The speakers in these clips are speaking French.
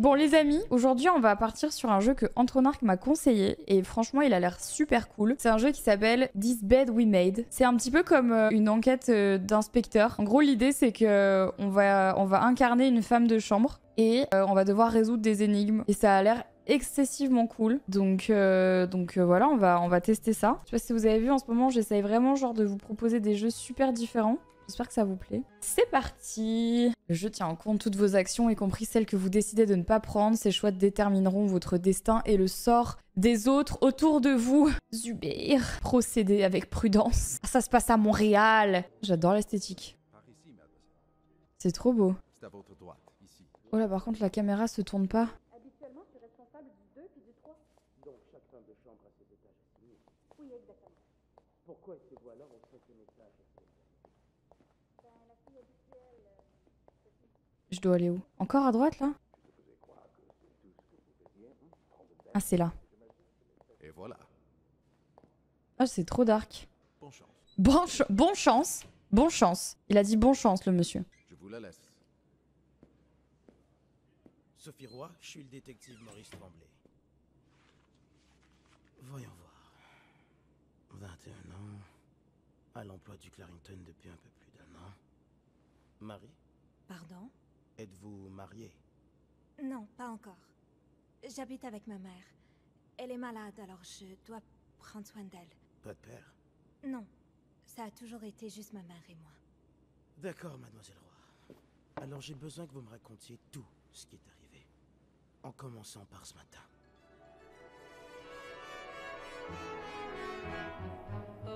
Bon les amis, aujourd'hui on va partir sur un jeu que Antonarc m'a conseillé et franchement il a l'air super cool. C'est un jeu qui s'appelle This Bed We Made. C'est un petit peu comme une enquête d'inspecteur. En gros l'idée c'est que on va incarner une femme de chambre et on va devoir résoudre des énigmes et ça a l'air excessivement cool. Donc voilà, on va tester ça. Je sais pas si vous avez vu en ce moment, j'essaye vraiment genre de vous proposer des jeux super différents. J'espère que ça vous plaît. C'est parti! Le jeu tient en compte toutes vos actions, y compris celles que vous décidez de ne pas prendre. Ces choix détermineront votre destin et le sort des autres autour de vous. Zuber. Procédez avec prudence. Ah, ça se passe à Montréal. J'adore l'esthétique. C'est trop beau. Oh là, par contre, la caméra se tourne pas. Je dois aller où? Encore à droite là? Ah c'est là. Et voilà. Ah c'est trop dark. Bon chance. Bon chance. Il a dit bon chance le monsieur. Je vous la laisse. Sophie Roy, je suis le détective Maurice Tremblay. Voyons voir. 21 ans. À l'emploi du Clarington depuis un peu plus d'un an. Marie? Pardon? Êtes-vous mariée? Non, pas encore. J'habite avec ma mère. Elle est malade, alors je dois prendre soin d'elle. Pas de père? Non. Ça a toujours été juste ma mère et moi. D'accord, mademoiselle Roy. Alors j'ai besoin que vous me racontiez tout ce qui est arrivé. En commençant par ce matin. Oh,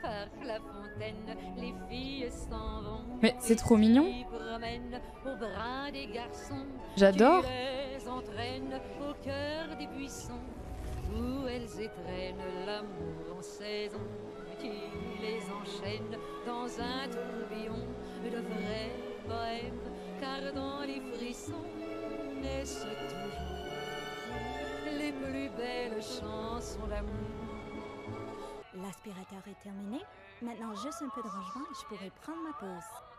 par la fontaine, les filles s'en vont. Mais c'est trop mignon. J'adore. L'aspirateur est terminé. Maintenant, juste un peu de rangement, je pourrais prendre ma pause.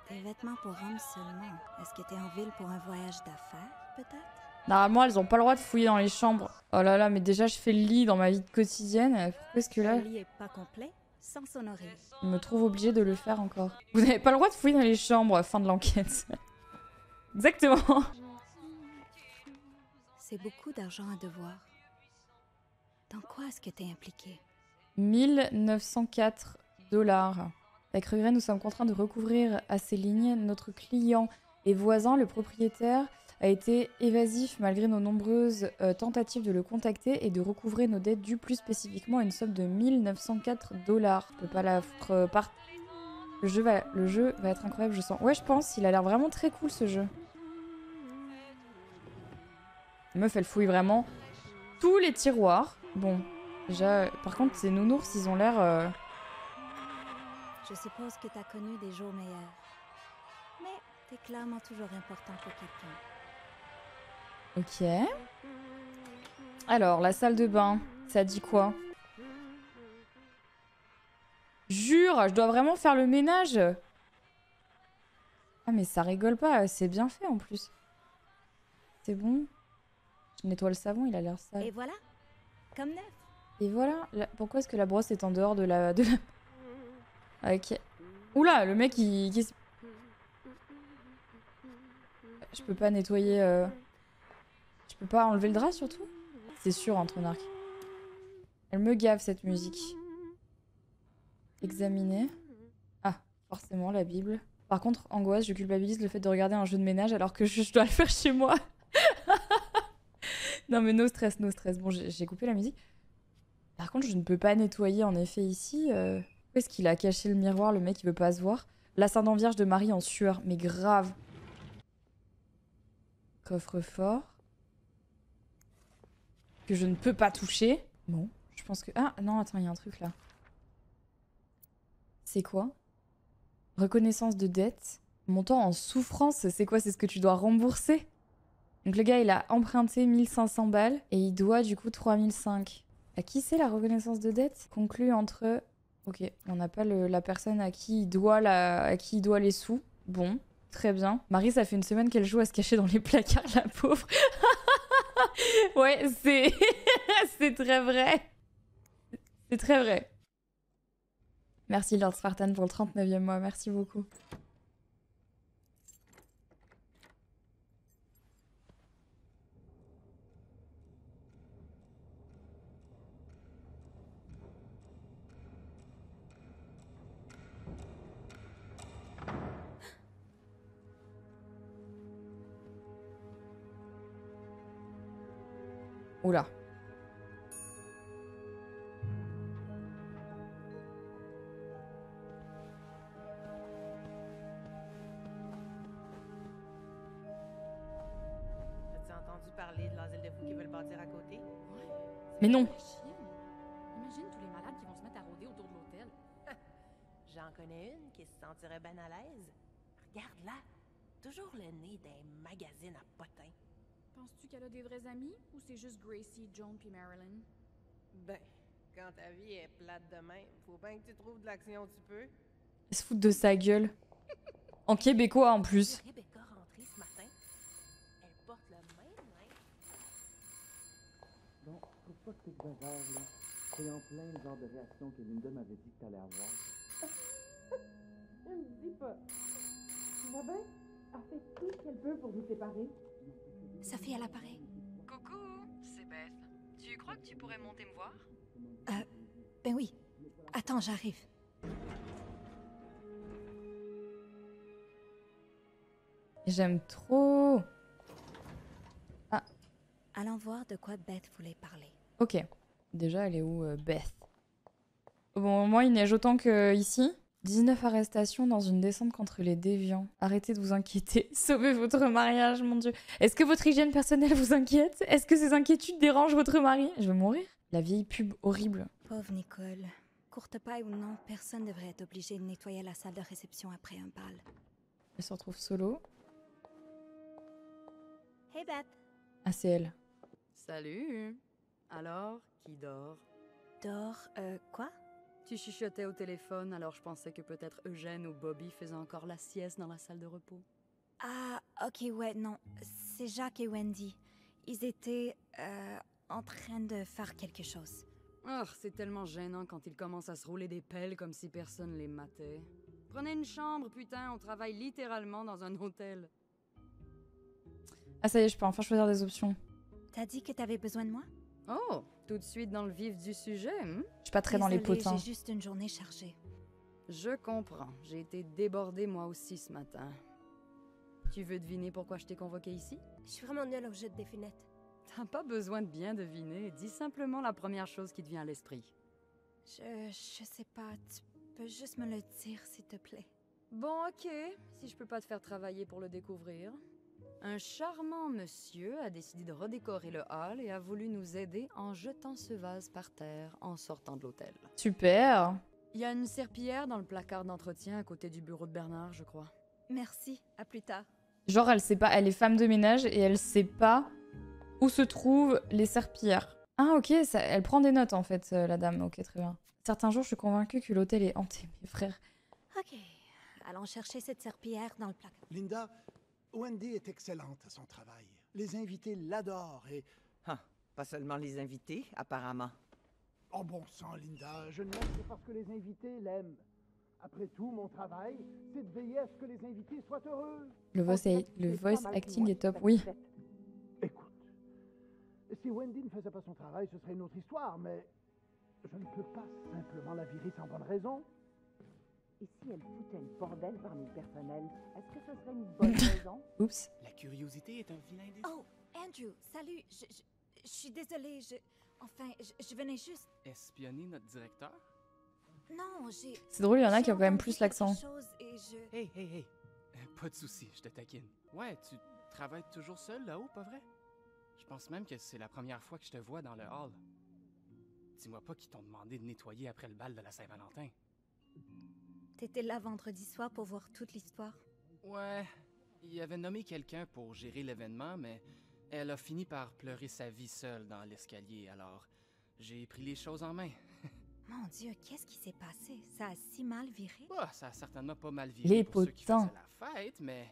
Des vêtements pour hommes seulement. Est-ce que t'es en ville pour un voyage d'affaires, peut-être? Normalement, elles ont pas le droit de fouiller dans les chambres. Oh là là, mais déjà, je fais le lit dans ma vie quotidienne. Pourquoi est-ce que là... Le lit est pas complet, sans son oreille. Je me trouve obligée de le faire encore. Vous n'avez pas le droit de fouiller dans les chambres, fin de l'enquête. Exactement. C'est beaucoup d'argent à devoir. Dans quoi est-ce que t'es impliquée? 1904 $. Avec regret, nous sommes contraints de recouvrir à ces lignes. Notre client et voisin, le propriétaire, a été évasif malgré nos nombreuses tentatives de le contacter et de recouvrer nos dettes dues plus spécifiquement à une somme de 1904 $. Je peux pas la foutre par... Le jeu va être incroyable, je sens. Ouais, je pense, il a l'air vraiment très cool ce jeu. La meuf, elle fouille vraiment tous les tiroirs. Bon, déjà, par contre, ces nounours, ils ont l'air... Je suppose que t'as connu des jours meilleurs. Mais t'es clairement toujours important pour quelqu'un. Ok. Alors, la salle de bain, ça dit quoi? Jure, je dois vraiment faire le ménage? Ah mais ça rigole pas, c'est bien fait en plus. C'est bon. Je nettoie le savon, il a l'air sale. Et voilà, comme neuf. Et voilà, là, pourquoi est-ce que la brosse est en dehors de la... Ok. Oula, le mec il... Je peux pas nettoyer... Je peux pas enlever le drap surtout? C'est sûr, Antonarc. Elle me gave cette musique. Examiner. Ah, forcément, la Bible. Par contre, angoisse, je culpabilise le fait de regarder un jeu de ménage alors que je dois le faire chez moi. Non mais no stress, no stress. Bon, j'ai coupé la musique. Par contre, je ne peux pas nettoyer en effet ici. Où est-ce qu'il a caché le miroir, le mec, il veut pas se voir? L'ascendant vierge de Marie en sueur, mais grave. Coffre-fort. Que je ne peux pas toucher. Bon, je pense que... Ah, non, attends, il y a un truc là. C'est quoi? Reconnaissance de dette. Montant en souffrance, c'est quoi? C'est ce que tu dois rembourser? Donc le gars, il a emprunté 1500 balles et il doit du coup 3005. À qui c'est la reconnaissance de dette? Conclue entre... Ok, on n'a pas la personne à qui il doit les sous. Bon, Très bien. Marie, ça fait une semaine qu'elle joue à se cacher dans les placards, la pauvre. Ouais, c'est... c'est très vrai. C'est très vrai. Merci Lord Spartan pour le 39e mois, merci beaucoup. Oula. As-tu entendu parler de l'asile de fous qui veulent bâtir à côté? Ouais. Mais non. Imagine tous les malades qui vont se mettre à rôder autour de l'hôtel. J'en connais une qui se sentirait bien à l'aise. Regarde-la. Toujours le nez des magazines à potins. Penses-tu qu'elle a des vrais amis, ou c'est juste Gracie, Joan puis Marilyn? Ben, quand ta vie est plate de même, faut bien que tu trouves de l'action, tu peux. Ils se foutent de sa gueule. En québécois, en plus. Rebecca rentrée ce matin. Elle porte le même linge. Donc, trouve pas que t'es bizarre, là. C'est en plein le genre de réaction que Linda m'avait dit que t'allais avoir. Elle me dit pas. Tu vois bien? Elle fait tout ce qu'elle peut pour vous séparer. Sophie, elle apparaît. Coucou, c'est Beth. Tu crois que tu pourrais monter me voir? Ben oui. Attends, j'arrive. J'aime trop. Ah. Allons voir de quoi Beth voulait parler. Ok. Déjà, elle est où, Beth? Bon, moi, il neige autant qu'ici. 19 arrestations dans une descente contre les déviants. Arrêtez de vous inquiéter. Sauvez votre mariage, mon Dieu. Est-ce que votre hygiène personnelle vous inquiète? Est-ce que ces inquiétudes dérangent votre mari? Je vais mourir. La vieille pub horrible. Pauvre Nicole. Courte paille ou non, personne ne devrait être obligé de nettoyer la salle de réception après un bal. Elle se retrouve solo. Hey Beth. Ah, c'est elle. Salut. Alors, qui dort? Dort, quoi? Tu chuchotais au téléphone, alors je pensais que peut-être Eugène ou Bobby faisaient encore la sieste dans la salle de repos. Ah, ok, ouais, non. C'est Jacques et Wendy. Ils étaient, en train de faire quelque chose. Oh, c'est tellement gênant quand ils commencent à se rouler des pelles comme si personne les matait. Prenez une chambre, putain, on travaille littéralement dans un hôtel. Ah, ça y est, je peux enfin choisir des options. T'as dit que t'avais besoin de moi? Oh, tout de suite dans le vif du sujet, hein? Je suis pas très désolée, dans les potins. J'ai juste une journée chargée. Je comprends. J'ai été débordée moi aussi ce matin. Tu veux deviner pourquoi je t'ai convoquée ici? Je suis vraiment nulle au jeu de devinette. T'as pas besoin de bien deviner. Dis simplement la première chose qui te vient à l'esprit. Je sais pas. Tu peux juste me le dire, s'il te plaît? Bon, ok. Si je peux pas te faire travailler pour le découvrir... Un charmant monsieur a décidé de redécorer le hall et a voulu nous aider en jetant ce vase par terre en sortant de l'hôtel. Super! Il y a une serpillière dans le placard d'entretien à côté du bureau de Bernard, je crois. Merci, à plus tard. Genre, elle sait pas, elle est femme de ménage et elle sait pas où se trouvent les serpillères. Ah, ok, ça, elle prend des notes en fait, la dame. Ok, très bien. Certains jours, je suis convaincue que l'hôtel est hanté, mes frères. Ok, allons chercher cette serpillière dans le placard. Linda! Wendy est excellente à son travail. Les invités l'adorent et... Ah, pas seulement les invités, apparemment. Oh bon sang, Linda, je ne l'aime que parce que les invités l'aiment. Après tout, mon travail, c'est de veiller à ce que les invités soient heureux. Le voice acting est top, oui. Écoute, si Wendy ne faisait pas son travail, ce serait une autre histoire, mais je ne peux pas simplement la virer sans bonne raison. Et si elle foutait le bordel parmi le personnel, est-ce que ce serait une bonne raison? Oups. La curiosité est un vilain défaut. Oh, Andrew, salut. Je suis désolée, je venais juste... Espionner notre directeur? Non, j'ai... C'est drôle, il y en a qui ont quand même plus l'accent. Hey, hey, hey. Pas de soucis, je te taquine. Ouais, tu travailles toujours seule là-haut, pas vrai? Je pense même que c'est la première fois que je te vois dans le hall. Dis-moi pas qu'ils t'ont demandé de nettoyer après le bal de la Saint-Valentin. T'étais là vendredi soir pour voir toute l'histoire? Ouais, il avait nommé quelqu'un pour gérer l'événement, mais elle a fini par pleurer sa vie seule dans l'escalier, alors j'ai pris les choses en main. Mon Dieu, qu'est-ce qui s'est passé? Ça a si mal viré? Bah, ça a certainement pas mal viré pour ceux qui faisaient la fête, mais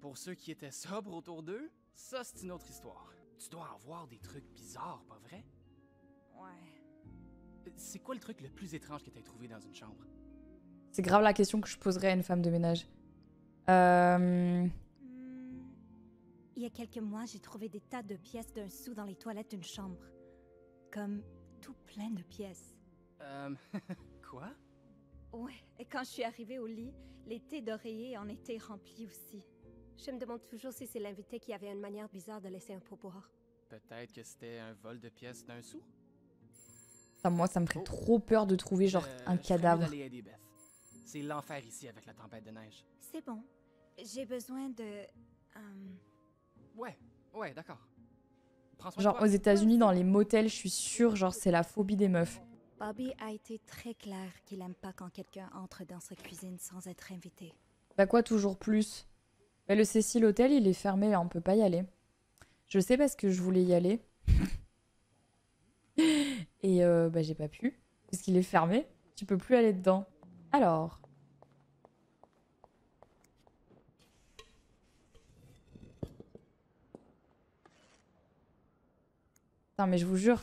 Pour ceux qui étaient sobres autour d'eux, ça c'est une autre histoire. Tu dois en voir des trucs bizarres, pas vrai? Ouais. C'est quoi le truc le plus étrange que t'as trouvé dans une chambre? C'est grave la question que je poserais à une femme de ménage. Il y a quelques mois, j'ai trouvé des tas de pièces d'un sou dans les toilettes d'une chambre. Comme tout plein de pièces. Quoi? Ouais, et quand je suis arrivée au lit, les thés d'oreiller en étaient remplis aussi. Je me demande toujours si c'est l'invité qui avait une manière bizarre de laisser un pourboire. Peut-être que c'était un vol de pièces d'un sou? Enfin, moi, ça me ferait trop peur de trouver genre un cadavre. C'est l'enfer ici avec la tempête de neige. C'est bon. J'ai besoin de... Ouais, d'accord. Genre aux États-Unis dans les motels, je suis sûre, genre c'est la phobie des meufs. Bobby a été très clair qu'il aime pas quand quelqu'un entre dans sa cuisine sans être invité. Bah quoi, toujours plus. Mais le Cecil Hotel, il est fermé, on peut pas y aller. Je sais parce que je voulais y aller. Et bah j'ai pas pu. Parce qu'il est fermé, tu peux plus aller dedans. Alors... Non, mais je vous jure,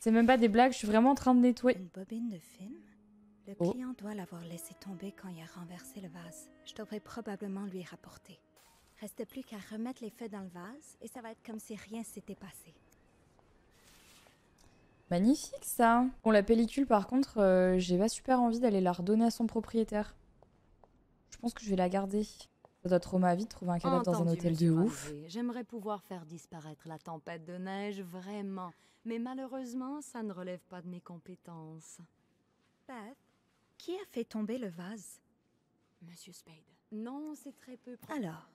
c'est même pas des blagues, je suis vraiment en train de nettoyer. Une bobine de film? Le client doit l'avoir laissé tomber quand il a renversé le vase. Je devrais probablement lui rapporter. Reste plus qu'à remettre les feuilles dans le vase et ça va être comme si rien s'était passé. Magnifique ça. Bon, la pellicule par contre, j'ai pas super envie d'aller la redonner à son propriétaire. Je pense que je vais la garder. Ça doit trop ma vie de trouver un cadavre dans un hôtel de ouf. J'aimerais pouvoir faire disparaître la tempête de neige, vraiment. Mais malheureusement, ça ne relève pas de mes compétences. Beth, qui a fait tomber le vase? Monsieur Spade. Non, c'est très peu... Alors,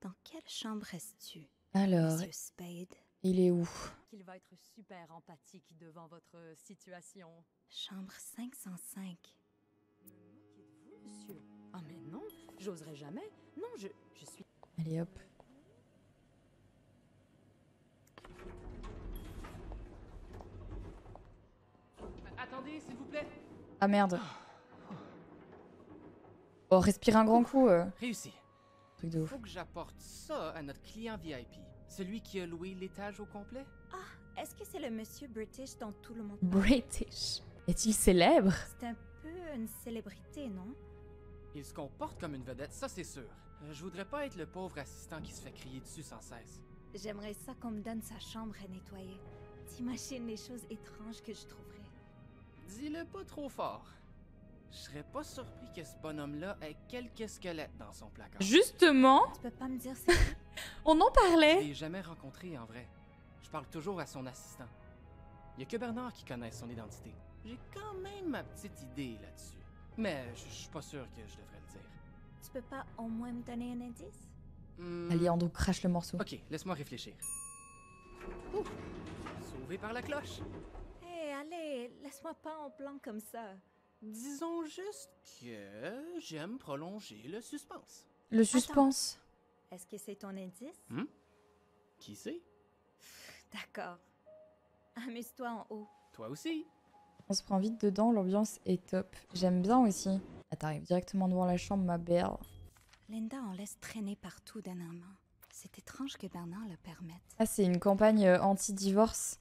dans quelle chambre restes-tu? Alors, Monsieur Spade. Il est où? Il va être super empathique devant votre situation. Chambre 505. Monsieur. Ah mais non, j'oserais jamais. Non, je suis... Allez, hop. Attendez, s'il vous plaît. Ah merde. Oh, respire un grand coup. Réussi. Truc de ouf. Faut que j'apporte ça à notre client VIP. Celui qui a loué l'étage au complet. Ah, est-ce que c'est le monsieur British dont tout le monde parle? British. Est-il célèbre? C'est un peu une célébrité, non? Il se comporte comme une vedette, ça c'est sûr. Je voudrais pas être le pauvre assistant qui se fait crier dessus sans cesse. J'aimerais ça qu'on me donne sa chambre à nettoyer. T'imagines les choses étranges que je trouverais. Dis-le pas trop fort. Je serais pas surpris que ce bonhomme-là ait quelques squelettes dans son placard. Justement. Tu peux pas me dire ça. On en parlait. Je l'ai jamais rencontré en vrai. Je parle toujours à son assistant. Il y a que Bernard qui connaît son identité. J'ai quand même ma petite idée là-dessus. Mais je suis pas sûre que je devrais le dire. Tu peux pas au moins me donner un indice? Allez, Andrew, crache le morceau. Ok, laisse-moi réfléchir. Ouh. Sauvé par la cloche. Hé, allez, laisse-moi pas en plan comme ça. Disons juste que j'aime prolonger le suspense. Le suspense? Est-ce que c'est ton indice? Qui sait? D'accord. Amuse-toi en haut. Toi aussi. On se prend vite dedans, l'ambiance est top. J'aime bien aussi. Ah, t'arrives directement devant la chambre, ma belle. Linda en laisse traîner partout dernièrement. C'est étrange que Bernard le permette. Ah, c'est une campagne anti-divorce.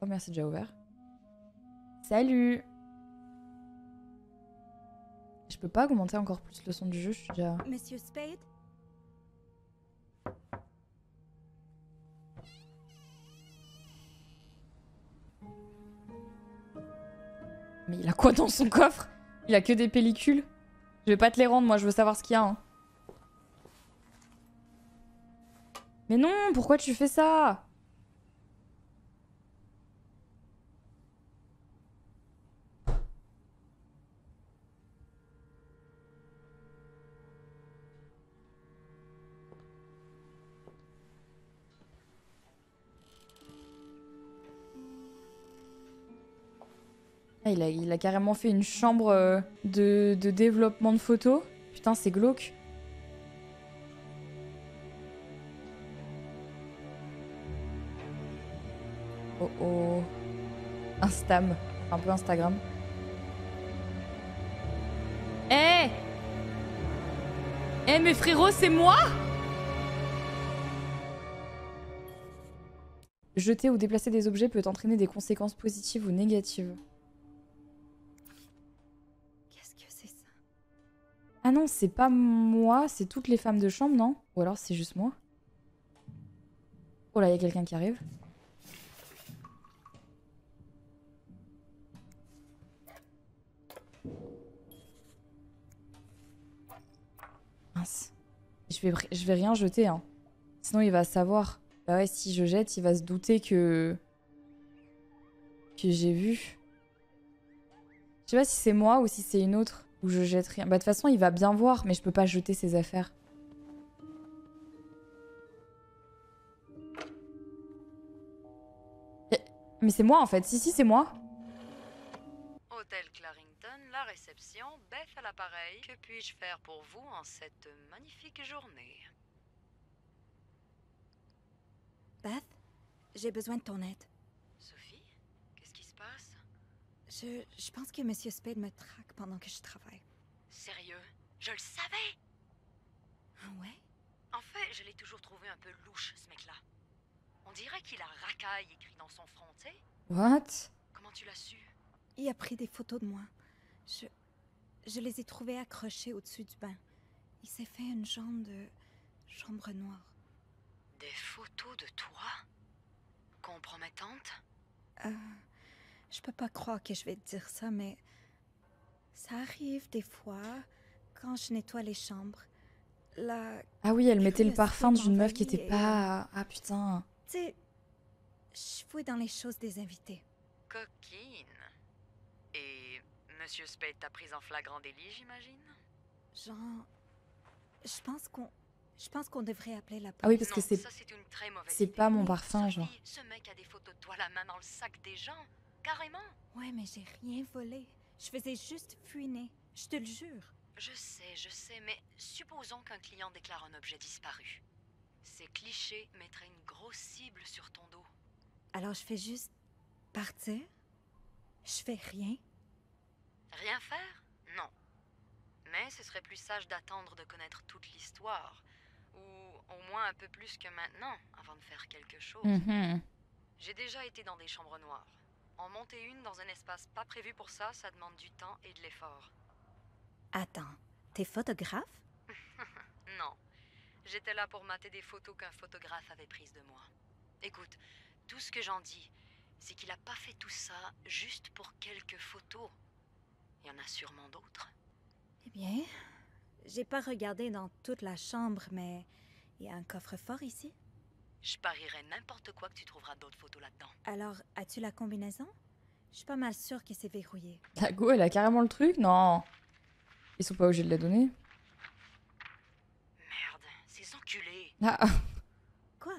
Oh, merci, c'est déjà ouvert. Salut! Je peux pas augmenter encore plus le son du jeu, je suis déjà... Monsieur Spade? Mais il a quoi dans son coffre? Il a que des pellicules. Je vais pas te les rendre, moi je veux savoir ce qu'il y a. Mais non, pourquoi tu fais ça? Il a carrément fait une chambre de développement de photos. Putain, c'est glauque. Oh oh. Instam. Un peu Instagram. Eh Eh mes frérots, c'est moi! Jeter ou déplacer des objets peut entraîner des conséquences positives ou négatives. Qu'est-ce que c'est ça? Ah non, c'est pas moi, c'est toutes les femmes de chambre, non? Ou alors c'est juste moi? Oh là, il y a quelqu'un qui arrive. Mince. Je vais rien jeter, hein. Sinon il va savoir... Bah ouais, si je jette, il va se douter que j'ai vu. Je sais pas si c'est moi ou si c'est une autre, ou je jette rien. Bah de toute façon, il va bien voir, mais je peux pas jeter ses affaires. Mais c'est moi en fait, si c'est moi. Hôtel Clarington, la réception, Beth à l'appareil. Que puis-je faire pour vous en cette magnifique journée ? Beth, j'ai besoin de ton aide. Sophie, qu'est-ce qui se passe? Je pense que Monsieur Spade me traque pendant que je travaille. Sérieux? Je le savais! Ah ouais? En fait, je l'ai toujours trouvé un peu louche, ce mec-là. On dirait qu'il a racaille écrit dans son front, tu sais? What? Comment tu l'as su? Il a pris des photos de moi. Je les ai trouvées accrochées au-dessus du bain. Il s'est fait une jambe de... chambre noire. Des photos de toi? Compromettantes? Je peux pas croire que je vais te dire ça, mais... Ça arrive des fois, quand je nettoie les chambres, la... Ah oui, elle mettait le parfum d'une meuf qui était pas... Ah putain... Tu sais, je fouille dans les choses des invités. Coquine. Et... Monsieur Spade t'a prise en flagrant délit, j'imagine? Genre... Je pense qu'on devrait appeler la police. Ah oui, parce que c'est pas mon parfum, genre. Ce mec a des photos de toi la main dans le sac des gens, carrément. Ouais, mais j'ai rien volé. Je faisais juste fouiner, je te le jure. Je sais, mais supposons qu'un client déclare un objet disparu. Ces clichés mettraient une grosse cible sur ton dos. Alors je fais juste partir? Je fais rien? Rien faire? Non. Mais ce serait plus sage d'attendre de connaître toute l'histoire. Ou au moins un peu plus que maintenant, avant de faire quelque chose. Mm-hmm. J'ai déjà été dans des chambres noires. En monter une dans un espace pas prévu pour ça, ça demande du temps et de l'effort. Attends, t'es photographe? Non. J'étais là pour mater des photos qu'un photographe avait prises de moi. Écoute, tout ce que j'en dis, c'est qu'il a pas fait tout ça juste pour quelques photos. Il y en a sûrement d'autres. Eh bien... J'ai pas regardé dans toute la chambre, mais il y a un coffre-fort ici. Je parierais n'importe quoi que tu trouveras d'autres photos là-dedans. Alors, as-tu la combinaison? Je suis pas mal sûre que c'est verrouillé. La go, elle a carrément le truc? Non. Ils sont pas obligés de la donner. Merde, ces enculés. Ah. Quoi?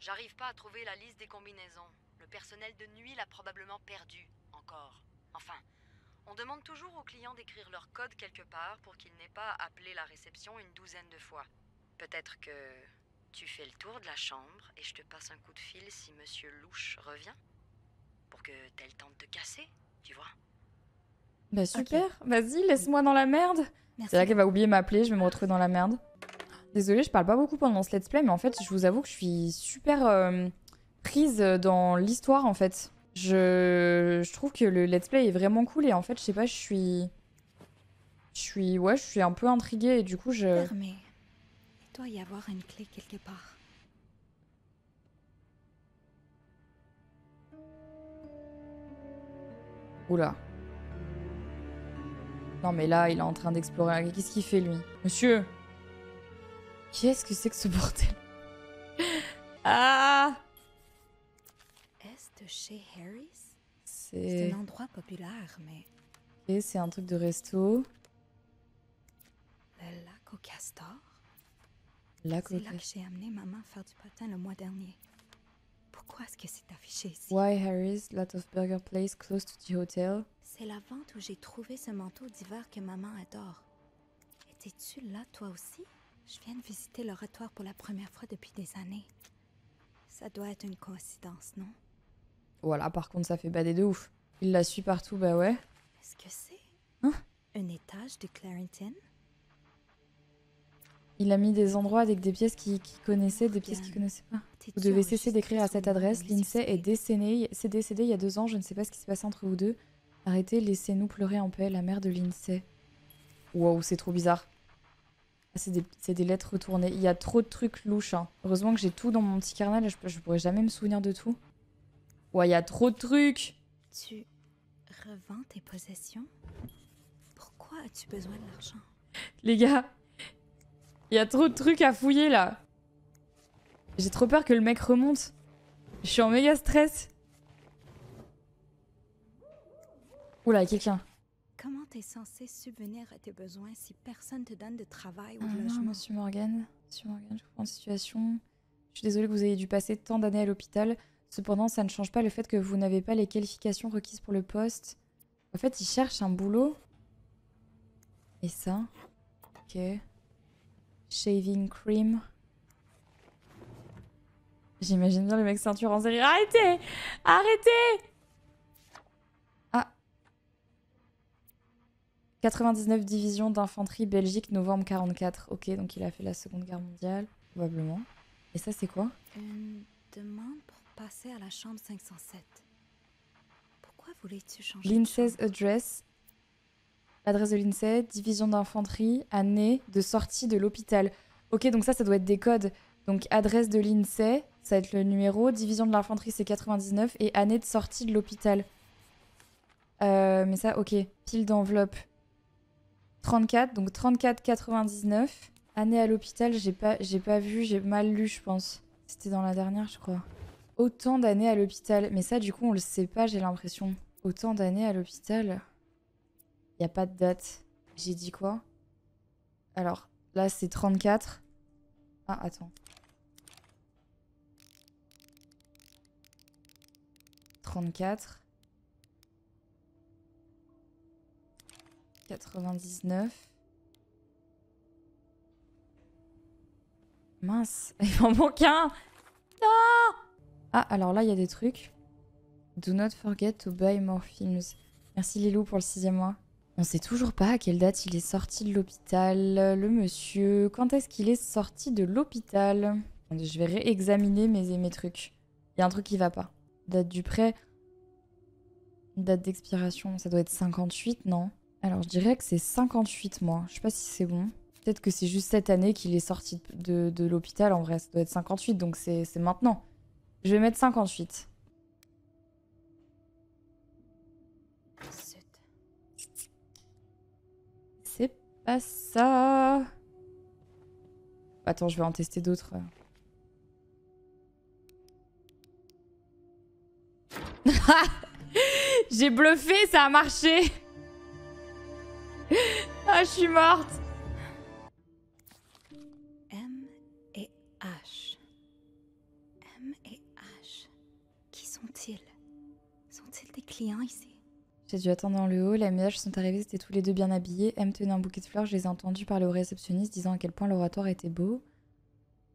J'arrive pas à trouver la liste des combinaisons. Le personnel de nuit l'a probablement perdu, encore. Enfin... On demande toujours aux clients d'écrire leur code quelque part pour qu'ils n'aient pas appelé la réception une douzaine de fois. Peut-être que tu fais le tour de la chambre et je te passe un coup de fil si Monsieur Louche revient. Pour que t'aies le temps de te casser, tu vois. Bah super, okay. Vas-y, laisse-moi dans la merde. C'est là qu'elle va oublier m'appeler, je vais me retrouver dans la merde. Désolée, je parle pas beaucoup pendant ce let's play, mais en fait, je vous avoue que je suis super prise dans l'histoire en fait. Je trouve que le let's play est vraiment cool et en fait, je sais pas, je suis un peu intriguée et du coup, il doit y avoir une clé quelque part. Oula. Non mais là, il est en train d'explorer. Qu'est-ce qu'il fait lui? Monsieur! Qu'est-ce que c'est que ce bordel? Ah! Chez Harris? C'est un endroit populaire, mais... Et c'est un truc de resto. Le lac au castor. C'est là que j'ai amené maman faire du patin le mois dernier. Pourquoi est-ce que c'est affiché ici? Why Harris, lot of burger place close to the hotel? C'est la vente où j'ai trouvé ce manteau d'hiver que maman adore. Étais-tu là toi aussi? Je viens de visiter l'oratoire pour la première fois depuis des années. Ça doit être une coïncidence, non? Voilà, par contre, ça fait bader de ouf. Il la suit partout, bah ouais. Est-ce que c'est un étage de Clarington? Il a mis des endroits avec des pièces qu'il connaissait, des pièces qu'il connaissait pas. Vous devez cesser d'écrire à cette adresse. Lindsay est décédée il y a 2 ans. Je ne sais pas ce qui s'est passé entre vous deux. Arrêtez, laissez-nous pleurer en paix. La mère de Lindsay. Wow, c'est trop bizarre. C'est des lettres retournées. Il y a trop de trucs louches. Hein. Heureusement que j'ai tout dans mon petit carnet. Je pourrais jamais me souvenir de tout. Ouais, il y a trop de trucs. Tu revends tes possessions? Pourquoi as-tu besoin de l'argent? Les gars, il y a trop de trucs à fouiller là. J'ai trop peur que le mec remonte. Je suis en méga stress. Oula, quelqu'un. Comment t'es censé subvenir à tes besoins si personne te donne de travail ou de logement? Non, monsieur Morgan, je comprends la situation. Je suis désolée que vous ayez dû passer tant d'années à l'hôpital. Cependant, ça ne change pas le fait que vous n'avez pas les qualifications requises pour le poste. En fait, il cherche un boulot. Et ça? Ok. Shaving cream. J'imagine bien le mec ceinture en série. Arrêtez! Arrêtez! 99 division d'infanterie Belgique, novembre 44. Ok, donc il a fait la Seconde Guerre mondiale, probablement. Et ça, c'est quoi? Une demande pour passer à la chambre 507. Pourquoi voulais-tu changer? Lindsay's address. L'adresse de Lindsay, division d'infanterie, année de sortie de l'hôpital. Ok, donc ça, ça doit être des codes. Donc adresse de Lindsay, ça va être le numéro. Division de l'infanterie, c'est 99. Et année de sortie de l'hôpital. Mais ça, ok. Pile d'enveloppe. 34, donc 34,99. Année à l'hôpital, j'ai pas vu, j'ai mal lu, je pense. C'était dans la dernière, je crois. Autant d'années à l'hôpital. Mais ça, du coup, on le sait pas, j'ai l'impression. Autant d'années à l'hôpital. Y a pas de date. J'ai dit quoi? Alors, là, c'est 34. Ah, attends. 34. 99. Mince, il m'en manque un. Non. Ah, alors là, il y a des trucs. Do not forget to buy more films. Merci Lilou pour le 6e mois. On sait toujours pas à quelle date il est sorti de l'hôpital, le monsieur. Quand est-ce qu'il est sorti de l'hôpital? Je vais réexaminer mes trucs. Il y a un truc qui va pas. Date du prêt. Date d'expiration, ça doit être 58, non? Alors, je dirais que c'est 58 mois. Je sais pas si c'est bon. Peut-être que c'est juste cette année qu'il est sorti de l'hôpital. En vrai, ça doit être 58, donc c'est maintenant. Je vais mettre 58. C'est pas ça. Attends, je vais en tester d'autres. J'ai bluffé, ça a marché. Ah, je suis morte. M et H. M et H. Qui sont-ils? Sont-ils des clients ici? J'ai dû attendre dans le hall. Les ménages sont arrivés, c'était tous les deux bien habillés. M tenait un bouquet de fleurs. Je les ai entendus parler au réceptionniste, disant à quel point l'oratoire était beau.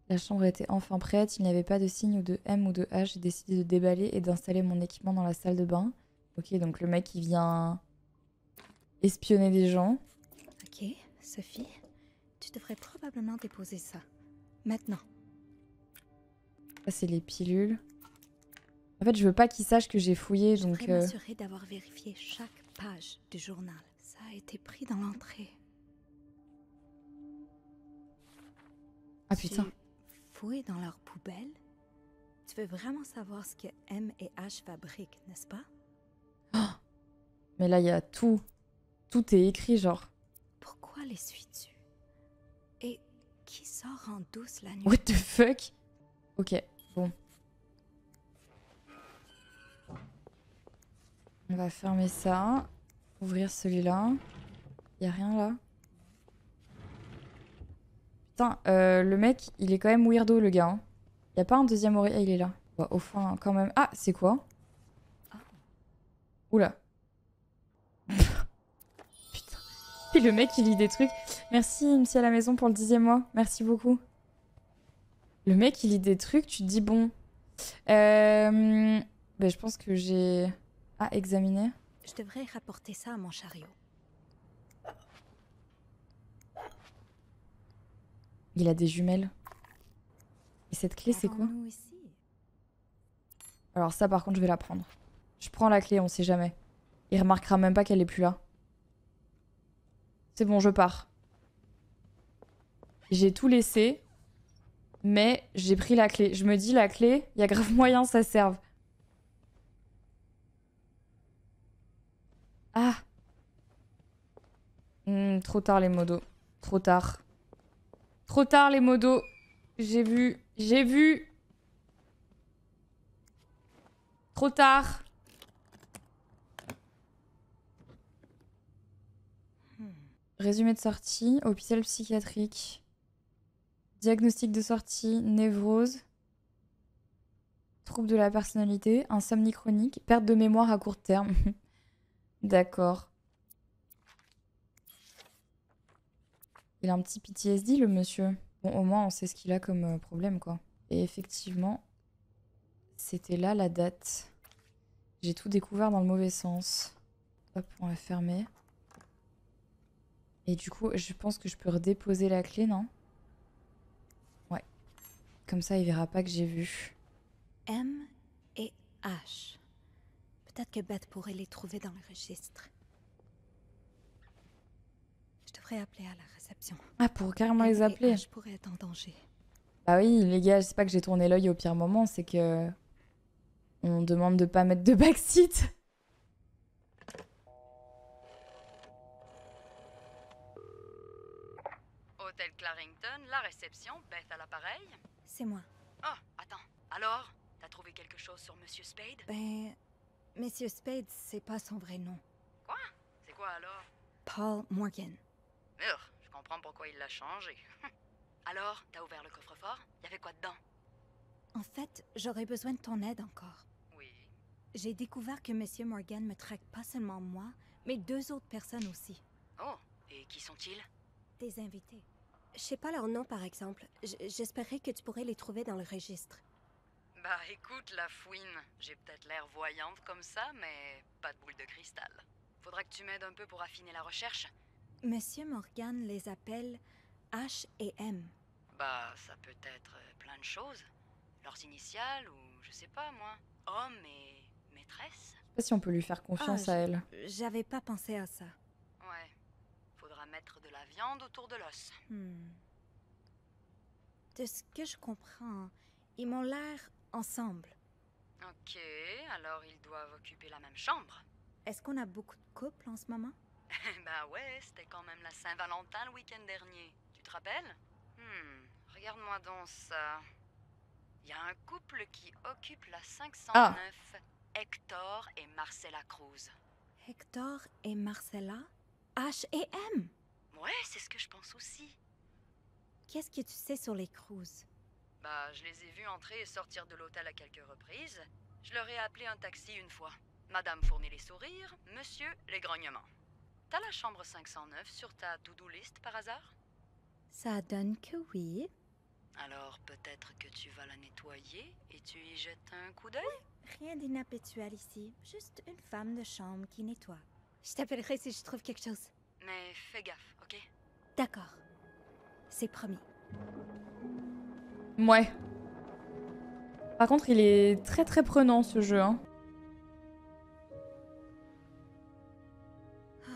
La chambre était enfin prête. Il n'y avait pas de signe ou de M ou de H. J'ai décidé de déballer et d'installer mon équipement dans la salle de bain. Ok, donc le mec, il vient... espionner des gens. Ok, Sophie, tu devrais probablement déposer ça. Maintenant. Ça, c'est les pilules. En fait, je veux pas qu'ils sachent que j'ai fouillé, donc... Je voudrais m'assurer d'avoir vérifié chaque page du journal. Ça a été pris dans l'entrée. Ah, putain. Tu fouilles dans leur poubelle? Tu veux vraiment savoir ce que M et H fabriquent, n'est-ce pas? Oh, mais là, il y a tout. Tout est écrit, genre. Pourquoi les suis-tu? Et qui sort en douce la nuit? What the fuck? Ok, bon. On va fermer ça. Ouvrir celui-là. Y'a rien là? Putain, le mec, il est quand même weirdo, le gars. Hein. Y'a pas un deuxième oreille? Ah, il est là. Bah, au fond, quand même. Ah, c'est quoi? Oula. Et le mec, il lit des trucs. Merci, monsieur à la maison, pour le 10e mois. Merci beaucoup. Le mec, il lit des trucs, tu te dis bon. Ben, je pense que j'ai... Ah, examiner. Je devrais rapporter ça à mon chariot. Il a des jumelles. Et cette clé, c'est quoi? Alors ça, par contre, je vais la prendre. Je prends la clé, on sait jamais. Il remarquera même pas qu'elle est plus là. C'est bon, je pars. J'ai tout laissé, mais j'ai pris la clé. Je me dis, la clé, il y a grave moyen, ça serve. Ah. Trop tard, les modos. Trop tard. Trop tard, les modos. J'ai vu. J'ai vu. Trop tard. Résumé de sortie, hôpital psychiatrique. Diagnostic de sortie, névrose. Trouble de la personnalité, insomnie chronique, perte de mémoire à court terme. D'accord. Il a un petit PTSD, le monsieur. Bon, au moins, on sait ce qu'il a comme problème, quoi. Et effectivement, c'était là la date. J'ai tout découvert dans le mauvais sens. Hop, on va fermer. Et du coup, je pense que je peux redéposer la clé, non? Ouais. Comme ça, il verra pas que j'ai vu. M et H. Peut-être que Beth pourrait les trouver dans le registre. Je devrais appeler à la réception. Ah, pour carrément les appeler? Je pourrais être en danger. Ah oui, les gars, c'est pas que j'ai tourné l'œil au pire moment, c'est que... On demande de pas mettre de backseat. Hôtel Clarington, la réception, Beth à l'appareil. C'est moi. Oh, attends. Alors, t'as trouvé quelque chose sur Monsieur Spade? Ben, Monsieur Spade, c'est pas son vrai nom. Quoi? C'est quoi alors? Paul Morgan. Merde, je comprends pourquoi il l'a changé. Alors, t'as ouvert le coffre-fort? Y'avait quoi dedans? En fait, j'aurais besoin de ton aide encore. Oui. J'ai découvert que Monsieur Morgan me traque pas seulement moi, mais deux autres personnes aussi. Oh, et qui sont-ils? Des invités. Je sais pas leur nom, par exemple. J'espérais que tu pourrais les trouver dans le registre. Bah écoute, la fouine. J'ai peut-être l'air voyante comme ça, mais pas de boule de cristal. Faudra que tu m'aides un peu pour affiner la recherche. Monsieur Morgan les appelle H et M. Bah, ça peut être plein de choses. Leurs initiales ou je sais pas, moi. Homme et maîtresse. Je sais pas si on peut lui faire confiance à elle. J'avais pas pensé à ça. Ouais. Faudra mettre de la viande autour de l'os. De ce que je comprends, ils m'ont l'air ensemble. Ok, alors ils doivent occuper la même chambre. Est-ce qu'on a beaucoup de couples en ce moment? Bah ouais, c'était quand même la Saint-Valentin le week-end dernier. Tu te rappelles? Regarde-moi donc ça. Il y a un couple qui occupe la 509, Hector et Marcella Cruz. Hector et Marcella? H et M? Ouais, c'est ce que je pense aussi. Qu'est-ce que tu sais sur les Cruz? Bah, je les ai vus entrer et sortir de l'hôtel à quelques reprises. Je leur ai appelé un taxi une fois. Madame fournit les sourires, monsieur les grognements. T'as la chambre 509 sur ta to-do list par hasard? Ça donne que oui. Alors peut-être que tu vas la nettoyer et tu y jettes un coup d'œil? Oui, rien d'inhabituel ici, juste une femme de chambre qui nettoie. Je t'appellerai si je trouve quelque chose. Mais fais gaffe, ok? D'accord. C'est promis. Ouais. Par contre, il est très très prenant ce jeu. Hein. Oh,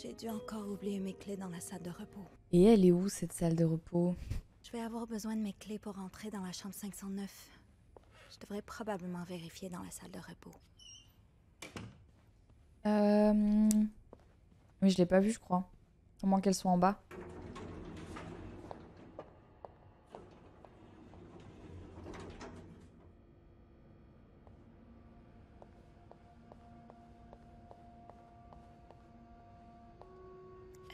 j'ai dû encore oublier mes clés dans la salle de repos. Et elle est où cette salle de repos? Je vais avoir besoin de mes clés pour entrer dans la chambre 509. Je devrais probablement vérifier dans la salle de repos. Mais je l'ai pas vue, je crois. Au moins qu'elle soit en bas.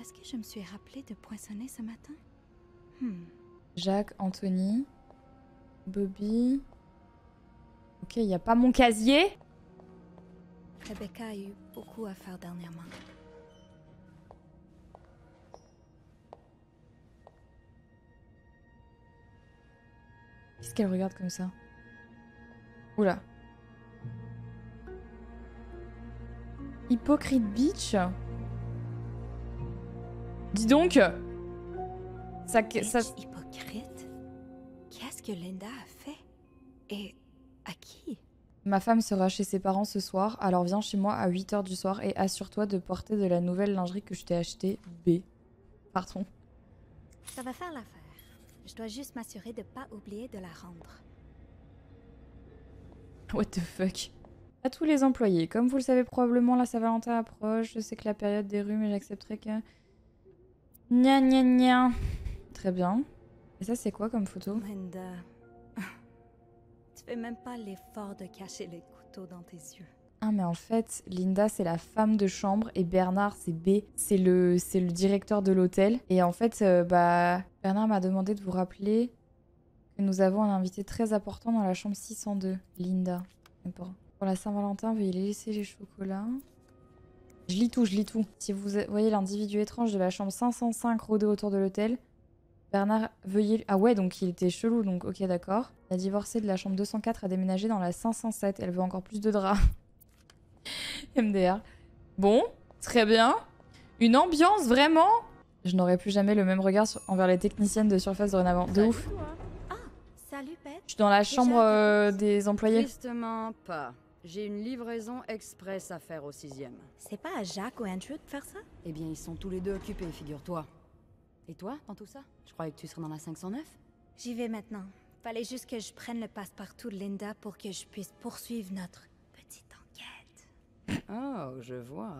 Est-ce que je me suis rappelée de poinçonner ce matin? Jacques, Anthony, Bobby. Ok, il n'y a pas mon casier. Rebecca a eu beaucoup à faire dernièrement. Qu'est-ce qu'elle regarde comme ça? Oula. Hypocrite bitch. Dis donc. Ça... écrite? Qu'est-ce que Linda a fait? Et à qui? Ma femme sera chez ses parents ce soir, alors viens chez moi à 8 h du soir et assure-toi de porter de la nouvelle lingerie que je t'ai achetée. B. Pardon. Ça va faire l'affaire. Je dois juste m'assurer de pas oublier de la rendre. What the fuck? À tous les employés, comme vous le savez probablement, la Saint-Valentin approche. Je sais que la période des rhumes, mais j'accepterai que... Nya nya nya. Très bien. Et ça, c'est quoi comme photo? Linda... Tu fais même pas l'effort de cacher les couteaux dans tes yeux. Ah, mais en fait, Linda, c'est la femme de chambre et Bernard, c'est B. C'est le directeur de l'hôtel. Et en fait, bah, Bernard m'a demandé de vous rappeler que nous avons un invité très important dans la chambre 602. Linda. Pour la Saint-Valentin, veuillez laisser les chocolats. Je lis tout, je lis tout. Si vous voyez l'individu étrange de la chambre 505 rôder autour de l'hôtel, Bernard veuillez... Ah ouais, donc il était chelou, donc ok, d'accord. Elle a divorcé de la chambre 204, a déménagé dans la 507. Elle veut encore plus de draps. MDR. Bon, très bien. Une ambiance, vraiment. Je n'aurai plus jamais le même regard envers les techniciennes de surface dorénavant. De ouf. Ah, salut, Beth. Je suis dans la chambre des employés. Justement pas. J'ai une livraison express à faire au 6e. C'est pas à Jacques ou Andrew de faire ça? Eh bien, ils sont tous les deux occupés, figure-toi. Et toi, dans tout ça? Je croyais que tu serais dans la 509? J'y vais maintenant. Fallait juste que je prenne le passe-partout de Linda pour que je puisse poursuivre notre petite enquête. Oh, je vois.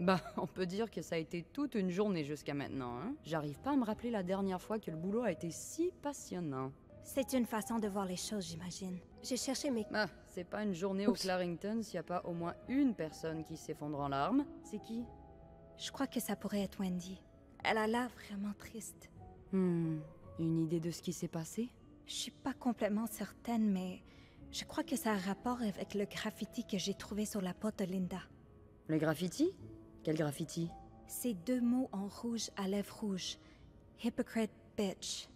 Bah, on peut dire que ça a été toute une journée jusqu'à maintenant, hein? J'arrive pas à me rappeler la dernière fois que le boulot a été si passionnant. C'est une façon de voir les choses, j'imagine. J'ai cherché mes... Ah, c'est pas une journée au Clarington s'il n'y a pas au moins une personne qui s'effondre en larmes. C'est qui? Je crois que ça pourrait être Wendy. Elle a l'air vraiment triste. Une idée de ce qui s'est passé? Je suis pas complètement certaine, mais je crois que ça a rapport avec le graffiti que j'ai trouvé sur la porte de Linda. Le graffiti? Quel graffiti? Ces deux mots en rouge à lèvres rouges. Hypocrite bitch.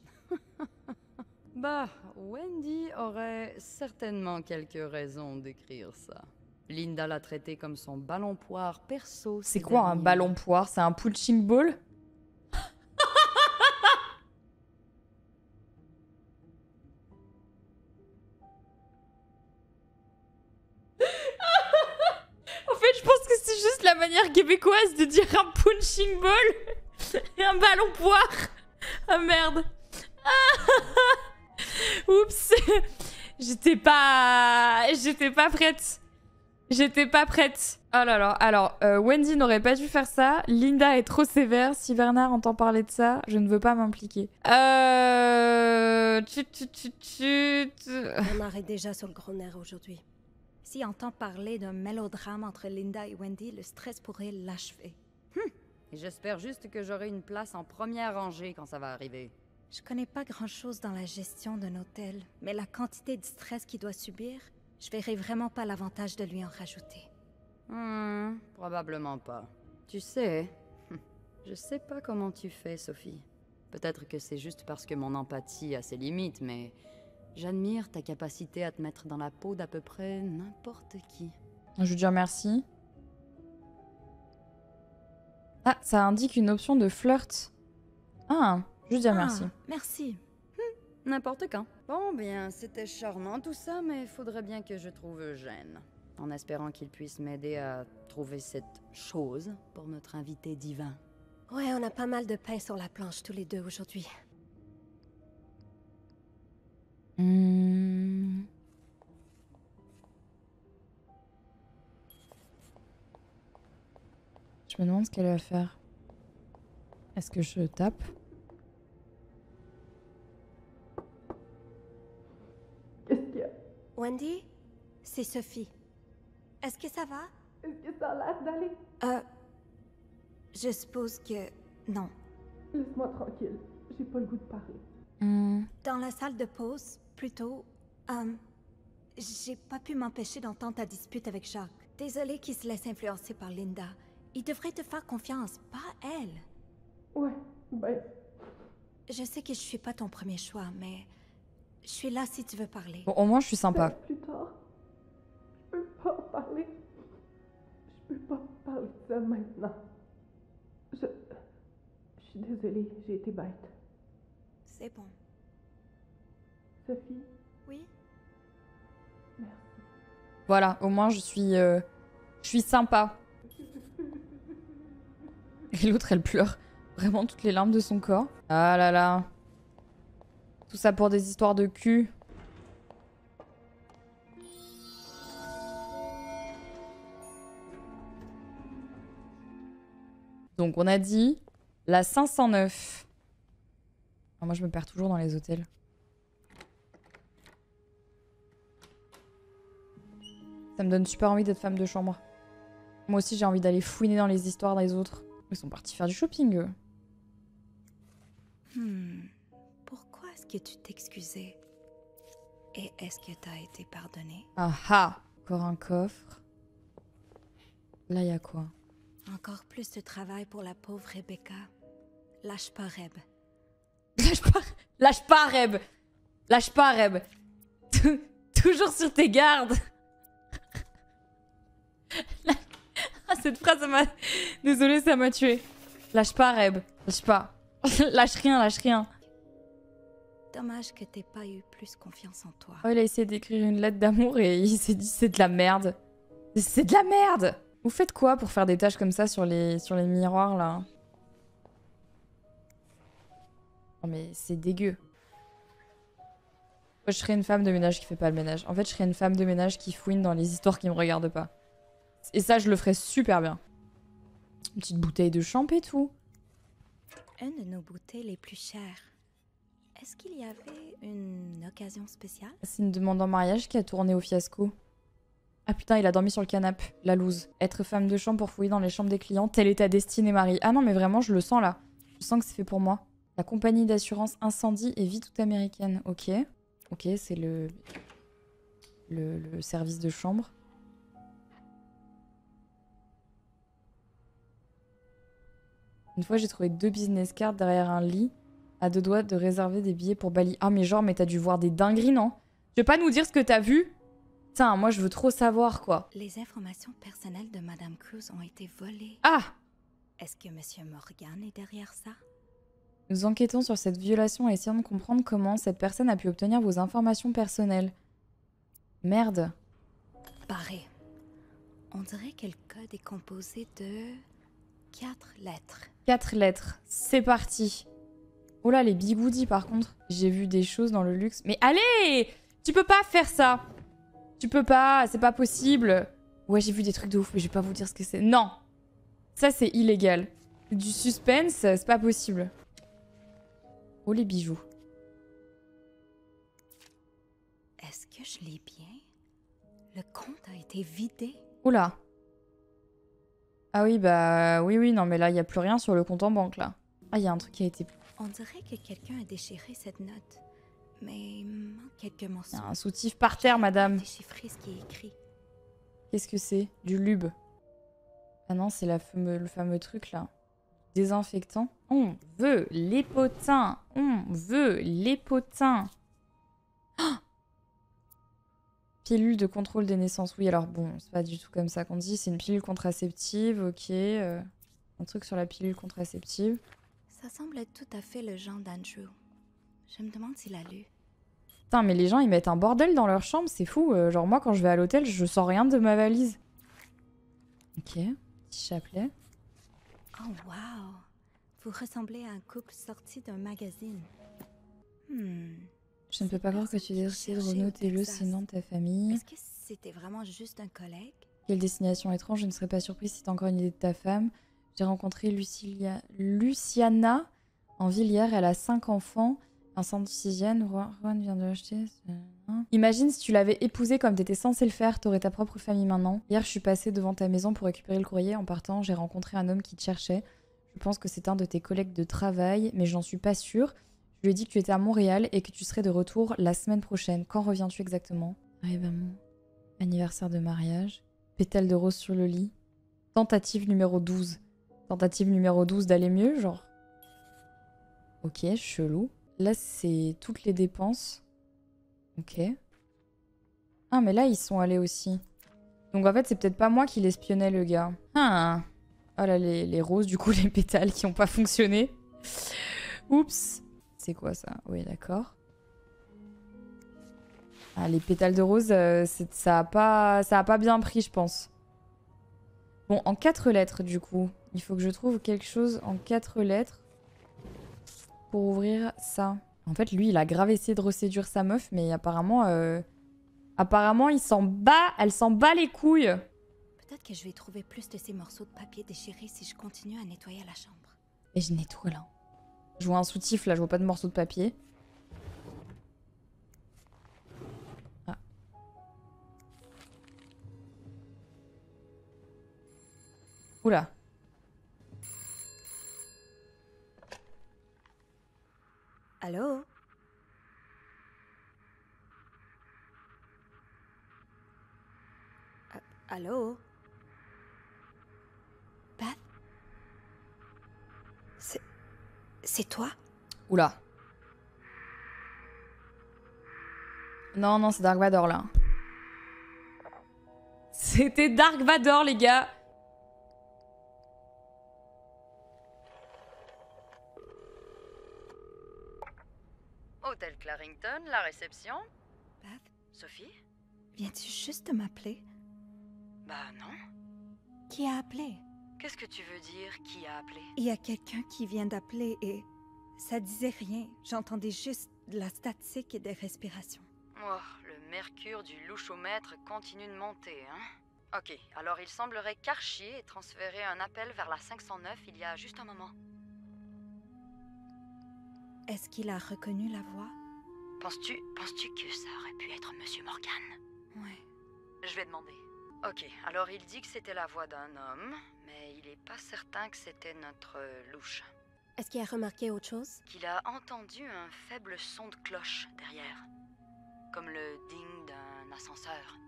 Bah, Wendy aurait certainement quelques raisons d'écrire ça. Linda l'a traité comme son ballon poire perso. C'est quoi un ballon poire? C'est un punching ball? Québécoise de dire un punching ball et un ballon poire. Ah merde. Ah, oups. J'étais pas prête. Oh là là. Alors, Wendy n'aurait pas dû faire ça. Linda est trop sévère. Si Bernard entend parler de ça, je ne veux pas m'impliquer. Bernard est déjà sur le gros nerf aujourd'hui. S'il entend parler d'un mélodrame entre Linda et Wendy, le stress pourrait l'achever. Et j'espère juste que j'aurai une place en première rangée quand ça va arriver. Je connais pas grand-chose dans la gestion d'un hôtel, mais la quantité de stress qu'il doit subir, je verrai vraiment pas l'avantage de lui en rajouter. Probablement pas. Tu sais, je sais pas comment tu fais, Sophie. Peut-être que c'est juste parce que mon empathie a ses limites, mais... J'admire ta capacité à te mettre dans la peau d'à peu près n'importe qui. Je veux dire merci. Ah, ça indique une option de flirt. Ah, je veux dire merci. Merci. N'importe quand. Bon bien, c'était charmant tout ça, mais il faudrait bien que je trouve Eugène. En espérant qu'il puisse m'aider à trouver cette chose pour notre invité divin. Ouais, on a pas mal de pain sur la planche tous les deux aujourd'hui. Je me demande ce qu'elle va faire. Est-ce que je tape? Qu'est-ce qu'il y a? Wendy? C'est Sophie. Est-ce que ça va? Est-ce que ça a l'air d'aller? Je suppose que... non. Laisse-moi tranquille. J'ai pas le goût de parler. Dans la salle de pause... Plutôt, j'ai pas pu m'empêcher d'entendre ta dispute avec Jacques. Désolée qu'il se laisse influencer par Linda. Il devrait te faire confiance, pas elle. Ouais, ben... Je sais que je suis pas ton premier choix, mais... Je suis là si tu veux parler. Bon, au moins, je suis sympa. Plus tard, je peux pas parler. Je peux pas parler de ça maintenant. Je suis désolée, j'ai été bête. C'est bon. Sophie? Oui? Merci. Voilà, au moins je suis sympa. Et l'autre, elle pleure vraiment toutes les larmes de son corps. Ah là là. Tout ça pour des histoires de cul. Donc on a dit la 509. Alors moi je me perds toujours dans les hôtels. Ça me donne super envie d'être femme de chambre. Moi aussi j'ai envie d'aller fouiner dans les histoires des autres. Ils sont partis faire du shopping eux. Pourquoi est-ce que tu t'excusais? Et est-ce que t'as été pardonné? Ah ah! Encore un coffre. Là y a quoi? Encore plus de travail pour la pauvre Rebecca. Lâche pas Reb. Lâche pas Reb. Lâche pas Reb. Toujours sur tes gardes. Cette phrase, ça m'a... Désolée, ça m'a tué. Lâche pas Reb. Lâche pas. Lâche rien, lâche rien. Dommage que t'aies pas eu plus confiance en toi. Oh, il a essayé d'écrire une lettre d'amour et il s'est dit c'est de la merde. C'est de la merde! Vous faites quoi pour faire des tâches comme ça sur les miroirs, là? Non mais c'est dégueu. Moi, je serais une femme de ménage qui fait pas le ménage. En fait, je serais une femme de ménage qui fouine dans les histoires qui me regardent pas. Et ça, je le ferais super bien. Une petite bouteille de champ et tout. Une de nos bouteilles les plus chères. Est-ce qu'il y avait une occasion spéciale? C'est une demande en mariage qui a tourné au fiasco. Ah putain, il a dormi sur le canapé, la loose. Être femme de chambre pour fouiller dans les chambres des clients, telle est ta destinée, Marie. Ah non, mais vraiment, je le sens là. Je sens que c'est fait pour moi. La compagnie d'assurance incendie et vie toute américaine. Ok. Ok, c'est le service de chambre. Une fois, j'ai trouvé 2 business cards derrière un lit, à 2 doigts de réserver des billets pour Bali. Ah mais genre, mais t'as dû voir des dingueries, non? Tu veux pas nous dire ce que t'as vu? Putain, moi je veux trop savoir quoi. Les informations personnelles de Madame Cruz ont été volées. Ah! Est-ce que Monsieur Morgan est derrière ça? Nous enquêtons sur cette violation et essayons de comprendre comment cette personne a pu obtenir vos informations personnelles. Merde. Barré. On dirait que le code est composé de 4 lettres. 4 lettres. C'est parti. Oh là, les bigoudis par contre. J'ai vu des choses dans le luxe. Mais allez! Tu peux pas faire ça! Tu peux pas, c'est pas possible. Ouais, j'ai vu des trucs de ouf, mais je vais pas vous dire ce que c'est. Non! Ça, c'est illégal. Du suspense, c'est pas possible. Oh, les bijoux. Est-ce que je l'ai bien? Le compte a été vidé. Oula. Ah oui, bah... Oui, non, mais là, il n'y a plus rien sur le compte en banque, là. Ah, il y a un truc qui a été... On dirait que quelqu'un a déchiré cette note. Mais il manque quelques mensonges. Un soutif par terre, madame. Déchiffrer ce qui est écrit. Qu'est-ce que c'est? Du lube. Ah non, c'est le fameux truc là. Désinfectant. On veut les potins. On veut les potins. Oh, pilule de contrôle des naissances. Oui, alors bon, c'est pas du tout comme ça qu'on dit. C'est une pilule contraceptive, ok. Un truc sur la pilule contraceptive. Ça semble être tout à fait le genre d'Andrew. Je me demande s'il a lu. Putain, mais les gens, ils mettent un bordel dans leur chambre, c'est fou. Genre moi, quand je vais à l'hôtel, je sors rien de ma valise. Ok, petit chapelet. Oh wow, vous ressemblez à un couple sorti d'un magazine. Je ne peux pas croire que tu déchires Renaud Telleux, sinon ta famille. Est-ce que c'était vraiment juste un collègue? Quelle destination étrange, je ne serais pas surprise si t'as encore une idée de ta femme. J'ai rencontré Luciana en ville hier, elle a 5 enfants. Un centre d'hygiène, Juan vient de l'acheter. Imagine si tu l'avais épousé comme t'étais censé le faire, t'aurais ta propre famille maintenant. Hier, je suis passée devant ta maison pour récupérer le courrier. En partant, j'ai rencontré un homme qui te cherchait. Je pense que c'est un de tes collègues de travail, mais j'en suis pas sûre. Je lui ai dit que tu étais à Montréal et que tu serais de retour la semaine prochaine. Quand reviens-tu exactement? Ouais, ben mon anniversaire de mariage. Pétale de rose sur le lit. Tentative numéro 12. Tentative numéro 12 d'aller mieux, genre. Ok, chelou. Là, c'est toutes les dépenses. Ok. Ah, mais là, ils sont allés aussi. Donc, en fait, c'est peut-être pas moi qui l'espionnais, le gars. Ah. Oh là, les roses, du coup, les pétales qui n'ont pas fonctionné. Oups. c'est quoi ça? Oui, d'accord. Ah, les pétales de rose, ça a pas bien pris, je pense. Bon, en 4 lettres, du coup. Il faut que je trouve quelque chose en 4 lettres pour ouvrir ça. En fait, lui, il a grave essayé de reséduire sa meuf, mais apparemment... Apparemment, il s'en bat. Elle s'en bat les couilles. Peut-être que je vais trouver plus de ces morceaux de papier déchirés si je continue à nettoyer la chambre. Et je nettoie là. Je vois un soutif là, je vois pas de morceaux de papier. Ah. Oula. Allô? Allô? Beth? C'est toi? Oula. Non, non, c'est Dark Vador, là. C'était Dark Vador, les gars! Hôtel Clarington, la réception? Beth? Sophie? Viens-tu juste m'appeler? Bah non. Qui a appelé? Qu'est-ce que tu veux dire, qui a appelé? Il y a quelqu'un qui vient d'appeler et ça disait rien. J'entendais juste de la statique et des respirations. Oh, le mercure du louchomètre continue de monter, hein? Ok, alors il semblerait qu'Archie ait transféré un appel vers la 509 il y a juste un moment. Est-ce qu'il a reconnu la voix? Penses-tu que ça aurait pu être Monsieur Morgan? Ouais. Je vais demander. Ok, alors il dit que c'était la voix d'un homme, mais il est pas certain que c'était notre louche. Est-ce qu'il a remarqué autre chose? Qu'il a entendu un faible son de cloche derrière, comme le ding d'un ascenseur.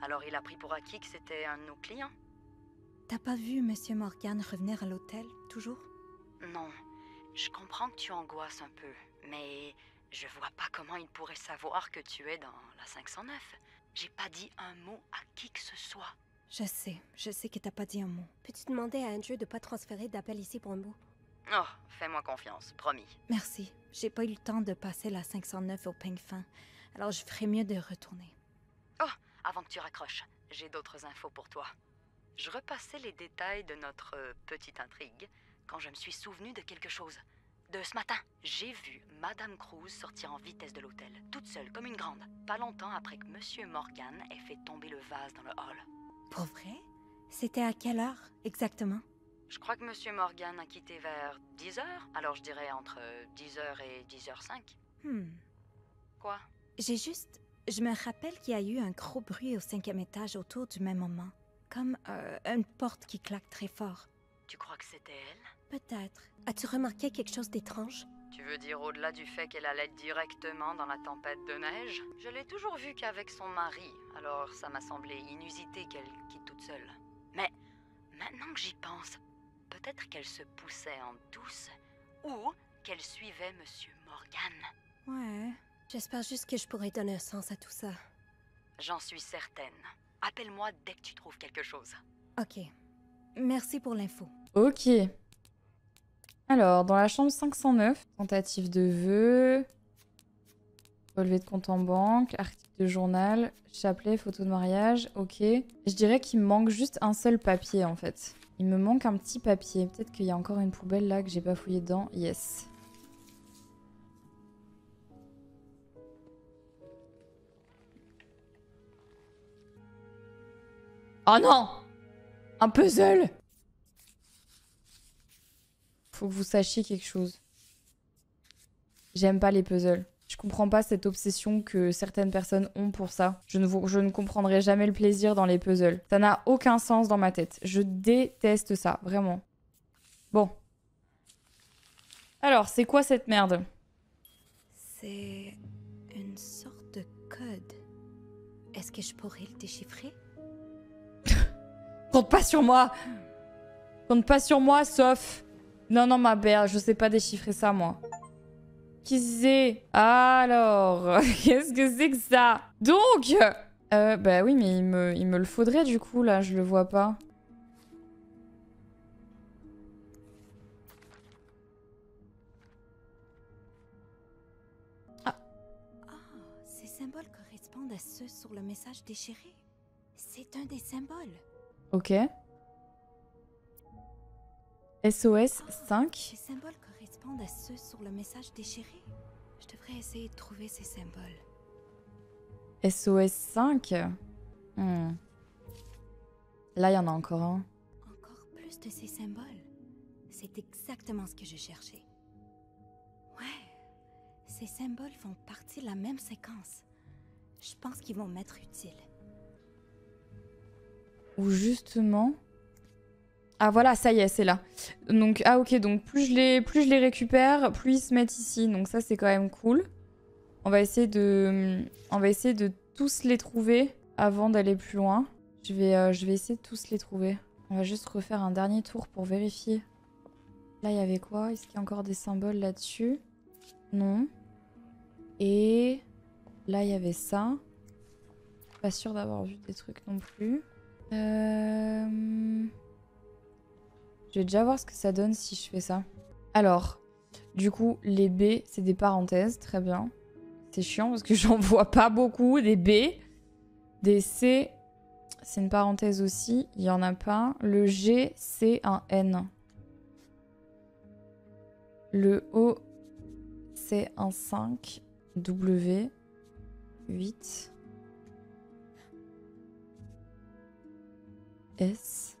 Alors il a pris pour acquis que c'était un de nos clients. T'as pas vu Monsieur Morgan revenir à l'hôtel, toujours? Non, je comprends que tu angoisses un peu, mais je vois pas comment il pourrait savoir que tu es dans la 509. J'ai pas dit un mot à qui que ce soit. Je sais que t'as pas dit un mot. Peux-tu demander à Andrew de pas transférer d'appel ici pour un bout? Oh, fais-moi confiance, promis. Merci. J'ai pas eu le temps de passer la 509 au peigne fin, alors je ferais mieux de retourner. Oh, avant que tu raccroches, j'ai d'autres infos pour toi. Je repassais les détails de notre petite intrigue quand je me suis souvenue de quelque chose. De ce matin, j'ai vu Madame Cruz sortir en vitesse de l'hôtel, toute seule, comme une grande, pas longtemps après que Monsieur Morgan ait fait tomber le vase dans le hall. Pour vrai? C'était à quelle heure, exactement? Je crois que Monsieur Morgan a quitté vers 10h, alors je dirais entre 10h et 10h05. Quoi? Je me rappelle qu'il y a eu un gros bruit au 5e étage autour du même moment. Comme une porte qui claque très fort. Tu crois que c'était elle? Peut-être. As-tu remarqué quelque chose d'étrange? Tu veux dire au-delà du fait qu'elle allait directement dans la tempête de neige? Je l'ai toujours vue qu'avec son mari, alors ça m'a semblé inusité qu'elle quitte toute seule. Mais maintenant que j'y pense, peut-être qu'elle se poussait en douce ou qu'elle suivait Monsieur Morgan. Ouais. J'espère juste que je pourrai donner un sens à tout ça. J'en suis certaine. Appelle-moi dès que tu trouves quelque chose. Ok. Merci pour l'info. Ok. Alors, dans la chambre 509, tentative de vœux, relevé de compte en banque, article de journal, chapelet, photo de mariage, ok. Je dirais qu'il me manque juste un seul papier, en fait. Il me manque un petit papier. Peut-être qu'il y a encore une poubelle là que j'ai pas fouillée dedans. Yes. Oh non! Un puzzle! Faut que vous sachiez quelque chose. J'aime pas les puzzles. Je comprends pas cette obsession que certaines personnes ont pour ça. Je ne comprendrai jamais le plaisir dans les puzzles. Ça n'a aucun sens dans ma tête. Je déteste ça, vraiment. Bon. Alors, c'est quoi cette merde? C'est une sorte de code. Est-ce que je pourrais le déchiffrer? Compte pas sur moi! Compte pas sur moi, sauf... Non, non, ma belle, je sais pas déchiffrer ça, moi. Qui c'est? Alors, qu'est-ce que c'est que ça? Donc bah oui, mais il me le faudrait, du coup, là, je le vois pas. paresseuse sur le message déchiré. C'est un des symboles. Ok. SOS 5. Les symboles correspondent à ceux sur le message déchiré. Je devrais essayer de trouver ces symboles. SOS 5 hmm. Là, il y en a encore un. Encore plus de ces symboles. C'est exactement ce que je cherchais. Ouais, ces symboles font partie de la même séquence. Je pense qu'ils vont m'être utiles. Ou justement... Ah voilà, ça y est, c'est là. Donc, ah ok, donc plus je les récupère, plus ils se mettent ici. Donc ça, c'est quand même cool. On va essayer de tous les trouver avant d'aller plus loin. Je vais essayer de tous les trouver. On va juste refaire un dernier tour pour vérifier. Là, il y avait quoi? Est-ce qu'il y a encore des symboles là-dessus? Non. Et là, il y avait ça. Pas sûre d'avoir vu des trucs non plus. Je vais déjà voir ce que ça donne si je fais ça. Alors, du coup, les B, c'est des parenthèses, très bien. C'est chiant parce que j'en vois pas beaucoup, des B. Des C, c'est une parenthèse aussi, il y en a pas. Le G, c'est un N. Le O, c'est un 5. W, 8. S.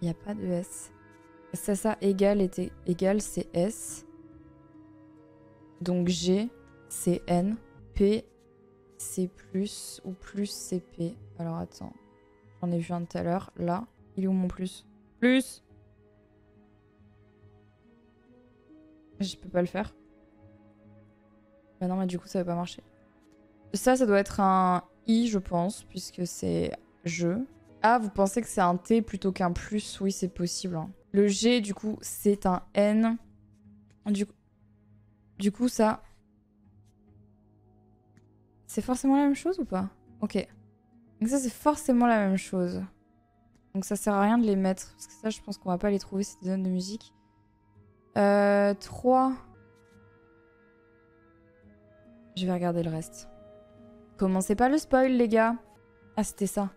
Il n'y a pas de S. Ça, ça, égal, était égal, c'est S. Donc G, c'est N. P, c'est plus, ou plus, c'est P. Alors attends, j'en ai vu un tout à l'heure. Là, il est où mon plus? Plus! Je peux pas le faire. Bah non, mais du coup, ça va pas marcher. Ça, ça doit être un I, je pense, puisque c'est je. Ah, vous pensez que c'est un T plutôt qu'un plus? Oui, c'est possible. Le G, du coup, c'est un N. Du coup, ça... C'est forcément la même chose ou pas? Ok. Donc ça, c'est forcément la même chose. Donc ça sert à rien de les mettre. Parce que ça, je pense qu'on va pas les trouver, ces zones de musique. 3. Je vais regarder le reste. Commencez pas le spoil, les gars. Ah, c'était ça.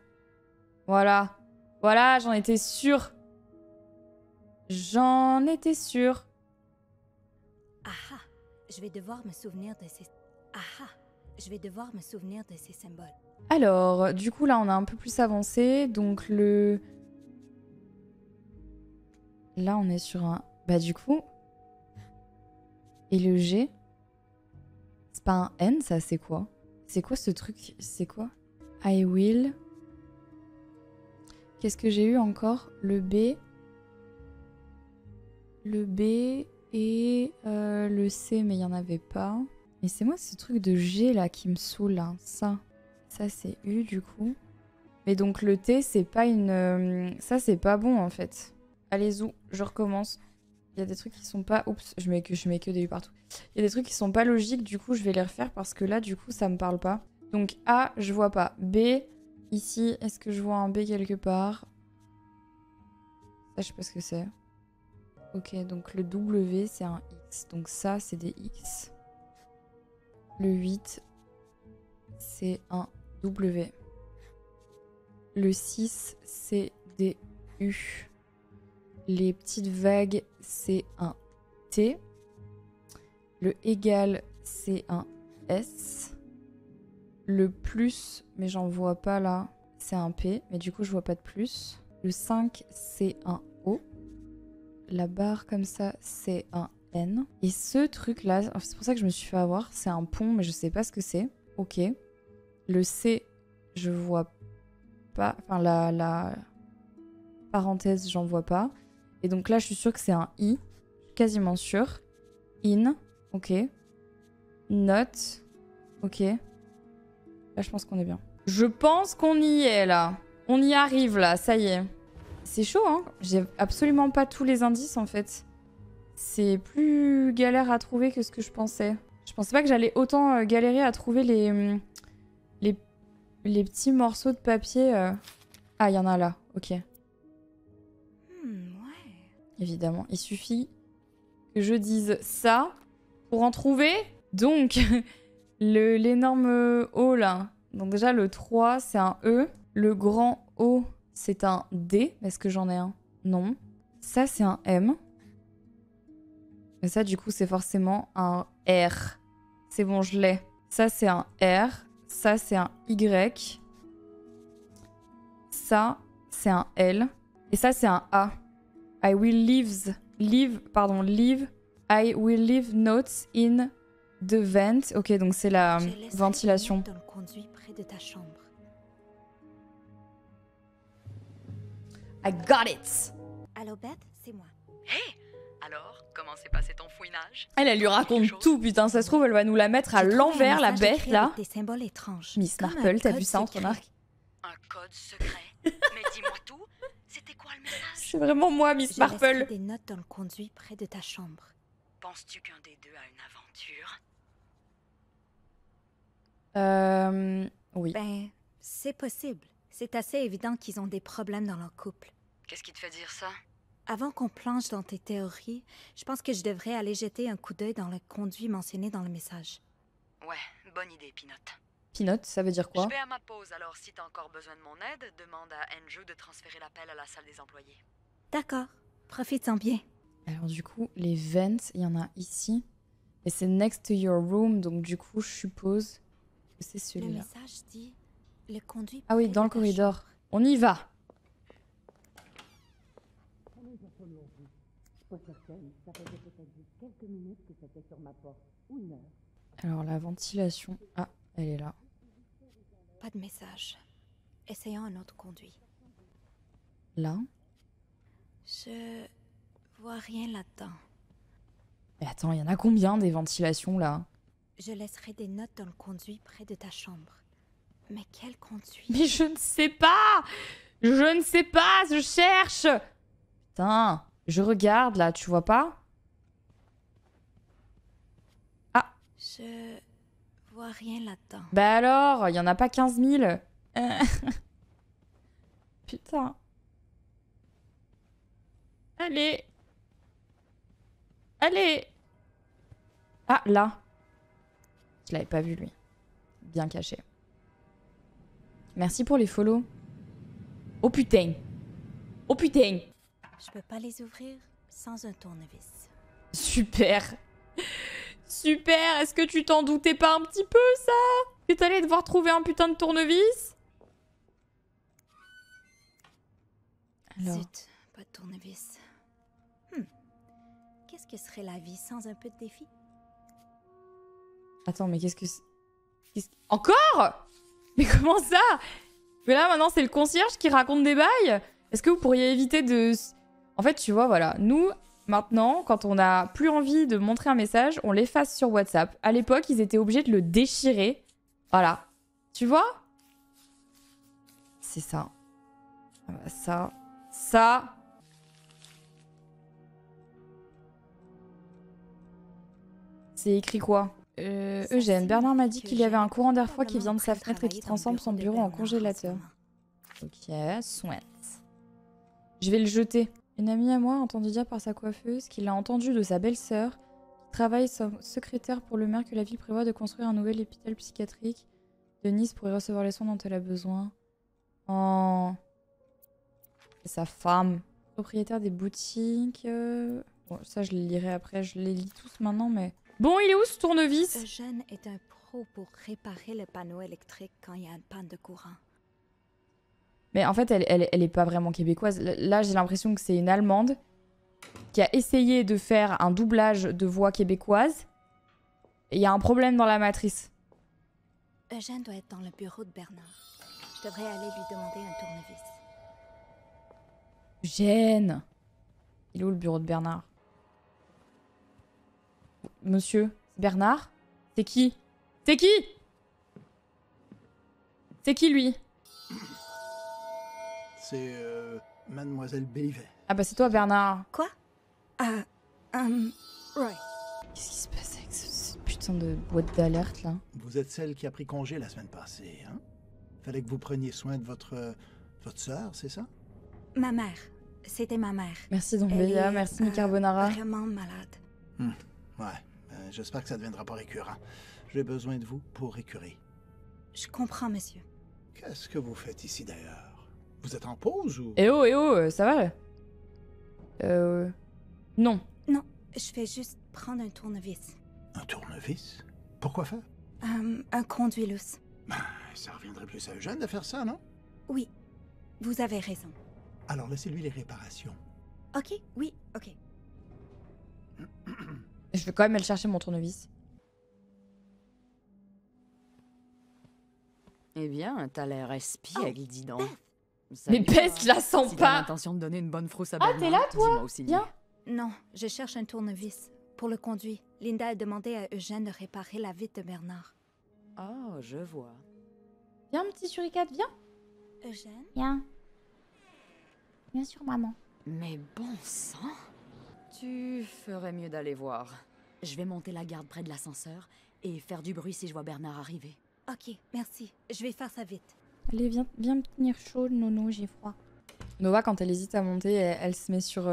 Voilà. Voilà, j'en étais sûre. J'en étais sûre. Ah, je vais devoir me souvenir de ces... Ah, je vais devoir me souvenir de ces symboles. Alors, du coup, là, on a un peu plus avancé. Donc, le... Là, on est sur un... Bah, du coup... Et le G? C'est pas un N, ça, c'est quoi? C'est quoi ce truc? C'est quoi? I will... Qu'est-ce que j'ai eu encore? Le B. Le B et le C, mais il n'y en avait pas. Mais c'est moi ce truc de G là qui me saoule. Hein. Ça c'est U du coup. Mais donc le T, c'est pas une... Ça c'est pas bon en fait. Allez où, je recommence. Il y a des trucs qui sont pas... Oups, je mets que des U partout. Il y a des trucs qui sont pas logiques, du coup je vais les refaire parce que là du coup ça me parle pas. Donc A, je vois pas. B... Ici, est-ce que je vois un B quelque part? Ça, je sais pas ce que c'est. Ok, donc le W, c'est un X. Donc ça, c'est des X. Le 8, c'est un W. Le 6, c'est des U. Les petites vagues, c'est un T. Le égal, c'est un S. Le plus, mais j'en vois pas là, c'est un P, mais du coup je vois pas de plus. Le 5, c'est un O. La barre comme ça, c'est un N. Et ce truc là, c'est pour ça que je me suis fait avoir, c'est un pont, mais je sais pas ce que c'est. Ok. Le C, je vois pas, enfin la parenthèse, j'en vois pas. Et donc là, je suis sûre que c'est un I, quasiment sûre. In, ok. Note, ok. Là, je pense qu'on est bien. Je pense qu'on y est, là. On y arrive, là. Ça y est. C'est chaud, hein? J'ai absolument pas tous les indices, en fait. C'est plus galère à trouver que ce que je pensais. Je pensais pas que j'allais autant galérer à trouver les petits morceaux de papier. Ah, il y en a là. Ok. Ouais. Évidemment. Il suffit que je dise ça pour en trouver. Donc... L'énorme O là, donc déjà le 3 c'est un E, le grand O c'est un D, est-ce que j'en ai un? Non. Ça c'est un M. Mais ça du coup c'est forcément un R. C'est bon, je l'ai. Ça c'est un R, ça c'est un Y, ça c'est un L, et ça c'est un A. I will leave I will leave notes in the vent. Ok, donc c'est la ventilation. Dans le conduit près de ta chambre. I got it. Allô Beth, c'est moi. Hey, alors, comment s'est passé ton fouinage? Elle lui raconte tout, putain, ça se trouve elle va nous la mettre à l'envers la Beth là. Des symboles étranges. Miss Marple, t'as vu ça entre marques? Un code secret. Mais dis-moi tout. C'était quoi le message? C'est vraiment moi, Miss Marple. Des notes dans le conduit près de ta chambre. Penses-tu qu'un des deux a une aventure? Oui. Ben, c'est possible. C'est assez évident qu'ils ont des problèmes dans leur couple. Qu'est-ce qui te fait dire ça? Avant qu'on plonge dans tes théories, je pense que je devrais aller jeter un coup d'œil dans le conduit mentionné dans le message. Ouais, bonne idée, Pinot. Pinot, ça veut dire quoi? Je vais à ma pause, alors si t'as encore besoin de mon aide, demande à Andrew de transférer l'appel à la salle des employés. D'accord, profite-en bien. Alors du coup, les vents, il y en a ici. Et c'est next to your room, donc du coup, je suppose que c'est celui-là. Le message dit le conduit. Ah oui, dans le corridor. On y va. Alors la ventilation. Ah, elle est là. Pas de message. Essayons un autre conduit. Là. Je vois rien là-dedans. Mais attends, il y en a combien des ventilations là? Je laisserai des notes dans le conduit près de ta chambre. Mais quel conduit? Mais je ne sais pas! Je ne sais pas, je cherche! Putain, je regarde là, tu vois pas? Ah! Je vois rien là-dedans. Bah alors, il y en a pas 15 000! Putain. Allez! Allez! Ah, là! Je l'avais pas vu lui. Bien caché. Merci pour les follow. Oh putain! Oh putain! Je peux pas les ouvrir sans un tournevis. Super! Super! Est-ce que tu t'en doutais pas un petit peu, ça? Que t'allais devoir trouver un putain de tournevis? Alors. Zut, pas de tournevis. Qu'est-ce que serait la vie sans un peu de défi? Attends, mais qu'est-ce que c'est? Encore? Mais comment ça? Mais là, maintenant, c'est le concierge qui raconte des bails? Est-ce que vous pourriez éviter de... En fait, tu vois, voilà. Nous, maintenant, quand on n'a plus envie de montrer un message, on l'efface sur WhatsApp. À l'époque, ils étaient obligés de le déchirer. Voilà. Tu vois? C'est ça. Ça. Ça. C'est écrit quoi? Eugène, Bernard m'a dit qu'il y avait un courant d'air froid qui vient de sa fenêtre et qui transforme son bureau en congélateur. Ok, souhait. Je vais le jeter. Une amie à moi a entendu dire par sa coiffeuse qu'il a entendu de sa belle-sœur, qui travaille comme secrétaire pour le maire, que la ville prévoit de construire un nouvel hôpital psychiatrique de Nice pour y recevoir les soins dont elle a besoin. Oh. Et sa femme. Propriétaire des boutiques. Bon, ça je les lirai après, je les lis tous maintenant, mais... Bon, il est où ce tournevis? Eugène est un pro pour réparer le panneau électrique quand il y a une panne de courant. Mais en fait, elle est pas vraiment québécoise. Là, j'ai l'impression que c'est une Allemande qui a essayé de faire un doublage de voix québécoise. Il y a un problème dans la matrice. Eugène doit être dans le bureau de Bernard. Je devrais aller lui demander un tournevis. Eugène! Il est où le bureau de Bernard? Monsieur Bernard? C'est qui? C'est qui? C'est qui lui? C'est Mademoiselle Bélivet. Ah bah c'est toi Bernard. Quoi? Roy. Qu'est-ce qui se passe avec cette putain de boîte d'alerte là? Vous êtes celle qui a pris congé la semaine passée, hein? Fallait que vous preniez soin de votre sœur, c'est ça? Ma mère. C'était ma mère. Merci donc Bélia, merci mi carbonara. Vraiment malade. Ouais, j'espère que ça deviendra pas récurrent. J'ai besoin de vous pour récurer. Je comprends, monsieur. Qu'est-ce que vous faites ici, d'ailleurs? Vous êtes en pause ou... eh oh, ça va? Non. Non, je vais juste prendre un tournevis. Un tournevis? Pourquoi faire? Un conduit lousse. Ben, ça reviendrait plus à Eugène de faire ça, non? Oui, vous avez raison. Alors laissez-lui les réparations. Ok, oui, ok. Je vais quand même aller chercher mon tournevis. Eh bien, t'as l'air espiègle, dis donc. Mais Beth, je la sens si pas. Intention de donner une bonne frousse à Bernard, t'es là, toi? Aussi bien. Non, je cherche un tournevis pour le conduit. Linda a demandé à Eugène de réparer la vitre de Bernard. Oh, je vois. Viens, mon petit suricate, viens. Eugène? Viens. Bien sûr, maman. Mais bon sang! Tu ferais mieux d'aller voir. Je vais monter la garde près de l'ascenseur et faire du bruit si je vois Bernard arriver. Ok, merci. Je vais faire ça vite. Allez, viens, viens me tenir chaud, Nono, j'ai froid. Nova, quand elle hésite à monter, elle se met sur,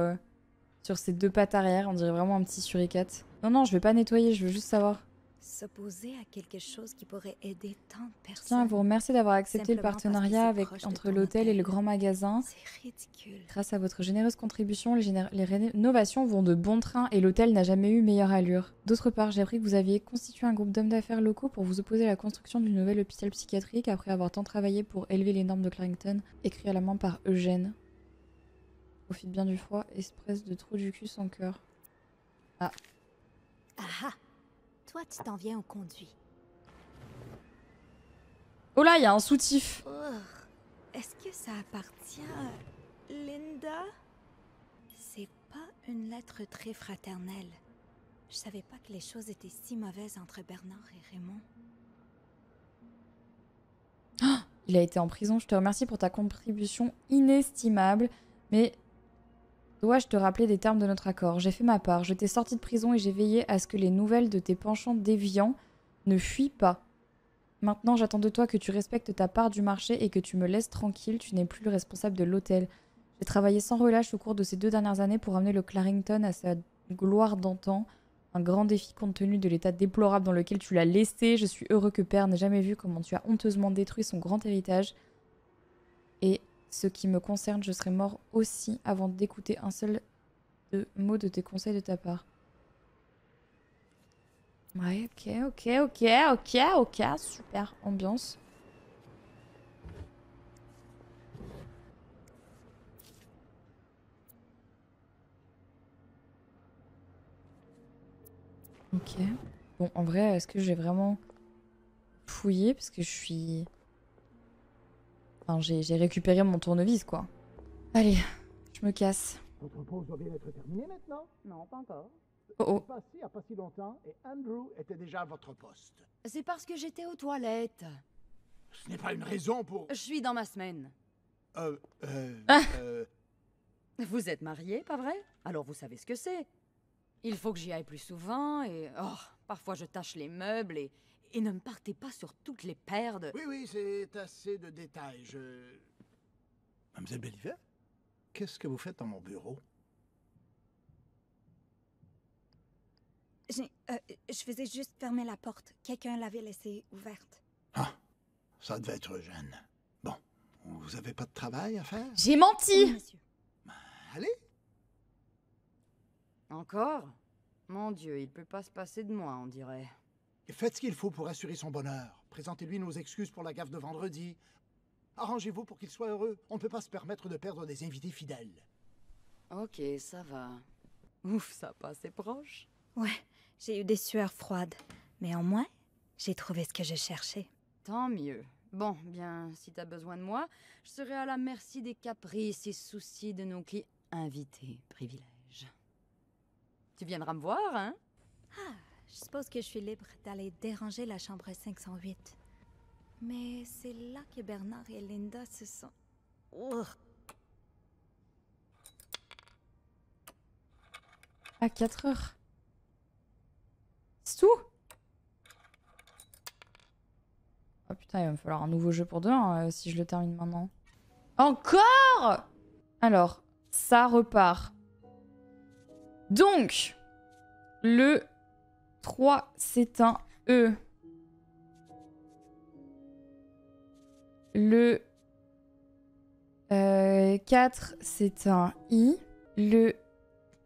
sur ses deux pattes arrière. On dirait vraiment un petit suricate. Non, non, je vais pas nettoyer, je veux juste savoir. S'opposer à quelque chose qui pourrait aider tant de personnes. Tiens, vous remercie d'avoir accepté le partenariat avec, entre l'hôtel et le grand magasin. C'est ridicule. Grâce à votre généreuse contribution, les rénovations vont de bon train et l'hôtel n'a jamais eu meilleure allure. D'autre part, j'ai appris que vous aviez constitué un groupe d'hommes d'affaires locaux pour vous opposer à la construction du nouvel hôpital psychiatrique après avoir tant travaillé pour élever les normes de Clarington, écrit à la main par Eugène. Profite bien du froid, espèce de trou du cul sans cœur. Ah. Ah. Toi, tu t'en viens au conduit. Oh là, il y a un soutif. Est-ce que ça appartient à Linda? C'est pas une lettre très fraternelle. Je savais pas que les choses étaient si mauvaises entre Bernard et Raymond. Oh, il a été en prison. Je te remercie pour ta contribution inestimable, mais... dois-je te rappeler des termes de notre accord? J'ai fait ma part, je t'ai sorti de prison et j'ai veillé à ce que les nouvelles de tes penchants déviants ne fuient pas. Maintenant, j'attends de toi que tu respectes ta part du marché et que tu me laisses tranquille, tu n'es plus le responsable de l'hôtel. J'ai travaillé sans relâche au cours de ces 2 dernières années pour amener le Clarington à sa gloire d'antan. Un grand défi compte tenu de l'état déplorable dans lequel tu l'as laissé. Je suis heureux que Père n'ait jamais vu comment tu as honteusement détruit son grand héritage. Et... ce qui me concerne, je serais mort aussi avant d'écouter un seul mot de tes conseils de ta part. Ouais, ok, ok, ok, ok, ok, super ambiance. Ok. Bon, en vrai, est-ce que j'ai vraiment fouillé parce que je suis... enfin, j'ai récupéré mon tournevis, quoi. Allez, je me casse. Votre pause doit bien être terminée maintenant? Non, pas encore. Oh oh. C'est passé il n'y a pas si longtemps et Andrew était déjà à votre poste. C'est parce que j'étais aux toilettes. Ce n'est pas une raison pour... Je suis dans ma semaine. Vous êtes mariés, pas vrai? Alors vous savez ce que c'est. Il faut que j'y aille plus souvent et... oh, parfois je tâche les meubles et... et ne me partez pas sur toutes les paires de... Oui, oui, c'est assez de détails, je... Mademoiselle Bellivet, qu'est-ce que vous faites dans mon bureau? Je faisais juste fermer la porte. Quelqu'un l'avait laissée ouverte. Ah, ça devait être Eugène. Bon, vous avez pas de travail à faire? J'ai menti, oui, monsieur. Ben, allez. Encore? Mon Dieu, il peut pas se passer de moi, on dirait. Faites ce qu'il faut pour assurer son bonheur. Présentez-lui nos excuses pour la gaffe de vendredi. Arrangez-vous pour qu'il soit heureux. On ne peut pas se permettre de perdre des invités fidèles. Ok, ça va. Ouf, ça passe, c'est proche. Ouais, j'ai eu des sueurs froides. Mais au moins, j'ai trouvé ce que je cherchais. Tant mieux. Bon, bien, si t'as besoin de moi, je serai à la merci des caprices et soucis de nos clients invités. Privilèges. Tu viendras me voir, hein? Ah. Je suppose que je suis libre d'aller déranger la chambre 508. Mais c'est là que Bernard et Linda se sont... oh. À 4 heures. C'est tout? Oh putain, il va me falloir un nouveau jeu pour demain si je le termine maintenant. Encore? Alors, ça repart. Donc, le... 3, c'est un E. Le 4, c'est un I. Le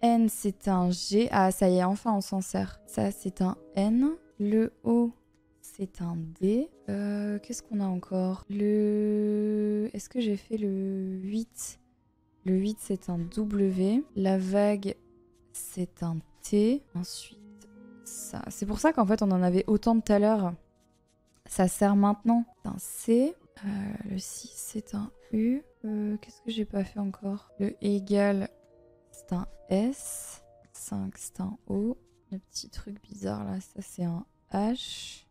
N, c'est un G. Ah, ça y est, enfin, on s'en sert. Ça, c'est un N. Le O, c'est un D. Qu'est-ce qu'on a encore? Le... Est-ce que j'ai fait le 8? Le 8, c'est un W. La vague, c'est un T. Ensuite, ça. C'est pour ça qu'en fait, on en avait autant tout à l'heure. Ça sert maintenant. C'est un C. Le 6, c'est un U. Qu'est-ce que j'ai pas fait encore? Le égal, c'est un S. 5, c'est un O. Le petit truc bizarre là, ça c'est un H.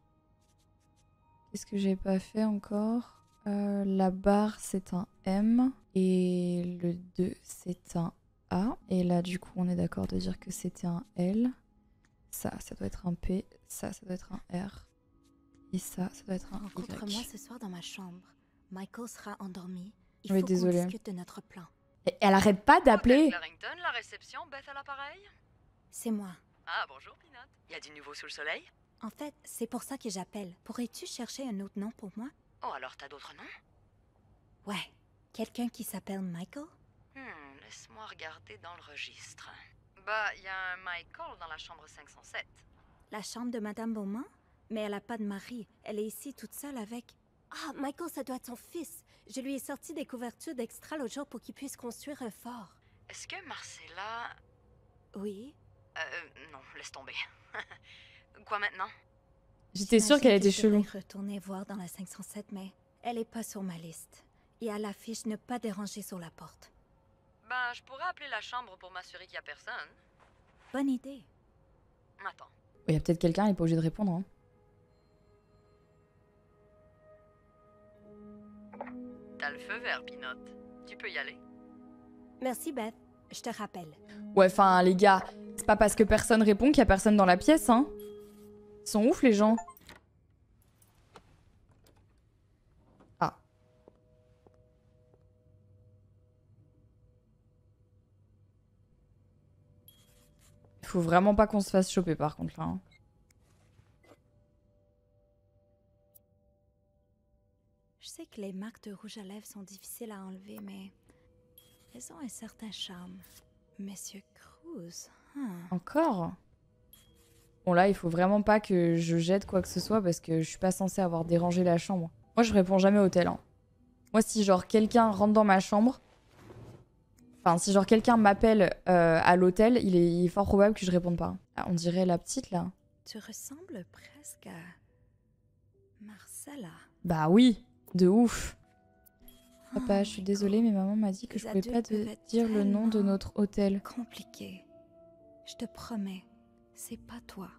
Qu'est-ce que j'ai pas fait encore? La barre, c'est un M. Et le 2, c'est un A. Et là, du coup, on est d'accord de dire que c'était un L. Ça, ça doit être un P. Ça, ça doit être un R. Et ça, ça doit être un Y. Rencontre-moi ce soir dans ma chambre. Michael sera endormi. Il faut qu'on discute de notre plan. Elle arrête pas d'appeler. Clarington, la réception, Beth à l'appareil? C'est moi. Ah, bonjour, Peanut. Y a du nouveau sous le soleil? En fait, c'est pour ça que j'appelle. Pourrais-tu chercher un autre nom pour moi? Oh, alors t'as d'autres noms? Ouais. Quelqu'un qui s'appelle Michael? Laisse-moi regarder dans le registre. Bah, y a un Michael dans la chambre 507. La chambre de Madame Beaumont? Mais elle a pas de mari. Elle est ici toute seule avec... Ah, Michael, ça doit être son fils. Je lui ai sorti des couvertures d'extra l'autre jour pour qu'il puisse construire un fort. Est-ce que Marcella... Oui? Non, laisse tomber. Quoi maintenant? J'étais sûre qu'elle était chelou. Je vais retourner voir dans la 507, mais elle est pas sur ma liste. Et à l'affiche, ne pas déranger sur la porte. Ben, je pourrais appeler la chambre pour m'assurer qu'il y a personne. Bonne idée. Attends. Il y a peut-être quelqu'un, il est pas obligé de répondre. Hein. T'as le feu vert, Peanut. Tu peux y aller. Merci, Beth. Je te rappelle. Ouais, enfin, les gars, c'est pas parce que personne répond qu'il y a personne dans la pièce, hein. Ils sont ouf, les gens. Ah. Faut vraiment pas qu'on se fasse choper, par contre, là. Hein. Je sais que les marques de rouge à lèvres sont difficiles à enlever, mais... Elles ont un certain charme. Monsieur Cruz... Encore? Bon là, il faut vraiment pas que je jette quoi que ce soit parce que je suis pas censée avoir dérangé la chambre. Moi, je réponds jamais au tel. Hein. Moi, si genre quelqu'un rentre dans ma chambre... Enfin, si genre quelqu'un m'appelle à l'hôtel, il est fort probable que je réponde pas. Ah, on dirait la petite, là. Tu ressembles presque à... Marcella. Bah oui, de ouf. Papa, je suis désolée, mais maman m'a dit que je pouvais pas te dire le nom de notre hôtel. Compliqué. Je te promets, c'est pas toi.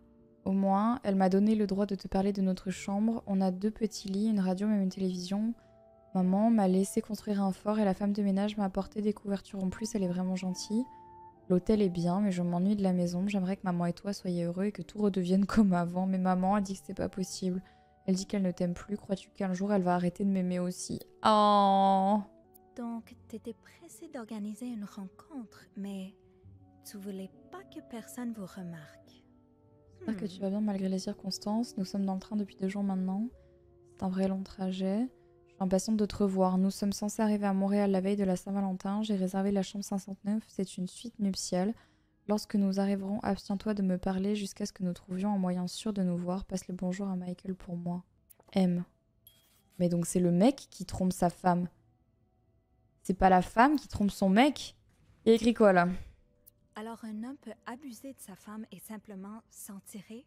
Au moins, elle m'a donné le droit de te parler de notre chambre. On a 2 petits lits, une radio, même une télévision. Maman m'a laissé construire un fort et la femme de ménage m'a apporté des couvertures en plus. Elle est vraiment gentille. L'hôtel est bien, mais je m'ennuie de la maison. J'aimerais que maman et toi soyez heureux et que tout redevienne comme avant. Mais maman a dit que c'est pas possible. Elle dit qu'elle ne t'aime plus. Crois-tu qu'un jour, elle va arrêter de m'aimer aussi? Oh. Donc, t'étais pressée d'organiser une rencontre, mais tu voulais pas que personne vous remarque. J'espère que tu vas bien malgré les circonstances. Nous sommes dans le train depuis 2 jours maintenant. C'est un vrai long trajet. Je suis impatiente de te revoir. Nous sommes censés arriver à Montréal la veille de la Saint-Valentin. J'ai réservé la chambre 509. C'est une suite nuptiale. Lorsque nous arriverons, abstiens-toi de me parler jusqu'à ce que nous trouvions un moyen sûr de nous voir. Passe le bonjour à Michael pour moi. M. Mais donc c'est le mec qui trompe sa femme. C'est pas la femme qui trompe son mec. Il écrit quoi là? Alors un homme peut abuser de sa femme et simplement s'en tirer?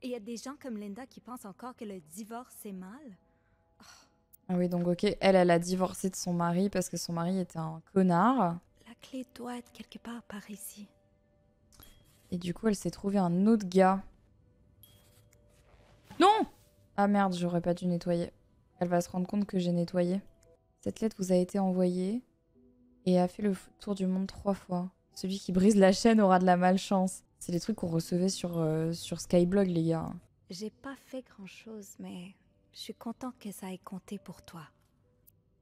Et il y a des gens comme Linda qui pensent encore que le divorce c'est mal? Oh. Ah oui, donc ok, elle a divorcé de son mari parce que son mari était un connard. La clé doit être quelque part par ici. Et du coup, elle s'est trouvée un autre gars. Non! Ah merde, j'aurais pas dû nettoyer. Elle va se rendre compte que j'ai nettoyé. Cette lettre vous a été envoyée et a fait le tour du monde 3 fois. Celui qui brise la chaîne aura de la malchance. C'est des trucs qu'on recevait sur Skyblog, les gars. J'ai pas fait grand-chose, mais je suis contente que ça ait compté pour toi.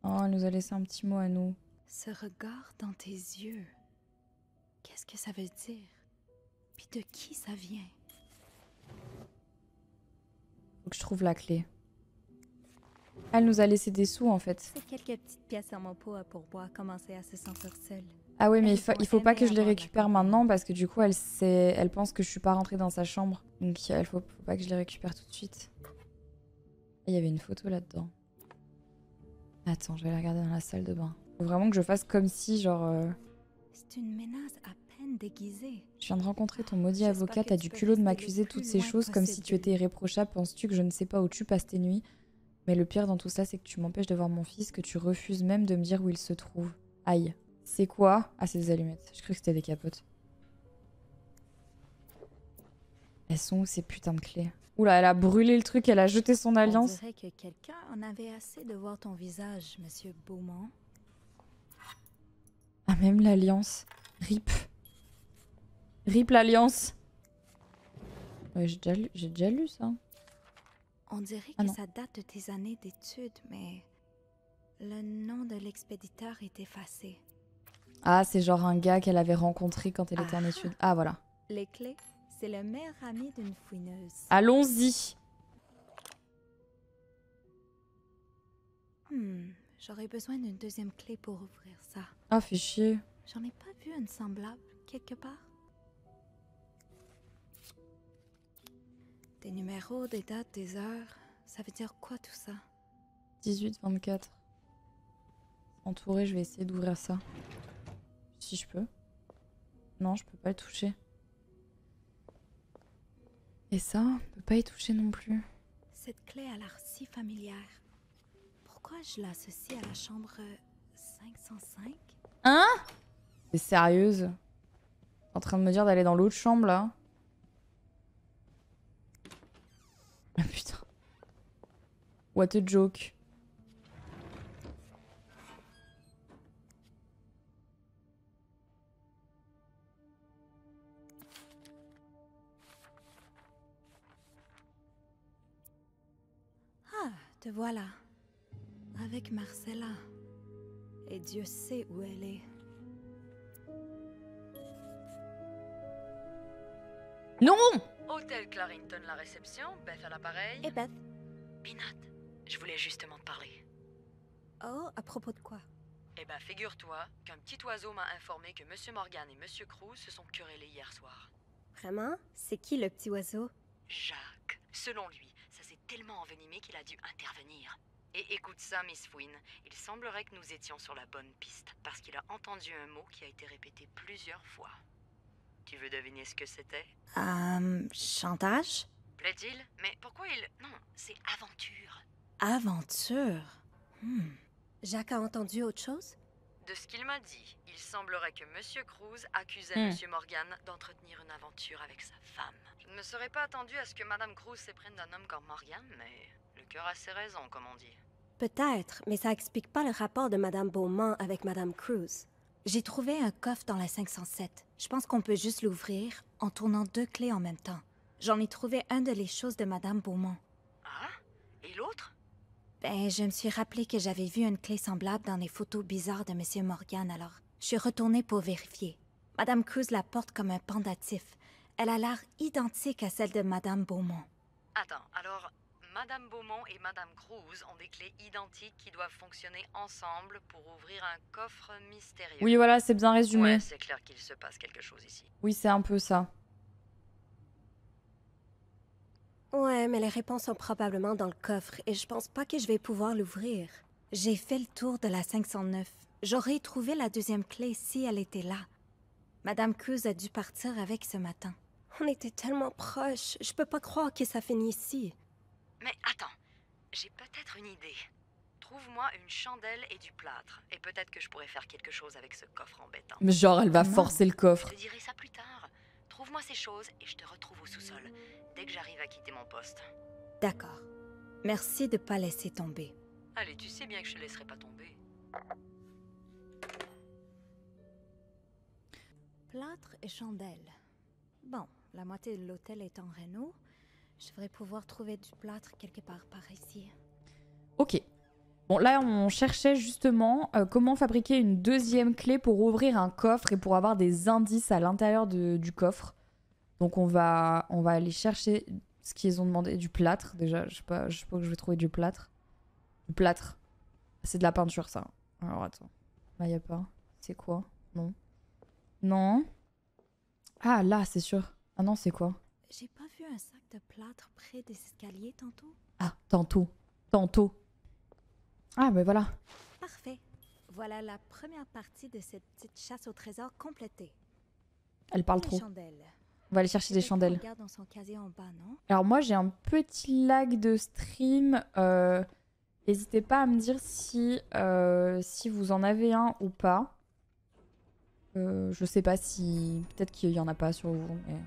Oh, elle nous a laissé un petit mot à nous. Ce regard dans tes yeux, qu'est-ce que ça veut dire? Puis de qui ça vient? Faut que je trouve la clé. Elle nous a laissé des sous en fait. C'est quelques petites pièces à mon pot à pourboire, commencer à se sentir seule. Ah oui, mais il faut pas que je les récupère maintenant parce que du coup elle pense que je suis pas rentrée dans sa chambre. Donc il faut pas que je les récupère tout de suite. Il y avait une photo là-dedans. Attends, je vais la regarder dans la salle de bain. Faut vraiment que je fasse comme si genre... C'est une menace à peine déguisée. Je viens de rencontrer ton maudit avocat, t'as du culot de m'accuser toutes ces choses comme si tu étais irréprochable. Penses-tu que je ne sais pas où tu passes tes nuits? Mais le pire dans tout ça, c'est que tu m'empêches de voir mon fils, que tu refuses même de me dire où il se trouve. Aïe. C'est quoi? Ah, c'est des allumettes. Je croyais que c'était des capotes. Elles sont où ces putains de clés? Oula, elle a brûlé le truc, elle a jeté son alliance. On dirait que quelqu'un en avait assez de voir ton visage, monsieur Beaumont. Ah, même l'alliance. Rip. Rip l'alliance. Ouais, j'ai déjà lu ça. On dirait que ça date de tes années d'études, mais le nom de l'expéditeur est effacé. Ah, c'est genre un gars qu'elle avait rencontré quand elle était en études. Ah, voilà. Les clés, c'est le meilleur ami d'une fouineuse. Allons-y. J'aurais besoin d'une deuxième clé pour ouvrir ça. Ah, fais chier. J'en ai pas vu une semblable quelque part. Des numéros, des dates, des heures, ça veut dire quoi tout ça? 18, 24. Entouré, je vais essayer d'ouvrir ça. Si je peux. Non, je peux pas le toucher. Et ça, on peut pas y toucher non plus. Cette clé a l'air si familière. Pourquoi je l'associe à la chambre 505? Hein? T'es sérieuse? T'es en train de me dire d'aller dans l'autre chambre là? Ah putain. What a joke. Ah, te voilà. Avec Marcella. Et Dieu sait où elle est. Non! Hôtel Clarington, la réception, Beth à l'appareil. Et Beth. Peanut, je voulais justement te parler. Oh, à propos de quoi? Eh ben, figure-toi qu'un petit oiseau m'a informé que Monsieur Morgan et Monsieur Cruz se sont querellés hier soir. Vraiment? C'est qui le petit oiseau? Jacques. Selon lui, ça s'est tellement envenimé qu'il a dû intervenir. Et écoute ça, Miss Fouine, il semblerait que nous étions sur la bonne piste, parce qu'il a entendu un mot qui a été répété plusieurs fois. Tu veux deviner ce que c'était? Chantage? Plaît-il? Mais pourquoi il... Non, c'est aventure. Aventure? Jacques a entendu autre chose? De ce qu'il m'a dit, il semblerait que Monsieur Cruz accusait Monsieur Morgan d'entretenir une aventure avec sa femme. Je ne me serais pas attendue à ce que Madame Cruz s'éprenne d'un homme comme Morgan, mais le cœur a ses raisons, comme on dit. Peut-être, mais ça explique pas le rapport de Madame Beaumont avec Madame Cruz. J'ai trouvé un coffre dans la 507. Je pense qu'on peut juste l'ouvrir en tournant deux clés en même temps. J'en ai trouvé un de les choses de Madame Beaumont. Ah? Et l'autre? Ben, je me suis rappelé que j'avais vu une clé semblable dans les photos bizarres de Monsieur Morgan, alors je suis retournée pour vérifier. Madame Cruz la porte comme un pendatif. Elle a l'air identique à celle de Madame Beaumont. Attends, alors... Madame Beaumont et Madame Cruz ont des clés identiques qui doivent fonctionner ensemble pour ouvrir un coffre mystérieux. Oui, voilà, c'est bien résumé. Ouais, c'est clair qu'il se passe quelque chose ici. Oui, c'est un peu ça. Ouais, mais les réponses sont probablement dans le coffre et je pense pas que je vais pouvoir l'ouvrir. J'ai fait le tour de la 509. J'aurais trouvé la deuxième clé si elle était là. Madame Cruz a dû partir avec ce matin. On était tellement proches, je peux pas croire que ça finit ici. Mais attends, j'ai peut-être une idée. Trouve-moi une chandelle et du plâtre, et peut-être que je pourrais faire quelque chose avec ce coffre embêtant. Mais genre, elle va forcer le coffre. Je te dirai ça plus tard. Trouve-moi ces choses et je te retrouve au sous-sol, dès que j'arrive à quitter mon poste. D'accord. Merci de pas laisser tomber. Allez, tu sais bien que je te laisserai pas tomber. Plâtre et chandelle. Bon, la moitié de l'hôtel est en réno. Je devrais pouvoir trouver du plâtre quelque part par ici. Ok. Bon, là, on cherchait justement comment fabriquer une deuxième clé pour ouvrir un coffre et pour avoir des indices à l'intérieur du coffre. Donc, on va aller chercher ce qu'ils ont demandé. Du plâtre, déjà. Je sais pas où je vais trouver du plâtre. Le plâtre. C'est de la peinture, ça. Alors, attends. Là, y a pas. C'est quoi? Non. Non. Ah, là, c'est sûr. Ah non, c'est quoi? J'ai pas vu un sac de plâtre près des escaliers tantôt? Ah, tantôt. Tantôt. Ah, ben voilà. Parfait. Voilà la première partie de cette petite chasse au trésor complétée. Elle parle trop. On va aller chercher des chandelles. Dans son casier en bas, non? Alors moi j'ai un petit lag de stream. N'hésitez pas à me dire si, si vous en avez un ou pas. Je sais pas si... Peut-être qu'il y en a pas sur vous. Mais...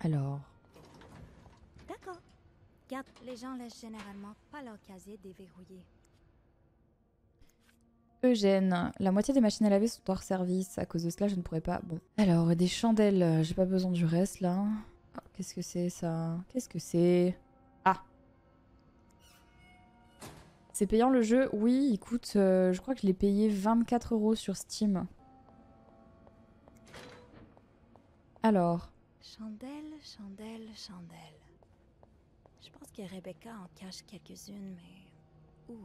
Alors... D'accord. Garde, les gens laissent généralement pas leur casier déverrouillé. Eugène, la moitié des machines à laver sont hors service, à cause de cela je ne pourrais pas... Bon. Alors, des chandelles, j'ai pas besoin du reste là. Oh, qu'est-ce que c'est ça? Qu'est-ce que c'est? Ah! C'est payant le jeu? Oui, il coûte... je crois que je l'ai payé 24 € sur Steam. Alors... Chandelle, chandelle, chandelle... Je pense que Rebecca en cache quelques-unes, mais...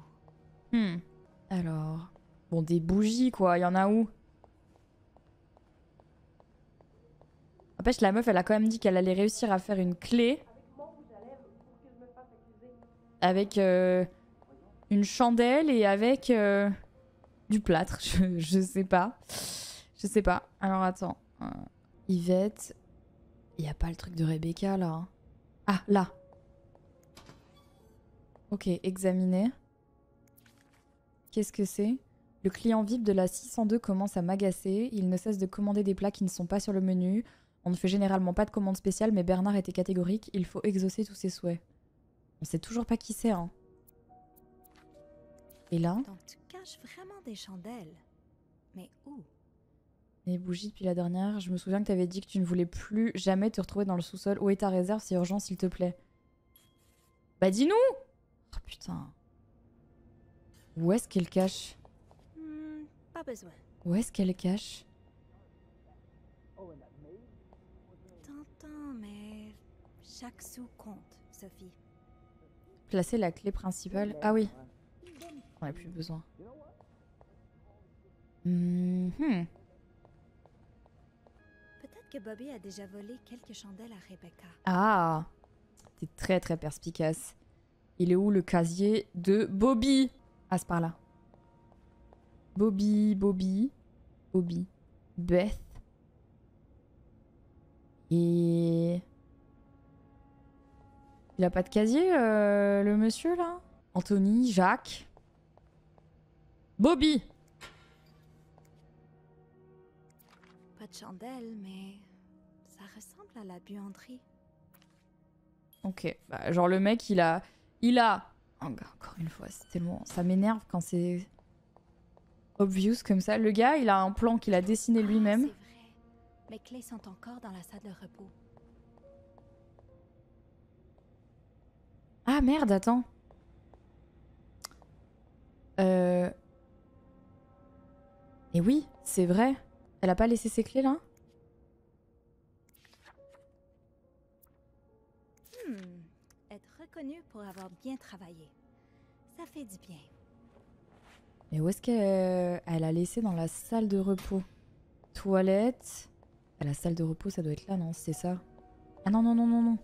Ouh. Alors... Bon, des bougies, quoi. Il y en a où? Après, la meuf, elle a quand même dit qu'elle allait réussir à faire une clé. Avec une chandelle et avec du plâtre. Je sais pas. Je sais pas. Alors, attends. Yvette. Il n'y a pas le truc de Rebecca, là. Ah, là. Ok, examiner. Qu'est-ce que c'est? Le client VIP de la 602 commence à m'agacer. Il ne cesse de commander des plats qui ne sont pas sur le menu. On ne fait généralement pas de commande spéciale, mais Bernard était catégorique. Il faut exaucer tous ses souhaits. On sait toujours pas qui c'est, hein. Et là... Donc tu caches vraiment des chandelles. Mais où? Les bougies depuis la dernière. Je me souviens que t'avais dit que tu ne voulais plus jamais te retrouver dans le sous-sol. Où est ta réserve? C'est urgent, s'il te plaît. Bah dis-nous! Oh putain... Où est-ce qu'elle cache? Pas besoin. Où est-ce qu'elle cache? T'entends, mais chaque sou compte, Sophie. Placer la clé principale. Ah oui. On n'a plus besoin. Peut-être que Bobby a déjà volé quelques chandelles à Rebecca. Ah, c'est très très perspicace. Il est où le casier de Bobby? Ah, c'est par là. Bobby, Bobby, Bobby, Beth. Et... Il a pas de casier, le monsieur, là? Anthony, Jacques. Bobby! Pas de chandelle, mais... Ça ressemble à la buanderie. Ok, bah, genre le mec, il a... Encore une fois, c'est tellement... Ça m'énerve quand c'est obvious comme ça. Le gars, il a un plan qu'il a dessiné lui-même. C'est vrai. Mes clés sont encore dans la salle de repos. Ah merde, attends. Et oui, c'est vrai. Elle a pas laissé ses clés là? Connue pour avoir bien travaillé. Ça fait du bien. Mais où est-ce qu'elle a laissé? Dans la salle de repos. Toilette. À la salle de repos, ça doit être là, non? C'est ça? Ah non, non, non, non, non.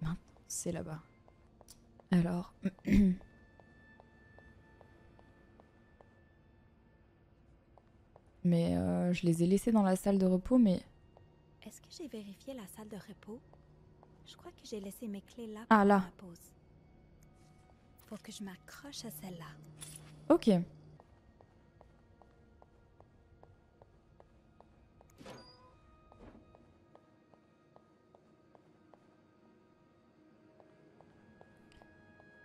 Maintenant, c'est là-bas. Alors... Mais je les ai laissés dans la salle de repos, mais... Est-ce que j'ai vérifié la salle de repos? Je crois que j'ai laissé mes clés là pour la pause. Faut que je m'accroche à celle-là. Ok.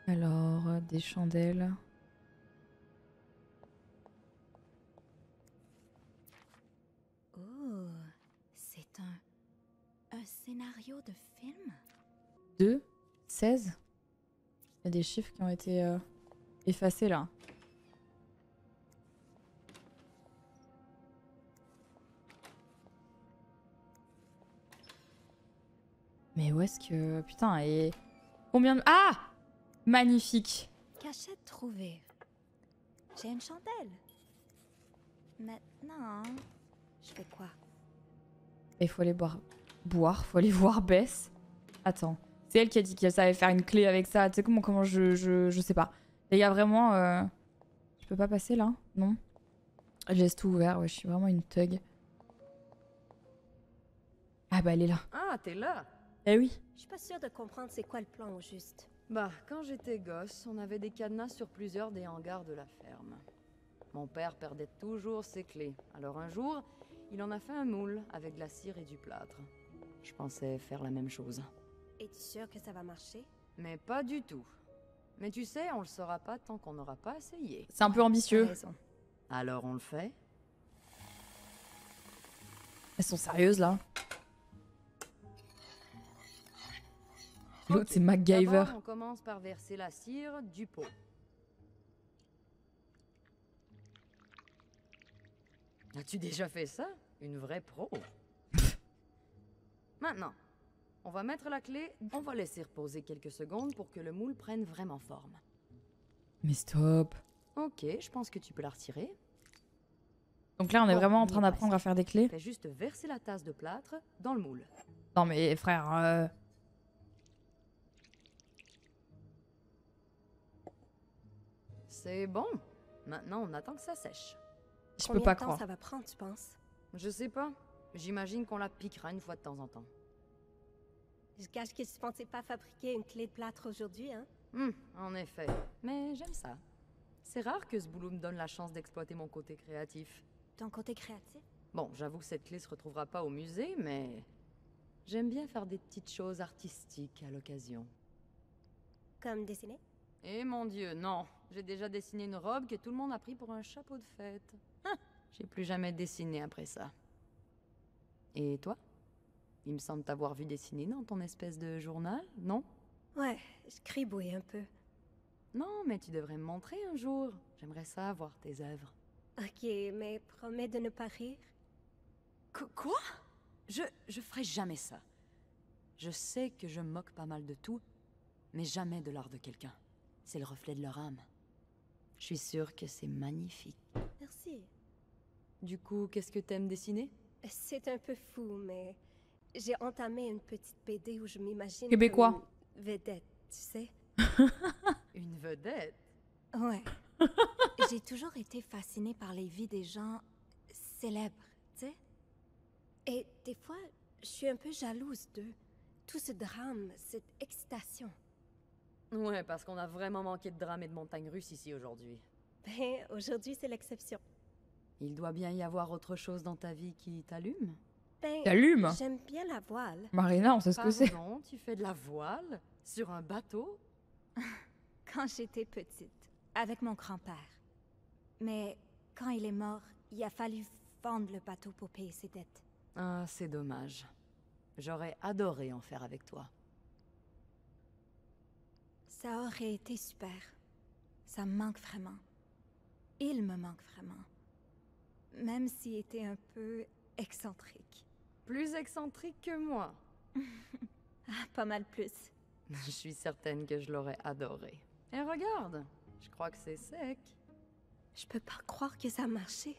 Alors, des chandelles... Scénario de film? 2, 16. Il y a des chiffres qui ont été effacés là. Mais où est-ce que... Putain, et... Combien de... Ah! Magnifique. Cachette trouvée. J'ai une chandelle. Maintenant, je fais quoi? Il faut aller boire... Faut aller voir Bess. Attends. C'est elle qui a dit qu'elle savait faire une clé avec ça. Tu sais comment je sais pas. Les gars, vraiment... Je peux pas passer là? Non. Je laisse tout ouvert, ouais. Je suis vraiment une thug. Ah bah elle est là. Ah, t'es là? Eh oui. Je suis pas sûre de comprendre c'est quoi le plan au juste. Bah, quand j'étais gosse, on avait des cadenas sur plusieurs des hangars de la ferme. Mon père perdait toujours ses clés. Alors un jour, il en a fait un moule avec de la cire et du plâtre. Je pensais faire la même chose. Es-tu sûre que ça va marcher? Mais pas du tout. Mais tu sais, on le saura pas tant qu'on n'aura pas essayé. C'est un peu ambitieux. Alors on le fait? Elles sont sérieuses là? L'autre okay. C'est MacGyver. On commence par verser la cire du pot. As-tu déjà fait ça? Une vraie pro. Maintenant, on va mettre la clé, on va laisser reposer quelques secondes pour que le moule prenne vraiment forme. Mais stop. Ok, je pense que tu peux la retirer. Donc là, on est vraiment en train d'apprendre à faire des clés. Fais juste verser la tasse de plâtre dans le moule. Non mais frère... C'est bon. Maintenant, on attend que ça sèche. Je peux pas croire. Combien de temps ça va prendre, tu penses? Je sais pas. J'imagine qu'on la piquera une fois de temps en temps. Je cache que tu pensais pas fabriquer une clé de plâtre aujourd'hui, hein? En effet. Mais j'aime ça. C'est rare que ce boulot me donne la chance d'exploiter mon côté créatif. Ton côté créatif? Bon, j'avoue que cette clé se retrouvera pas au musée, mais... J'aime bien faire des petites choses artistiques à l'occasion. Comme dessiner? Eh mon Dieu, non! J'ai déjà dessiné une robe que tout le monde a pris pour un chapeau de fête. J'ai plus jamais dessiné après ça. Et toi? Il me semble t'avoir vu dessiner dans ton espèce de journal, non? Ouais, je cribouille un peu. Non, mais tu devrais me montrer un jour. J'aimerais ça, voir tes œuvres. Ok, mais promets de ne pas rire. Quoi? Je ferai jamais ça. Je sais que je moque pas mal de tout, mais jamais de l'art de quelqu'un. C'est le reflet de leur âme. Je suis sûre que c'est magnifique. Merci. Du coup, qu'est-ce que t'aimes dessiner? C'est un peu fou, mais... J'ai entamé une petite BD où je m'imagine... Québécois. Une vedette, tu sais. Une vedette? Ouais. J'ai toujours été fascinée par les vies des gens célèbres, tu sais. Et des fois, je suis un peu jalouse d'eux. Tout ce drame, cette excitation. Ouais, parce qu'on a vraiment manqué de drame et de montagnes russes ici aujourd'hui. Ben, aujourd'hui, c'est l'exception. Il doit bien y avoir autre chose dans ta vie qui t'allume? Ben, t'allume? J'aime bien la voile. Marina, on sait ce que c'est. Pardon, tu fais de la voile? Sur un bateau? Quand j'étais petite, avec mon grand-père. Mais quand il est mort, il a fallu vendre le bateau pour payer ses dettes. Ah, c'est dommage. J'aurais adoré en faire avec toi. Ça aurait été super. Ça me manque vraiment. Il me manque vraiment. Même s'il était un peu excentrique. Plus excentrique que moi. Pas mal plus. Je suis certaine que je l'aurais adoré. Et regarde, je crois que c'est sec. Je peux pas croire que ça a marché.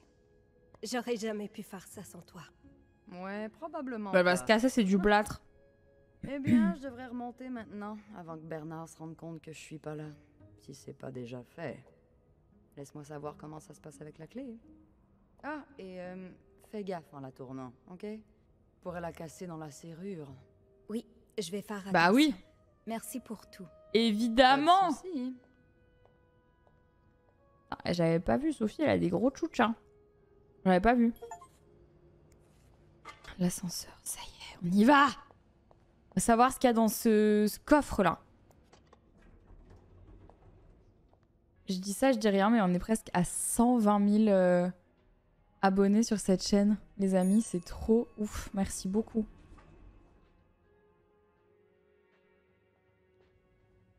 J'aurais jamais pu faire ça sans toi. Ouais, probablement. Bah, parce qu'à ça, c'est du plâtre. Eh bien, je devrais remonter maintenant, avant que Bernard se rende compte que je suis pas là. Si c'est pas déjà fait. Laisse-moi savoir comment ça se passe avec la clé. Ah, et fais gaffe en la tournant, ok? Pourrais la casser dans la serrure. Oui, je vais faire attention. Bah oui! Merci pour tout. Évidemment! Ah, j'avais pas vu, Sophie, elle a des gros tchouchas. J'avais pas vu. L'ascenseur, ça y est, on y va! Savoir ce qu'il y a dans ce coffre-là. Je dis ça, je dis rien, mais on est presque à 120 000 abonnés sur cette chaîne. Les amis, c'est trop ouf. Merci beaucoup.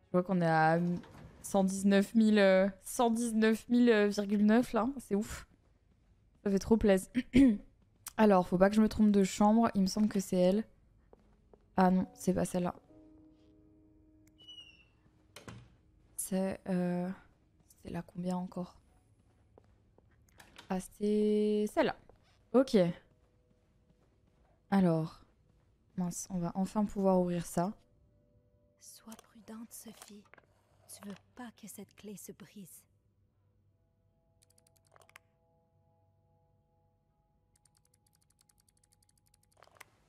Je vois qu'on est à 119 000,9 là. C'est ouf. Ça fait trop plaisir. Alors, faut pas que je me trompe de chambre. Il me semble que c'est elle. Ah non, c'est pas celle-là. C'est la combien encore? Ah, c'est celle-là. Ok. Alors, mince, on va enfin pouvoir ouvrir ça. Sois prudente, Sophie. Tu veux pas que cette clé se brise.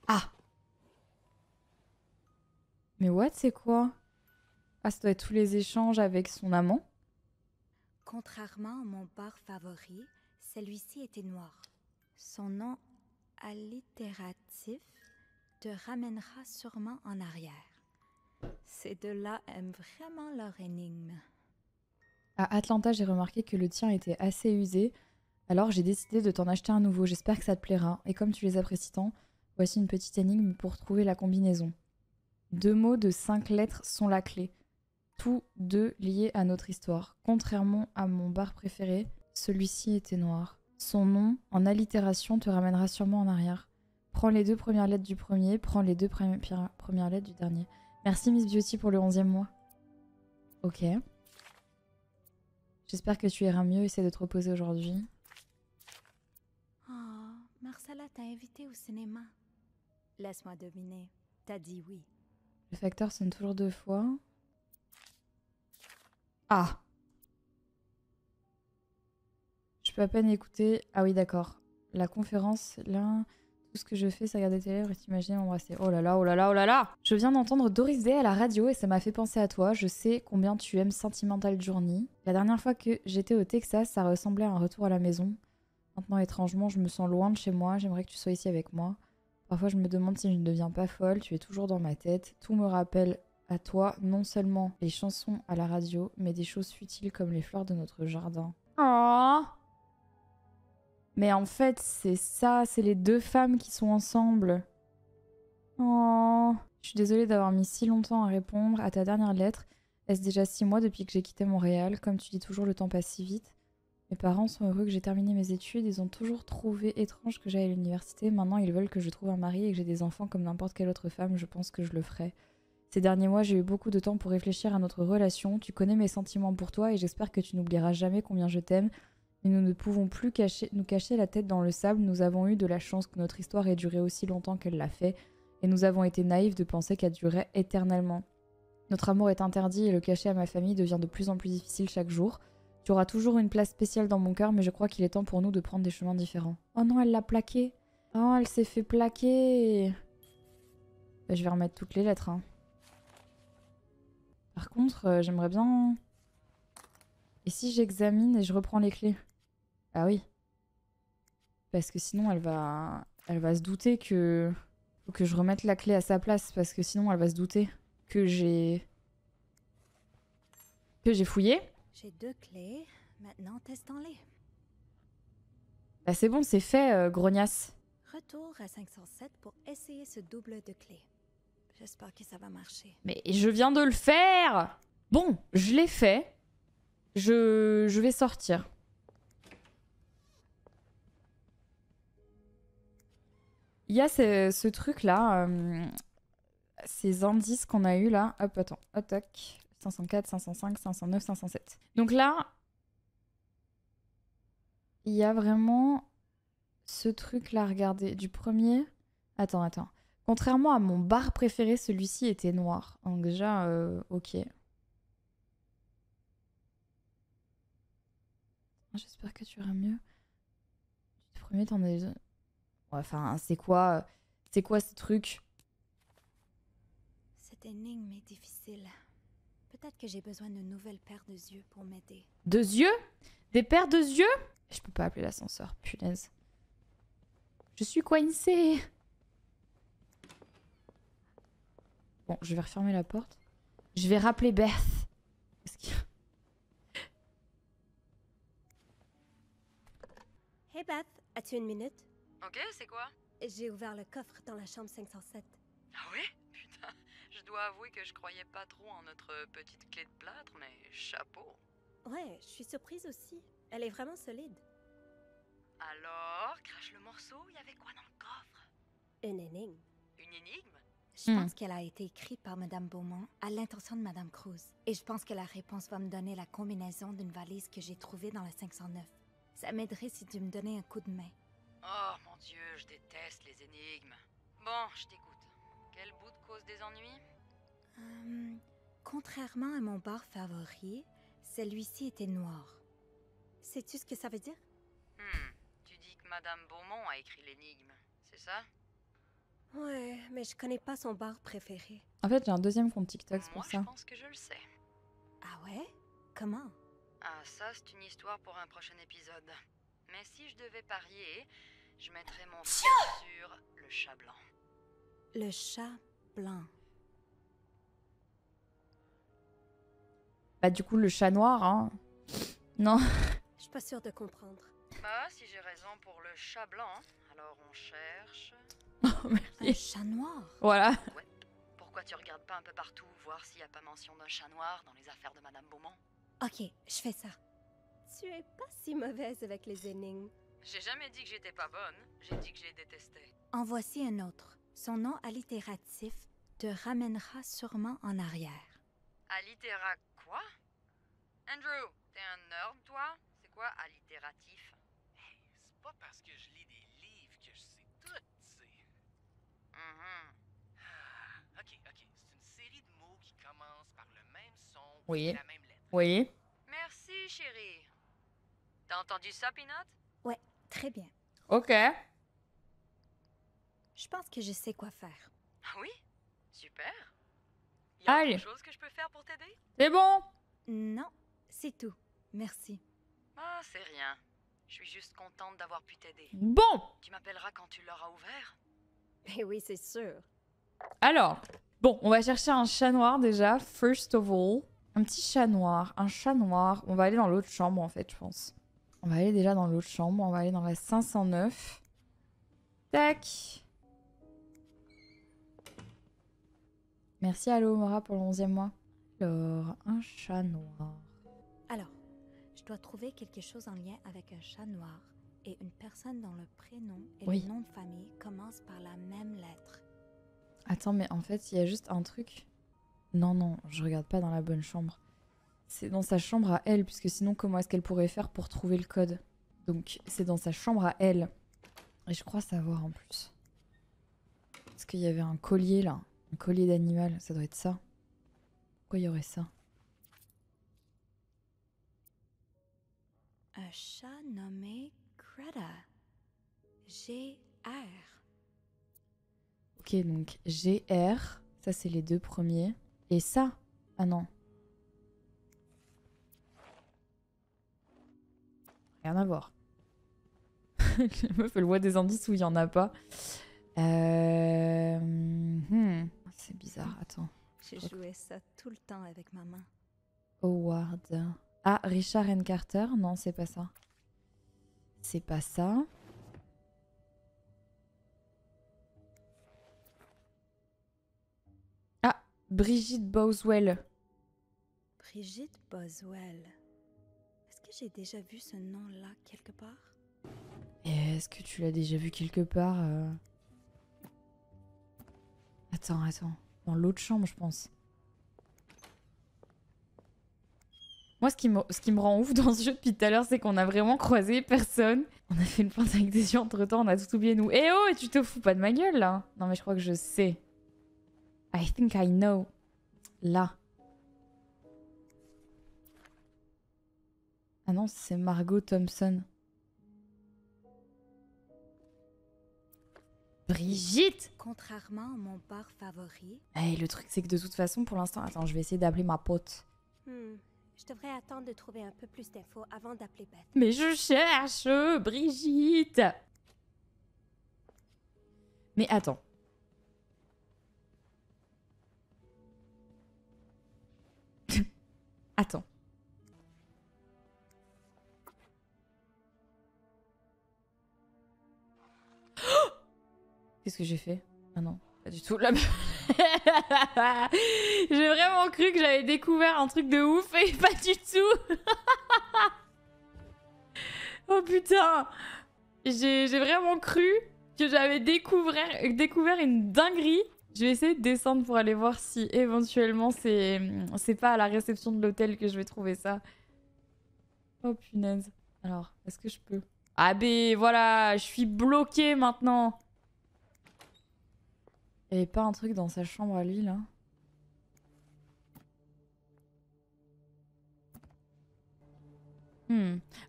Ah! Mais what, c'est quoi? Ah, ça doit être tous les échanges avec son amant. Contrairement à mon bar favori, celui-ci était noir. Son nom allitératif te ramènera sûrement en arrière. Ces deux-là aiment vraiment leur énigme. À Atlanta, j'ai remarqué que le tien était assez usé, alors j'ai décidé de t'en acheter un nouveau. J'espère que ça te plaira. Et comme tu les apprécies tant, voici une petite énigme pour trouver la combinaison. 2 mots de 5 lettres sont la clé. Tous deux liés à notre histoire. Contrairement à mon bar préféré, celui-ci était noir. Son nom, en allitération, te ramènera sûrement en arrière. Prends les 2 premières lettres du premier, prends les 2 premières lettres du dernier. Merci Miss Beauty pour le 11e mois. Ok. J'espère que tu iras mieux, essaie de te reposer aujourd'hui. Oh, Marcella t'a invité au cinéma. Laisse-moi deviner, t'as dit oui. Le facteur sonne toujours 2 fois. Ah! Je peux à peine écouter... Ah oui, d'accord. La conférence, là... Tout ce que je fais, c'est regarder tes lèvres et t'imaginer m'embrasser. Oh là là, oh là là, oh là là! Je viens d'entendre Doris Day à la radio et ça m'a fait penser à toi. Je sais combien tu aimes Sentimental Journey. La dernière fois que j'étais au Texas, ça ressemblait à un retour à la maison. Maintenant, étrangement, je me sens loin de chez moi. J'aimerais que tu sois ici avec moi. Parfois, je me demande si je ne deviens pas folle. Tu es toujours dans ma tête. Tout me rappelle à toi, non seulement les chansons à la radio, mais des choses futiles comme les fleurs de notre jardin. Oh! Mais en fait, c'est ça, c'est les 2 femmes qui sont ensemble. Oh, je suis désolée d'avoir mis si longtemps à répondre à ta dernière lettre. Est-ce déjà 6 mois depuis que j'ai quitté Montréal? Comme tu dis toujours, le temps passe si vite. Mes parents sont heureux que j'ai terminé mes études. Ils ont toujours trouvé étrange que j'aille à l'université. Maintenant, ils veulent que je trouve un mari et que j'ai des enfants comme n'importe quelle autre femme. Je pense que je le ferai. Ces derniers mois, j'ai eu beaucoup de temps pour réfléchir à notre relation. Tu connais mes sentiments pour toi et j'espère que tu n'oublieras jamais combien je t'aime. Mais nous ne pouvons plus nous cacher la tête dans le sable. Nous avons eu de la chance que notre histoire ait duré aussi longtemps qu'elle l'a fait. Et nous avons été naïfs de penser qu'elle durait éternellement. Notre amour est interdit et le cacher à ma famille devient de plus en plus difficile chaque jour. Tu auras toujours une place spéciale dans mon cœur, mais je crois qu'il est temps pour nous de prendre des chemins différents. Oh non, elle l'a plaqué. Oh, elle s'est fait plaquer. Ben, je vais remettre toutes les lettres. Hein. Par contre, j'aimerais bien... Et si j'examine et je reprends les clés? Ah oui. Parce que sinon, elle va se douter que... Faut que je remette la clé à sa place, parce que sinon, elle va se douter que j'ai fouillé. J'ai 2 clés, maintenant testons-les. Bah c'est bon, c'est fait, grognasse. Retour à 507 pour essayer ce double de clés. J'espère que ça va marcher. Mais je viens de le faire! Bon, je l'ai fait. Je vais sortir. Il y a ce truc là, ces indices qu'on a eu là. Hop, attends, hop, tac. 504, 505, 509, 507. Donc là, il y a vraiment ce truc là, regardez, du premier. Attends, attends. Contrairement à mon bar préféré, celui-ci était noir. Donc déjà, ok. J'espère que tu iras mieux. Du premier, t'en as... Enfin, c'est quoi ce truc? Cette énigme est difficile. Peut-être que j'ai besoin d'une nouvelle paire de yeux pour m'aider. 2 yeux? Des paires de yeux? Je peux pas appeler l'ascenseur, punaise. Je suis coincée. Bon, je vais refermer la porte. Je vais rappeler Beth. Parce que... Hey Beth, as-tu une minute? Ok, c'est quoi? J'ai ouvert le coffre dans la chambre 507. Ah ouais? Putain, je dois avouer que je croyais pas trop en notre petite clé de plâtre, mais chapeau. Ouais, je suis surprise aussi. Elle est vraiment solide. Alors, crache le morceau, il y avait quoi dans le coffre? Une énigme. Une énigme? Je pense qu'elle a été écrite par Mme Beaumont à l'intention de Mme Cruz. Et je pense que la réponse va me donner la combinaison d'une valise que j'ai trouvée dans la 509. Ça m'aiderait si tu me donnais un coup de main. Oh mon Dieu, je déteste les énigmes. Bon, je t'écoute. Quel bout de cause des ennuis? Contrairement à mon bar favori, celui-ci était noir. Sais-tu ce que ça veut dire? Tu dis que Mme Beaumont a écrit l'énigme, c'est ça? Ouais, mais je connais pas son bar préféré. En fait, j'ai un deuxième compte TikTok pour ça. Moi, je pense que je le sais. Ah ouais? Comment? Ah, ça, c'est une histoire pour un prochain épisode. Mais si je devais parier, je mettrais mon pied sur le chat blanc. Le chat blanc. Bah du coup, le chat noir, hein. Non. Je suis pas sûre de comprendre. Bah, si j'ai raison pour le chat blanc, alors on cherche... Un chat noir. Voilà. Ouais. Pourquoi tu regardes pas un peu partout, voir s'il n'y a pas mention d'un chat noir dans les affaires de Madame Beaumont? Ok, je fais ça. Tu es pas si mauvaise avec les énigmes. J'ai jamais dit que j'étais pas bonne, j'ai dit que je les détestais. En voici un autre. Son nom allitératif te ramènera sûrement en arrière. Allitéra quoi? Andrew, t'es un nerd, toi? C'est quoi allitératif? Hey, c'est pas parce que je lis des livres que je sais tout, tu sais. Ah, ok, c'est une série de mots qui commencent par le même son et la même lettre. Oui. Merci, chérie. T'as entendu ça, Peanut? Ouais, très bien. Ok. Je pense que je sais quoi faire. Ah oui? Super. Y a quelque chose que je peux faire pour t'aider? C'est bon. Non, c'est tout. Merci. Ah, c'est rien. Je suis juste contente d'avoir pu t'aider. Bon! Tu m'appelleras quand tu l'auras ouvert? Eh oui, c'est sûr. Alors, bon, on va chercher un chat noir déjà, first of all. Un petit chat noir, un chat noir. On va aller dans l'autre chambre en fait, je pense. On va aller déjà dans l'autre chambre, on va aller dans la 509. Tac! Merci Allo Mora pour le 11e mois. Alors, un chat noir. Alors, je dois trouver quelque chose en lien avec un chat noir et une personne dont le prénom et le nom de famille commencent par la même lettre. Attends, mais en fait, il y a juste un truc. Non, je regarde pas dans la bonne chambre. C'est dans sa chambre à elle, puisque sinon, comment est-ce qu'elle pourrait faire pour trouver le code? Donc, c'est dans sa chambre à elle. Et je crois savoir en plus. Parce qu'il y avait un collier là, un collier d'animal, ça doit être ça. Pourquoi il y aurait ça? Un chat nommé Greta. G-R. Ok, donc G-R, ça c'est les deux premiers. Et ça? Ah non. Rien à voir. La meuf, elle voit des indices où il n'y en a pas. C'est bizarre, attends. J'ai joué ça tout le temps avec ma main. Howard. Ah, Richard N. Carter? Non, c'est pas ça. C'est pas ça. Ah, Brigitte Boswell. Brigitte Boswell. Est-ce que j'ai déjà vu ce nom-là quelque part? Est-ce que tu l'as déjà vu quelque part? Attends. Dans l'autre chambre, je pense. Moi, ce qui me rend ouf dans ce jeu depuis tout à l'heure, c'est qu'on a vraiment croisé personne. On a fait une pointe avec des yeux entre-temps, on a tout oublié, nous. Eh oh, tu te fous pas de ma gueule, là? Non, mais je crois que je sais. I think I know. Là. Ah non, c'est Margot Thompson. Brigitte! Contrairement à mon bar favori... Hey, le truc, c'est que de toute façon, pour l'instant... Attends, je vais essayer d'appeler ma pote. Je devrais attendre de trouver un peu plus d'infos avant d'appeler Beth. Mais je cherche Brigitte. Mais attends. Attends. Qu'est-ce que j'ai fait? Ah non. Pas du tout. La... J'ai vraiment cru que j'avais découvert un truc de ouf et pas du tout. Oh putain. J'ai vraiment cru que j'avais découvert une dinguerie Je vais essayer de descendre pour aller voir si éventuellement c'est pas à la réception de l'hôtel que je vais trouver ça. Oh punaise. Alors, est-ce que je peux... Ah ben voilà, je suis bloquée maintenant. Il n'y avait pas un truc dans sa chambre à lui là?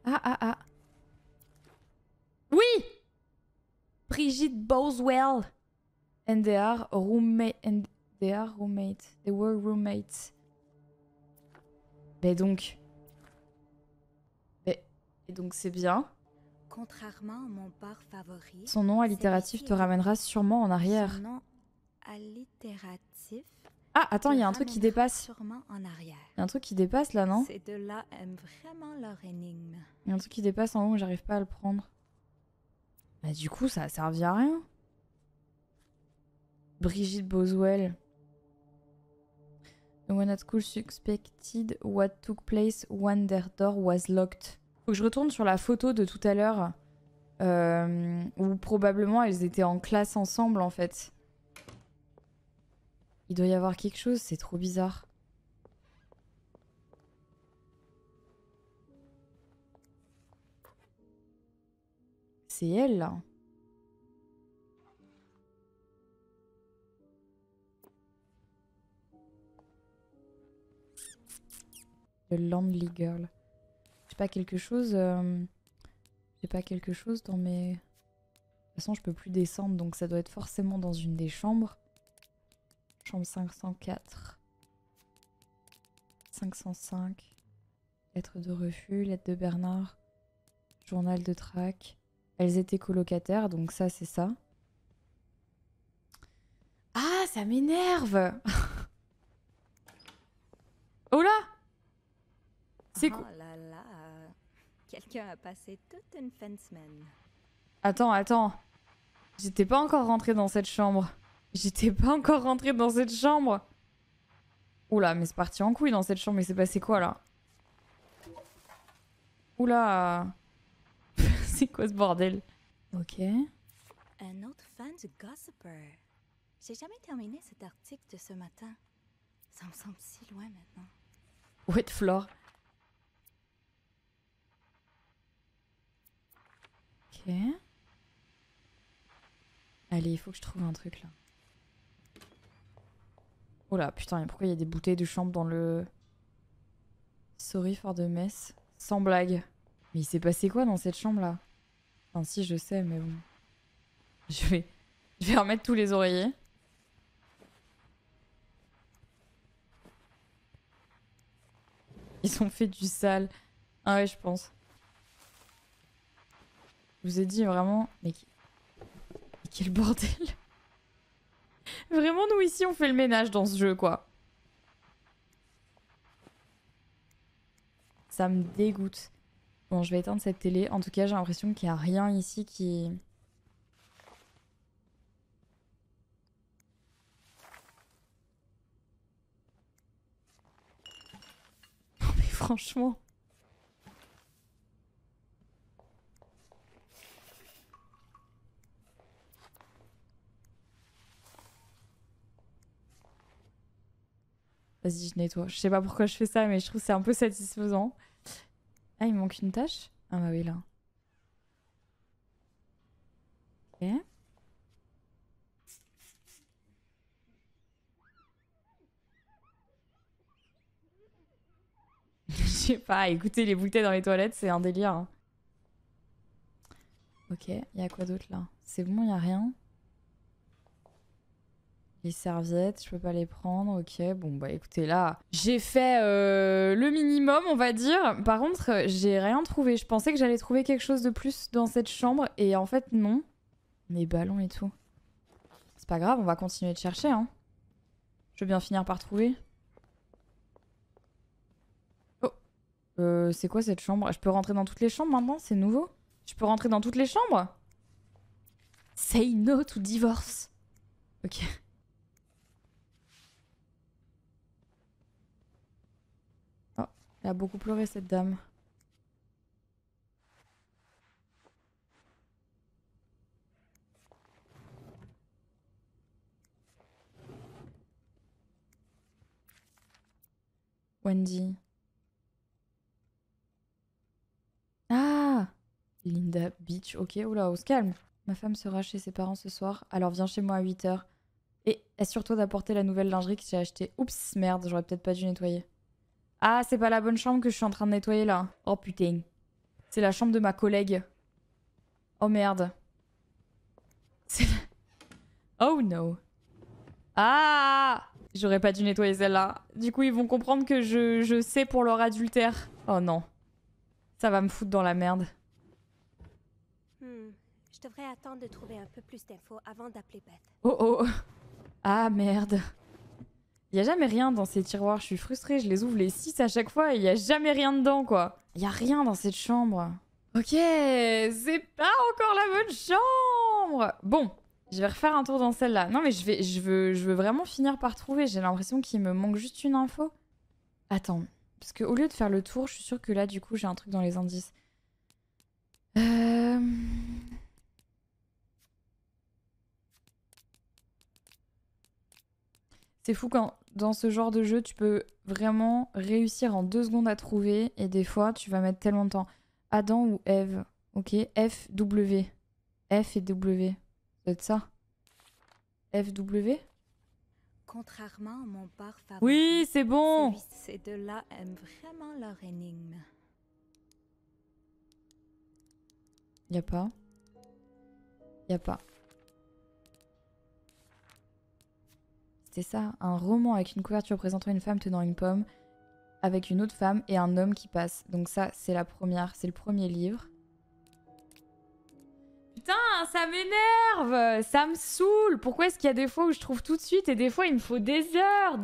Ah ah ah. Oui! Brigitte Boswell. And they are roommates. They were roommates. Mais donc... Et donc c'est bien. Contrairement à mon bar favori, son nom allitératif te ramènera sûrement en arrière. Son nom allitératif. Ah attends, il y a un truc qui dépasse. Il y a un truc qui dépasse là, non? C'est de là vraiment leur énigme. Il y a un truc qui dépasse en haut, j'arrive pas à le prendre. Bah du coup ça a servi à rien. Brigitte Boswell. The one at school suspected what took place when their door was locked. Faut que je retourne sur la photo de tout à l'heure où probablement elles étaient en classe ensemble en fait. Il doit y avoir quelque chose, c'est trop bizarre. C'est elle là. The Lonely Girl. Quelque chose j'ai pas quelque chose dans mes... De toute façon je peux plus descendre donc ça doit être forcément dans une des chambres. Chambre 504, 505, lettre de refus, lettre de Bernard, journal de trac. Elles étaient colocataires donc ça c'est ça. Ah ça m'énerve. Oh là c'est quoi? Oh là là. Quelqu'un a passé toute une fin de semaine. Attends, attends. J'étais pas encore rentrée dans cette chambre. Oula, mais c'est parti en couille dans cette chambre. Mais c'est passé quoi là? Oula. C'est quoi ce bordel? Ok. Un autre fan du Gossiper. J'ai jamais terminé cet article de ce matin. Ça me semble si loin maintenant. Ouais, Flore. Ok. Allez, il faut que je trouve un truc là. Oh là, putain, mais pourquoi il y a des bouteilles de chambre dans le... Sorry for the mess. Sans blague. Mais il s'est passé quoi dans cette chambre là? Enfin si, je sais, mais bon. Je vais remettre tous les oreillers. Ils ont fait du sale. Ah ouais, je pense. Je vous ai dit vraiment, mais quel bordel. Vraiment, nous ici, on fait le ménage dans ce jeu, quoi. Ça me dégoûte. Bon, je vais éteindre cette télé. En tout cas, j'ai l'impression qu'il n'y a rien ici qui... Non mais franchement... Vas-y, je nettoie. Je sais pas pourquoi je fais ça, mais je trouve que c'est un peu satisfaisant. Ah, il manque une tâche? Ah bah oui, là. Ok. Je sais pas, écoutez, les bouteilles dans les toilettes, c'est un délire. Hein. Ok, il y a quoi d'autre, là? C'est bon, il n'y a rien. Les serviettes, je peux pas les prendre, ok. Bon bah écoutez là, j'ai fait le minimum on va dire. Par contre, j'ai rien trouvé. Je pensais que j'allais trouver quelque chose de plus dans cette chambre et en fait non. Mes ballons et tout. C'est pas grave, on va continuer de chercher hein. Je veux bien finir par trouver. Oh, c'est quoi cette chambre? Je peux rentrer dans toutes les chambres maintenant? C'est nouveau? Je peux rentrer dans toutes les chambres? Say no to divorce. Ok. Elle a beaucoup pleuré cette dame. Wendy. Ah, Linda Beach, ok, oula, on se calme. Ma femme sera chez ses parents ce soir, alors viens chez moi à 8 h. Et assure-toi d'apporter la nouvelle lingerie que j'ai achetée. Oups, merde, j'aurais peut-être pas dû nettoyer. Ah, c'est pas la bonne chambre que je suis en train de nettoyer là. Oh putain. C'est la chambre de ma collègue. Oh merde. C'est la... Oh no. Ah! J'aurais pas dû nettoyer celle-là. Du coup, ils vont comprendre que je sais pour leur adultère. Oh non. Ça va me foutre dans la merde. Je devrais attendre de trouver un peu plus d'infos avant d'appeler Beth. Oh oh. Ah merde. Il n'y a jamais rien dans ces tiroirs, je suis frustrée, je les ouvre les 6 à chaque fois et il n'y a jamais rien dedans quoi. Il n'y a rien dans cette chambre. Ok, c'est pas encore la bonne chambre. Bon, je vais refaire un tour dans celle-là. Non mais je veux vraiment finir par trouver, j'ai l'impression qu'il me manque juste une info. Attends, parce qu'au lieu de faire le tour, je suis sûre que là du coup j'ai un truc dans les indices. C'est fou quand dans ce genre de jeu, tu peux vraiment réussir en 2 secondes à trouver et des fois, tu vas mettre tellement de temps. Adam ou Eve, ok, F, W. F et W, c'est ça. F, W. Contrairement à mon bar favori, oui, c'est bon. Ces deux-là aiment vraiment leur énigme. Y a pas. Y a pas. C'était ça, un roman avec une couverture représentant une femme tenant une pomme, avec une autre femme et un homme qui passe. Donc ça, c'est la première, c'est le premier livre. Putain, ça m'énerve, ça me saoule. Pourquoi est-ce qu'il y a des fois où je trouve tout de suite et des fois il me faut des heures.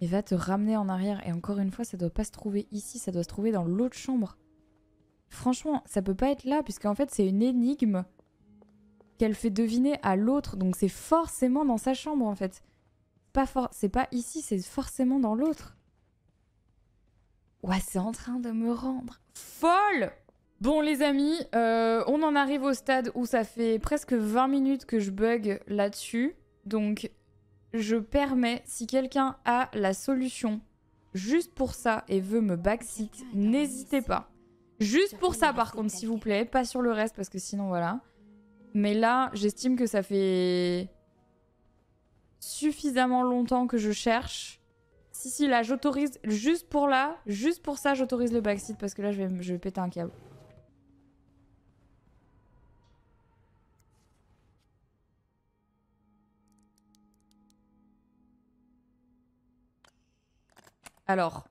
Et va te ramener en arrière. Et encore une fois, ça doit pas se trouver ici, ça doit se trouver dans l'autre chambre. Franchement, ça peut pas être là, puisqu'en fait c'est une énigme qu'elle fait deviner à l'autre, donc c'est forcément dans sa chambre en fait. C'est pas ici, c'est forcément dans l'autre. Ouais, c'est en train de me rendre folle. Bon les amis, on en arrive au stade où ça fait presque 20 minutes que je bug là-dessus, donc je permets, si quelqu'un a la solution juste pour ça et veut me backseat, n'hésitez pas. Juste pour ça par contre, s'il vous plaît, pas sur le reste parce que sinon voilà. Mais là, j'estime que ça fait suffisamment longtemps que je cherche. Si, si, là, j'autorise juste pour là. Juste pour ça, j'autorise le backseat parce que là, je vais péter un câble. Alors...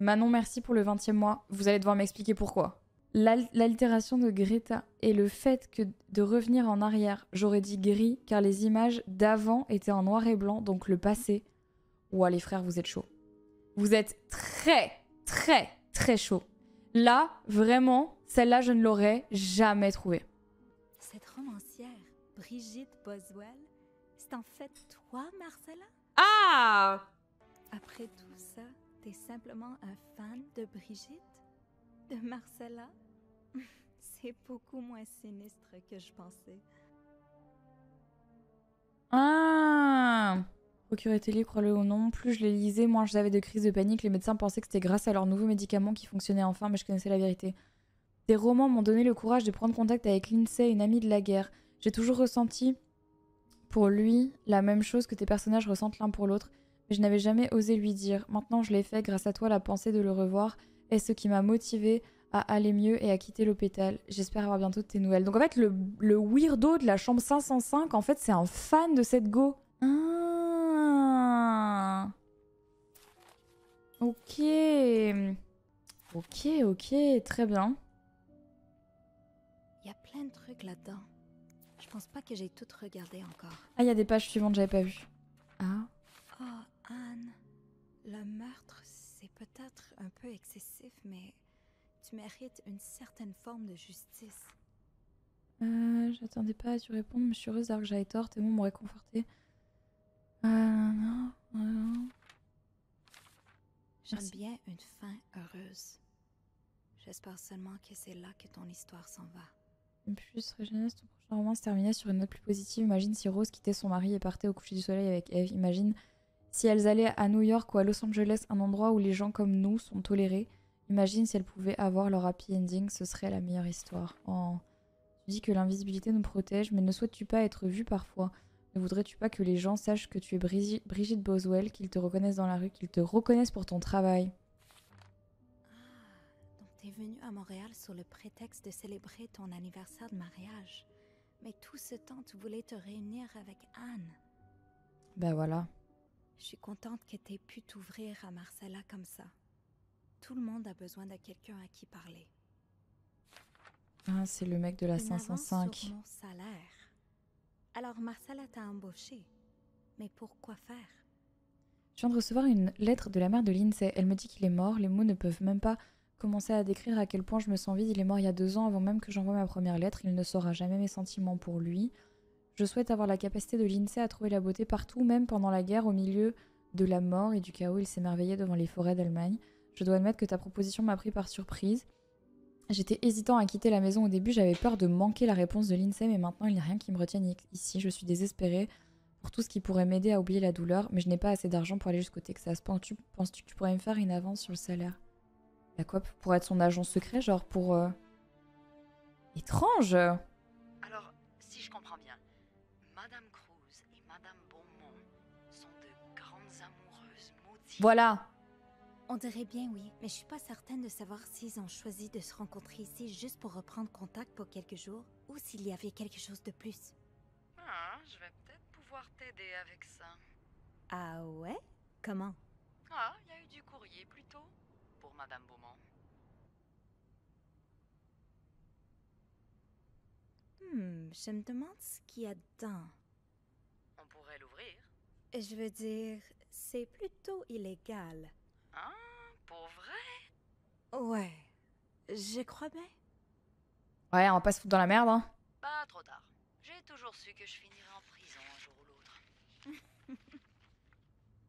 Manon, merci pour le 20e mois. Vous allez devoir m'expliquer pourquoi. L'altération de Greta et le fait que de revenir en arrière, j'aurais dit gris, car les images d'avant étaient en noir et blanc, donc le passé. Ouah, les frères, vous êtes chauds. Vous êtes très, très, très chauds. Là, vraiment, celle-là, je ne l'aurais jamais trouvée. Cette romancière, Brigitte Boswell, c'est en fait toi, Marcella? Ah! Après tout ça... T'es simplement un fan de Brigitte? De Marcella? C'est beaucoup moins sinistre que je pensais. Ah! Procuré télé, crois-le ou non, plus je les lisais, moins j'avais de crises de panique. Les médecins pensaient que c'était grâce à leurs nouveaux médicaments qui fonctionnaient enfin, mais je connaissais la vérité. Des romans m'ont donné le courage de prendre contact avec Lindsay, une amie de la guerre. J'ai toujours ressenti pour lui la même chose que tes personnages ressentent l'un pour l'autre. Mais je n'avais jamais osé lui dire. Maintenant, je l'ai fait grâce à toi, la pensée de le revoir est ce qui m'a motivée à aller mieux et à quitter l'hôpital. J'espère avoir bientôt de tes nouvelles. Donc en fait, le weirdo de la chambre 505, en fait, c'est un fan de cette go. Ah. Ok. Ok, ok, très bien. Il y a plein de trucs là-dedans. Je pense pas que j'ai tout regardé encore. Ah, il y a des pages suivantes, j'avais pas vu. Ah. Oh, Anne, le meurtre, c'est peut-être un peu excessif, mais tu mérites une certaine forme de justice. J'attendais pas à te répondre, mais je suis heureuse d'avoir que j'avais tort, tes mots m'auraient confortée. Non. J'aime bien une fin heureuse. J'espère seulement que c'est là que ton histoire s'en va. Plus Régénès, ton prochain roman se terminait sur une note plus positive. Imagine si Rose quittait son mari et partait au coucher du soleil avec Eve. Imagine si elles allaient à New York ou à Los Angeles, un endroit où les gens comme nous sont tolérés. Imagine si elles pouvaient avoir leur happy ending, ce serait la meilleure histoire. Oh. Tu dis que l'invisibilité nous protège, mais ne souhaites-tu pas être vue parfois? Ne voudrais-tu pas que les gens sachent que tu es Brigitte Boswell, qu'ils te reconnaissent dans la rue, qu'ils te reconnaissent pour ton travail? Ah, donc t'es venue à Montréal sur le prétexte de célébrer ton anniversaire de mariage. Mais tout ce temps, tu voulais te réunir avec Anne. Ben voilà. Je suis contente que t'aies pu t'ouvrir à Marcella comme ça. Tout le monde a besoin de quelqu'un à qui parler. Ah, c'est le mec de la 505. Sur mon salaire. Alors Marcella t'a embauché. Mais pourquoi faire? Je viens de recevoir une lettre de la mère de Lindsay. Elle me dit qu'il est mort. Les mots ne peuvent même pas commencer à décrire à quel point je me sens vide. Il est mort il y a 2 ans avant même que j'envoie ma première lettre. Il ne saura jamais mes sentiments pour lui. Je souhaite avoir la capacité de Lindsay à trouver la beauté partout, même pendant la guerre, au milieu de la mort et du chaos. Il s'émerveillait devant les forêts d'Allemagne. Je dois admettre que ta proposition m'a pris par surprise. J'étais hésitant à quitter la maison au début, j'avais peur de manquer la réponse de l'INSEE, mais maintenant il n'y a rien qui me retienne ici. Je suis désespérée pour tout ce qui pourrait m'aider à oublier la douleur, mais je n'ai pas assez d'argent pour aller jusqu'au Texas. Penses-tu que tu pourrais me faire une avance sur le salaire? À quoi? Pour être son agent secret, genre pour... Étrange! Alors, si je comprends bien, Madame Cruz et Madame Beaumont sont de grandes amoureuses maudites. Voilà! On dirait bien oui, mais je suis pas certaine de savoir s'ils ont choisi de se rencontrer ici juste pour reprendre contact pour quelques jours, ou s'il y avait quelque chose de plus. Ah, je vais peut-être pouvoir t'aider avec ça. Ah ouais? Comment? Ah, il y a eu du courrier plus tôt, pour Madame Beaumont. Je me demande ce qu'il y a dedans. On pourrait l'ouvrir. Je veux dire, c'est plutôt illégal. Ah, pour vrai? Ouais, je crois bien. Ouais, on va pas se foutre dans la merde, hein. Pas trop tard. J'ai toujours su que je finirais en prison un jour ou l'autre.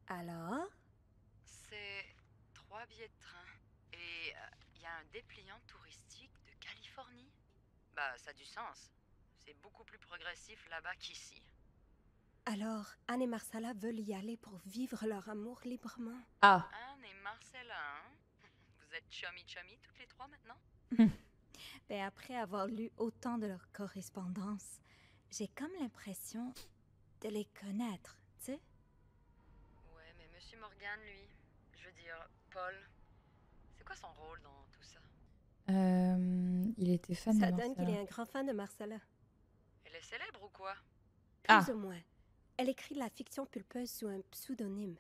Alors? C'est 3 billets de train. Et il y a un dépliant touristique de Californie. Bah, ça a du sens. C'est beaucoup plus progressif là-bas qu'ici. Alors, Anne et Marcella veulent y aller pour vivre leur amour librement. Ah. Anne et Marcella, hein? Vous êtes chummy toutes les 3 maintenant? Ben après avoir lu autant de leur correspondance, j'ai comme l'impression de les connaître, tu sais? Ouais, mais Monsieur Morgan, lui, je veux dire, Paul, c'est quoi son rôle dans tout ça? Il était fan de Marcella. Ça donne qu'il est un grand fan de Marcella. Elle est célèbre ou quoi? Plus ou moins. Elle écrit de la fiction pulpeuse sous un pseudonyme.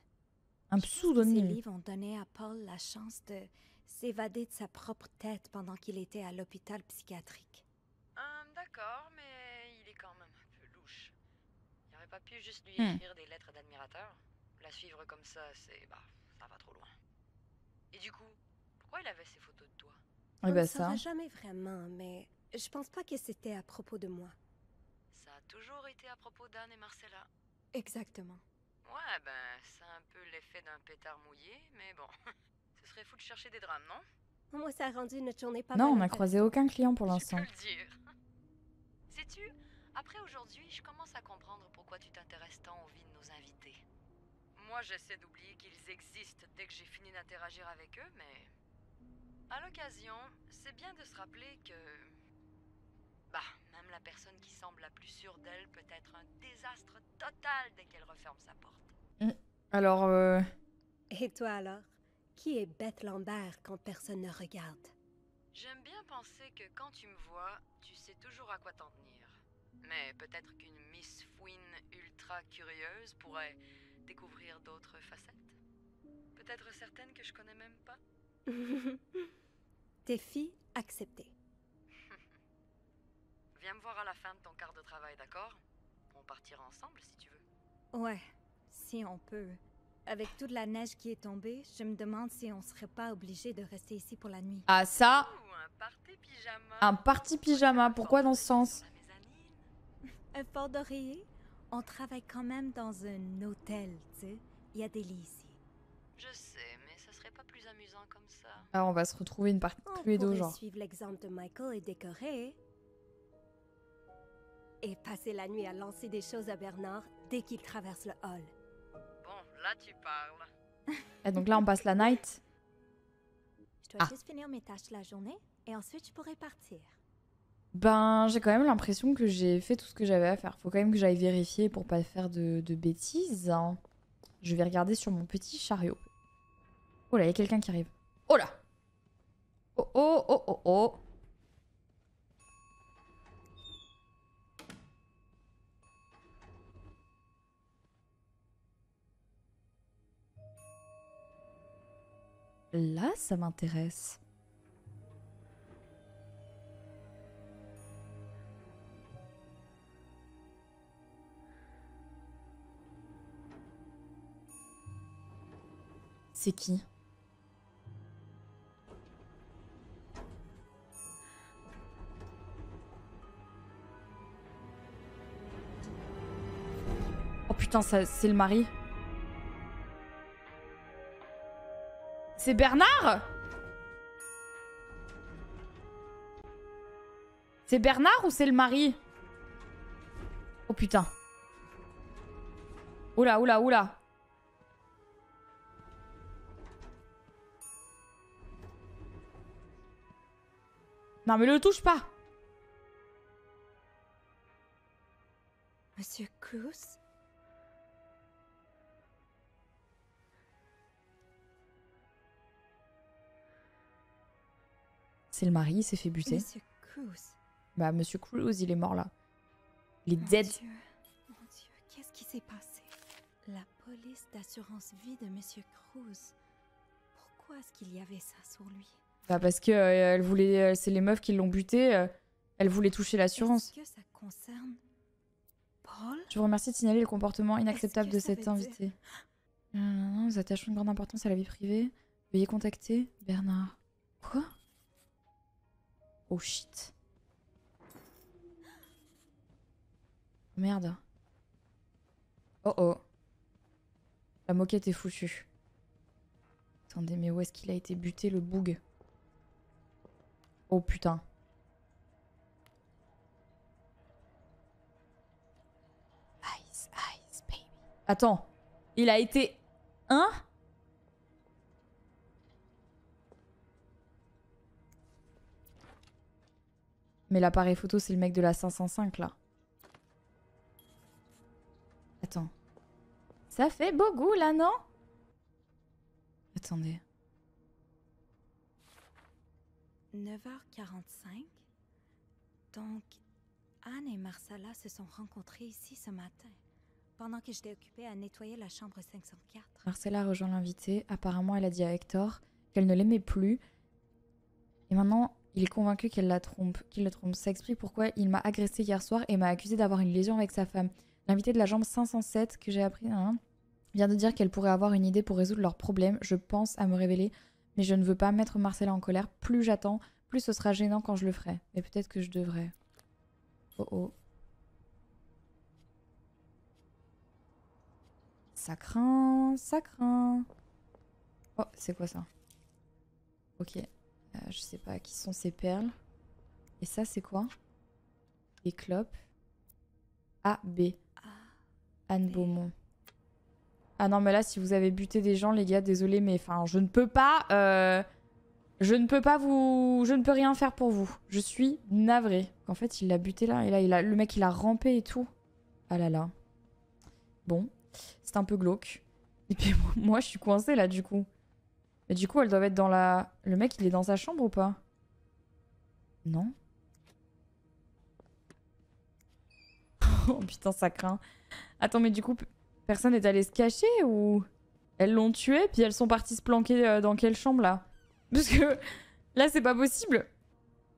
Un pseudonyme? Ses livres ont donné à Paul la chance de s'évader de sa propre tête pendant qu'il était à l'hôpital psychiatrique. D'accord, mais il est quand même un peu louche. Il n'aurait pas pu juste lui écrire des lettres d'admirateur? La suivre comme ça, c'est... bah, ça va trop loin. Et du coup, pourquoi il avait ces photos de toi? On ne saura jamais vraiment, mais je pense pas que c'était à propos de moi. Ça a toujours été à propos d'Anne et Marcella. Exactement. Ouais, ben, c'est un peu l'effet d'un pétard mouillé, mais bon. Ce serait fou de chercher des drames, non? Moi, ça a rendu notre journée pas mal. Non, on n'a croisé aucun client pour l'instant. Je peux le dire. Sais-tu, après aujourd'hui, je commence à comprendre pourquoi tu t'intéresses tant aux vies de nos invités. Moi, j'essaie d'oublier qu'ils existent dès que j'ai fini d'interagir avec eux, mais... à l'occasion, c'est bien de se rappeler que... bah, même la personne qui semble la plus sûre d'elle peut être un désastre total dès qu'elle referme sa porte. Alors, Et toi alors? Qui est Beth Lambert quand personne ne regarde? J'aime bien penser que quand tu me vois, tu sais toujours à quoi t'en tenir. Mais peut-être qu'une Miss Fouine ultra curieuse pourrait découvrir d'autres facettes. Peut-être certaines que je connais même pas. Défi accepté. Viens me voir à la fin de ton quart de travail, d'accord? On partira ensemble si tu veux. Ouais, si on peut. Avec toute la neige qui est tombée, je me demande si on serait pas obligé de rester ici pour la nuit. Ah ça! Ouh, un party pyjama. Un party pyjama, pourquoi dans ce sens? Un fort d'oreiller? On travaille quand même dans un hôtel, tu sais. Il y a des lits ici. Je sais, mais ça serait pas plus amusant comme ça. Ah, on va se retrouver une partie de pluie d'eau, genre. On pourrait suivre l'exemple de Michael et décorer. et passer la nuit à lancer des choses à Bernard dès qu'il traverse le hall. Bon, là tu parles. Et donc là on passe la night. Je dois juste finir mes tâches la journée et ensuite je pourrai partir. Ben, j'ai quand même l'impression que j'ai fait tout ce que j'avais à faire. Faut quand même que j'aille vérifier pour pas faire de bêtises. Hein. Je vais regarder sur mon petit chariot. Oh là, il y a quelqu'un qui arrive. Oh là! Oh oh oh oh oh! Là, ça m'intéresse. C'est qui? Oh putain, c'est le mari. C'est Bernard? C'est Bernard ou c'est le mari? Oh putain. Oula, oula, oula. Non mais le touche pas. Monsieur Cruz? C'est le mari, il s'est fait buter. Monsieur Cruz. Bah Monsieur Cruz, il est mort là. Il est dead. Mon Dieu, qu'est-ce qui s'est passé? La police d'assurance vie de Monsieur Cruz. Pourquoi est-ce qu'il y avait ça sur lui? Bah parce que elle voulait, c'est les meufs qui l'ont buté, elle voulait toucher l'assurance. Est-ce que ça concerne Paul? Je vous remercie de signaler le comportement inacceptable de cet invité. Nous attachons une grande importance à la vie privée. Veuillez contacter Bernard. Quoi? Oh shit. Merde. Oh oh. La moquette est foutue. Attendez, mais où est-ce qu'il a été buté le boug? Oh putain. Ice, ice, baby. Attends, il a été... Hein? Mais l'appareil photo, c'est le mec de la 505 là. Attends. Ça fait beau goût là, non? Attendez. 9h45, donc Anne et Marcella se sont rencontrées ici ce matin, pendant que j'étais occupée à nettoyer la chambre 504. Marcella rejoint l'invité, apparemment elle a dit à Hector qu'elle ne l'aimait plus, et maintenant il est convaincu qu'elle la trompe, qu'il le trompe. Ça explique pourquoi il m'a agressée hier soir et m'a accusée d'avoir une liaison avec sa femme. L'invité de la chambre 507 que j'ai appris vient de dire qu'elle pourrait avoir une idée pour résoudre leurs problèmes, je pense à me révéler. Mais je ne veux pas mettre Marcella en colère. Plus j'attends, plus ce sera gênant quand je le ferai. Mais peut-être que je devrais. Oh oh. Ça craint, ça craint. Oh, c'est quoi ça? Ok. Je sais pas qui sont ces perles. Et ça, c'est quoi? Des clopes. A, B. Anne Beaumont. Ah non mais là si vous avez buté des gens les gars désolé mais enfin je ne peux pas je ne peux rien faire pour vous. Je suis navrée. En fait il l'a buté là et là il a le mec il a rampé et tout. Ah là là. Bon c'est un peu glauque. Et puis moi je suis coincée là du coup. Mais du coup elles doivent être dans la... Le mec il est dans sa chambre ou pas? Non. Oh putain ça craint. Attends mais du coup... Personne n'est allé se cacher ou elles l'ont tué puis elles sont parties se planquer dans quelle chambre là? Parce que là c'est pas possible.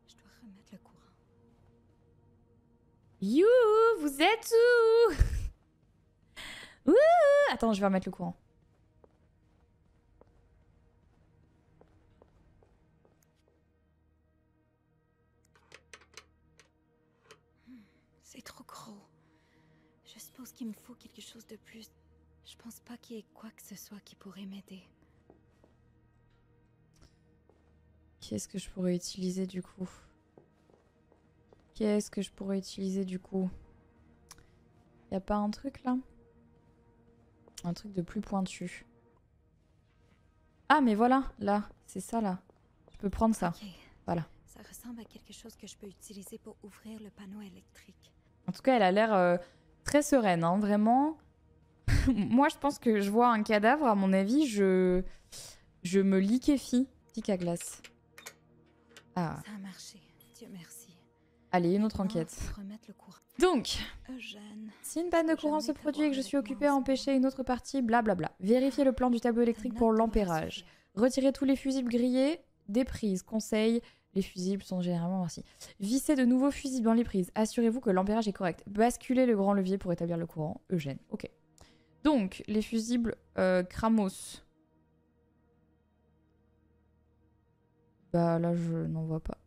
Je dois remettre le courant. You, vous êtes où? Ouh, attends, je vais remettre le courant. C'est trop gros. Je pense qu'il me faut quelque chose de plus. Je pense pas qu'il y ait quoi que ce soit qui pourrait m'aider. Qu'est-ce que je pourrais utiliser du coup? Y a pas un truc là? Un truc de plus pointu. Ah mais voilà, là, c'est ça là. Je peux prendre ça. Okay. Voilà. Ça ressemble à quelque chose que je peux utiliser pour ouvrir le panneau électrique. En tout cas, elle a l'air très sereine, hein, vraiment. Moi, je pense que je vois un cadavre, à mon avis, je me liquéfie. Tic à glace. Ah. Ça a marché, Dieu merci. Allez, une autre enquête. Donc, si une panne de courant se produit et que je suis occupée à empêcher une autre partie, blablabla. Vérifiez le plan du tableau électrique pour l'ampérage. Retirez tous les fusibles grillés des prises. Conseil, les fusibles sont généralement ainsi. Vissez de nouveaux fusibles dans les prises. Assurez-vous que l'ampérage est correct. Basculez le grand levier pour établir le courant. Eugène. Ok. Donc, les fusibles Cramos. Bah là, je n'en vois pas.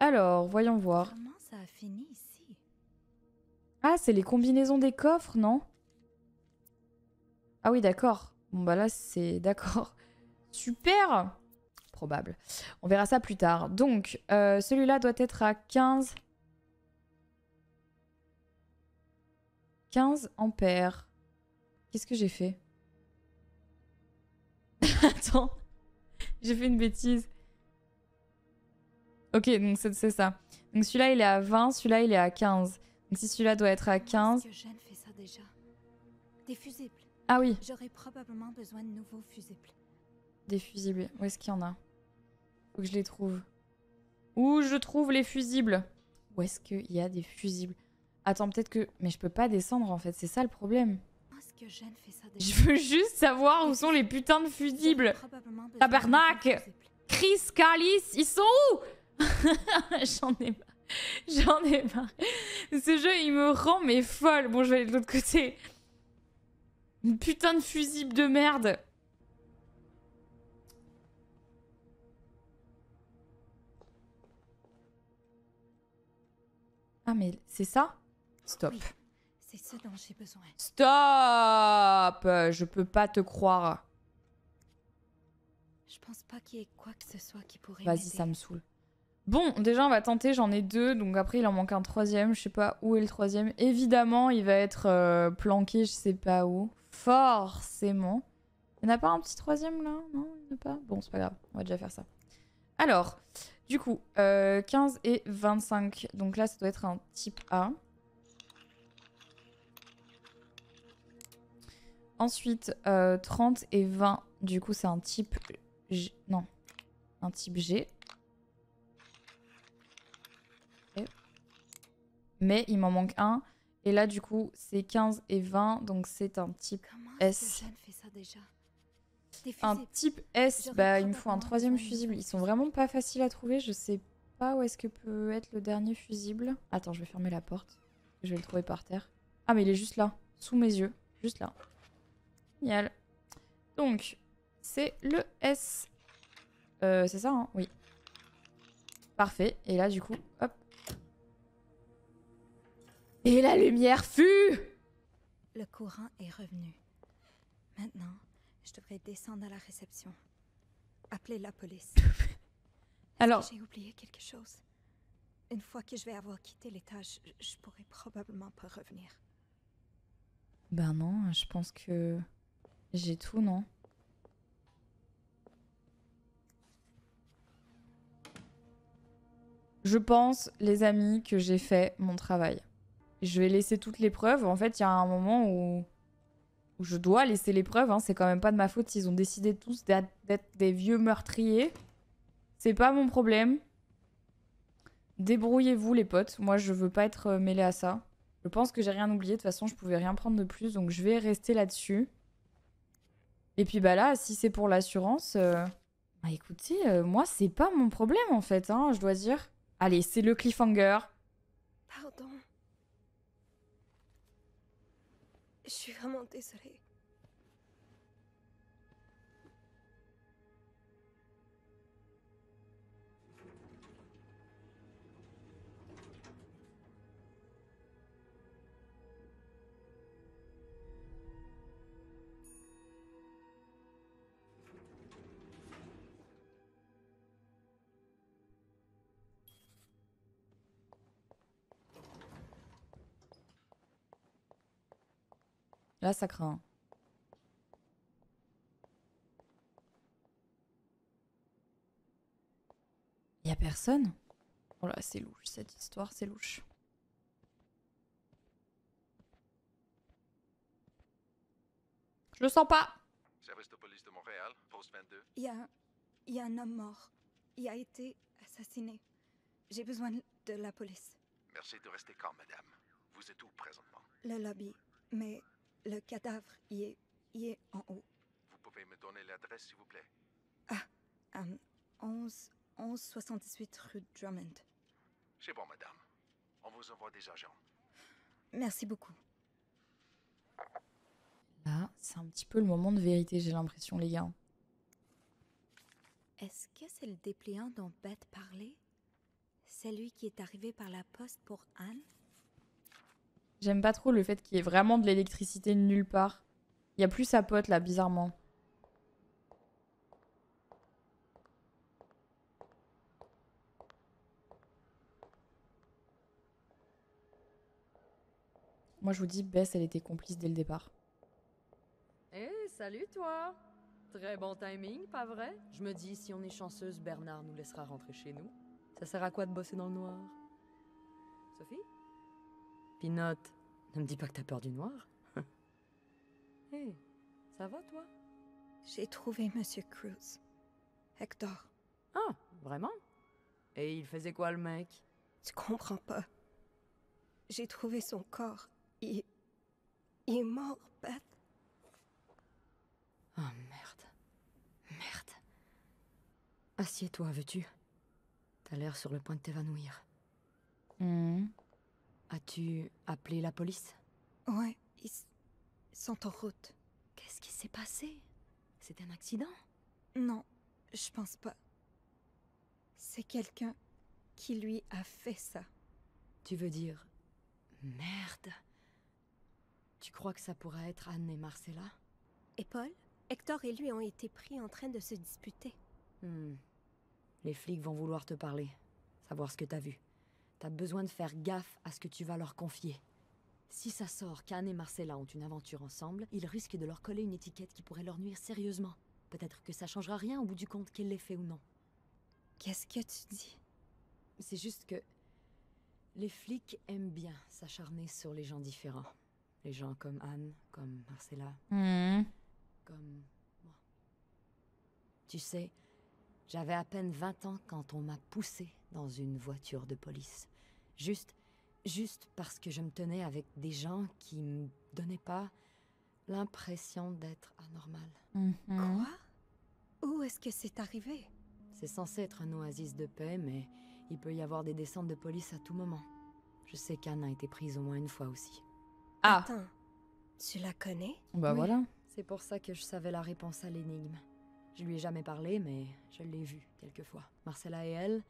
Alors, voyons voir. Comment ça a fini ici? Ah, c'est les combinaisons des coffres, non? Ah oui, d'accord. Bon, bah là, c'est... D'accord. Super! Probable. On verra ça plus tard. Donc, celui-là doit être à 15... 15 ampères. Qu'est-ce que j'ai fait? Attends. J'ai fait une bêtise. Ok, donc c'est ça. Donc celui-là, il est à 20, celui-là, il est à 15. Donc si celui-là doit être à 15... Eugène fait ça déjà. Des fusibles. Ah oui. J'aurais probablement besoin de nouveaux fusibles. Des fusibles. Où est-ce qu'il y en a? Faut que je les trouve. Où je trouve les fusibles? Où est-ce qu'il y a des fusibles? Attends, peut-être que... Mais je peux pas descendre, en fait. C'est ça, le problème. Que Eugène fait ça déjà. Je veux juste savoir où sont les putains de fusibles. Tabernacle. Chris, Calice, ils sont où? J'en ai marre. J'en ai marre. Ce jeu, il me rend mais folle. Bon, je vais aller de l'autre côté. Une putain de fusible de merde. Ah, mais c'est ça? Stop. Oui, c'est ce dont j'ai besoin. Stop! Je peux pas te croire. Je pense pas qu'il y ait quoi que ce soit qui pourrait... Vas-y, ça me saoule. Bon, déjà, on va tenter. J'en ai deux. Donc après, il en manque un troisième. Je sais pas où est le troisième. Évidemment, il va être planqué. Je sais pas où. Forcément. Il n'y en a pas un petit troisième, là? Non, il n'y en a pas? Bon, c'est pas grave. On va déjà faire ça. Alors, du coup, 15 et 25. Donc là, ça doit être un type A. Ensuite, 30 et 20. Du coup, c'est un type G. Non, un type G. Mais il m'en manque un. Et là, du coup, c'est 15 et 20. Donc, c'est un type S. Un type S. Bah, il me faut un troisième fusible. Ils sont vraiment pas faciles à trouver. Je sais pas où est-ce que peut être le dernier fusible. Attends, je vais fermer la porte. Je vais le trouver par terre. Ah, mais il est juste là. Sous mes yeux. Juste là. Génial. Donc, c'est le S. C'est ça, hein? Oui. Parfait. Et là, du coup, hop. Et la lumière fut! Le courant est revenu. Maintenant, je devrais descendre à la réception. Appeler la police. Alors... J'ai oublié quelque chose. Une fois que je vais avoir quitté l'étage, je pourrai probablement pas revenir. Ben non, je pense que... J'ai tout, non? Je pense, les amis, que j'ai fait mon travail. Je vais laisser toutes les preuves. En fait, il y a un moment où je dois laisser les preuves. Hein. C'est quand même pas de ma faute s'ils ont décidé tous d'être des vieux meurtriers. C'est pas mon problème. Débrouillez-vous, les potes. Moi, je veux pas être mêlée à ça. Je pense que j'ai rien oublié. De toute façon, je pouvais rien prendre de plus. Donc, je vais rester là-dessus. Et puis, bah là, si c'est pour l'assurance... Bah, écoutez, moi, c'est pas mon problème, en fait. Hein, je dois dire. Allez, c'est le cliffhanger. Pardon. Je suis vraiment désolée. Là, ça craint. Y'a personne? Oh là, c'est louche, cette histoire, c'est louche. Je le sens pas. Service de police de Montréal, poste 22. Il y a un homme mort. Il a été assassiné. J'ai besoin de la police. Merci de rester calme, madame. Vous êtes où présentement? Le lobby, mais le cadavre y est en haut. Vous pouvez me donner l'adresse, s'il vous plaît? 1178 rue Drummond. C'est bon, madame. On vous envoie des agents. Merci beaucoup. Là, c'est un petit peu le moment de vérité, j'ai l'impression, les gars. Est-ce que c'est le dépliant dont Beth parlait? Celui qui est arrivé par la poste pour Anne? J'aime pas trop le fait qu'il y ait vraiment de l'électricité nulle part. Il n'y a plus sa pote, là, bizarrement. Moi, je vous dis, Bess, elle était complice dès le départ. Hey, salut toi! Très bon timing, pas vrai? Je me dis, si on est chanceuse, Bernard nous laissera rentrer chez nous. Ça sert à quoi de bosser dans le noir? Sophie? Pinote, ne me dis pas que t'as peur du noir. Hey, ça va toi? J'ai trouvé Monsieur Cruz. Hector. Ah, vraiment? Et il faisait quoi le mec? Tu comprends pas. J'ai trouvé son corps. Il est mort, Beth. Oh merde. Assieds-toi, veux-tu? T'as l'air sur le point de t'évanouir. As-tu appelé la police? Ouais, ils sont en route. Qu'est-ce qui s'est passé? C'était un accident? Non, je pense pas. C'est quelqu'un qui lui a fait ça. Tu veux dire... Merde. Tu crois que ça pourrait être Anne et Marcella? Et Paul? Hector et lui ont été pris en train de se disputer. Les flics vont vouloir te parler, savoir ce que t'as vu. T'as besoin de faire gaffe à ce que tu vas leur confier. Si ça sort qu'Anne et Marcella ont une aventure ensemble, ils risquent de leur coller une étiquette qui pourrait leur nuire sérieusement. Peut-être que ça changera rien au bout du compte qu'elle l'ait fait ou non. Qu'est-ce que tu dis? C'est juste que... les flics aiment bien s'acharner sur les gens différents. Les gens comme Anne, comme Marcella... Comme moi. Tu sais, j'avais à peine 20 ans quand on m'a poussée dans une voiture de police. Juste parce que je me tenais avec des gens qui me donnaient pas l'impression d'être anormal. Quoi? Où est-ce que c'est arrivé? C'est censé être un oasis de paix, mais il peut y avoir des descentes de police à tout moment. Je sais qu'Anne a été prise au moins une fois aussi. Ah! Attends, tu la connais? Bah oui. Voilà. C'est pour ça que je savais la réponse à l'énigme. Je lui ai jamais parlé, mais je l'ai vue quelquefois. Marcella et elle,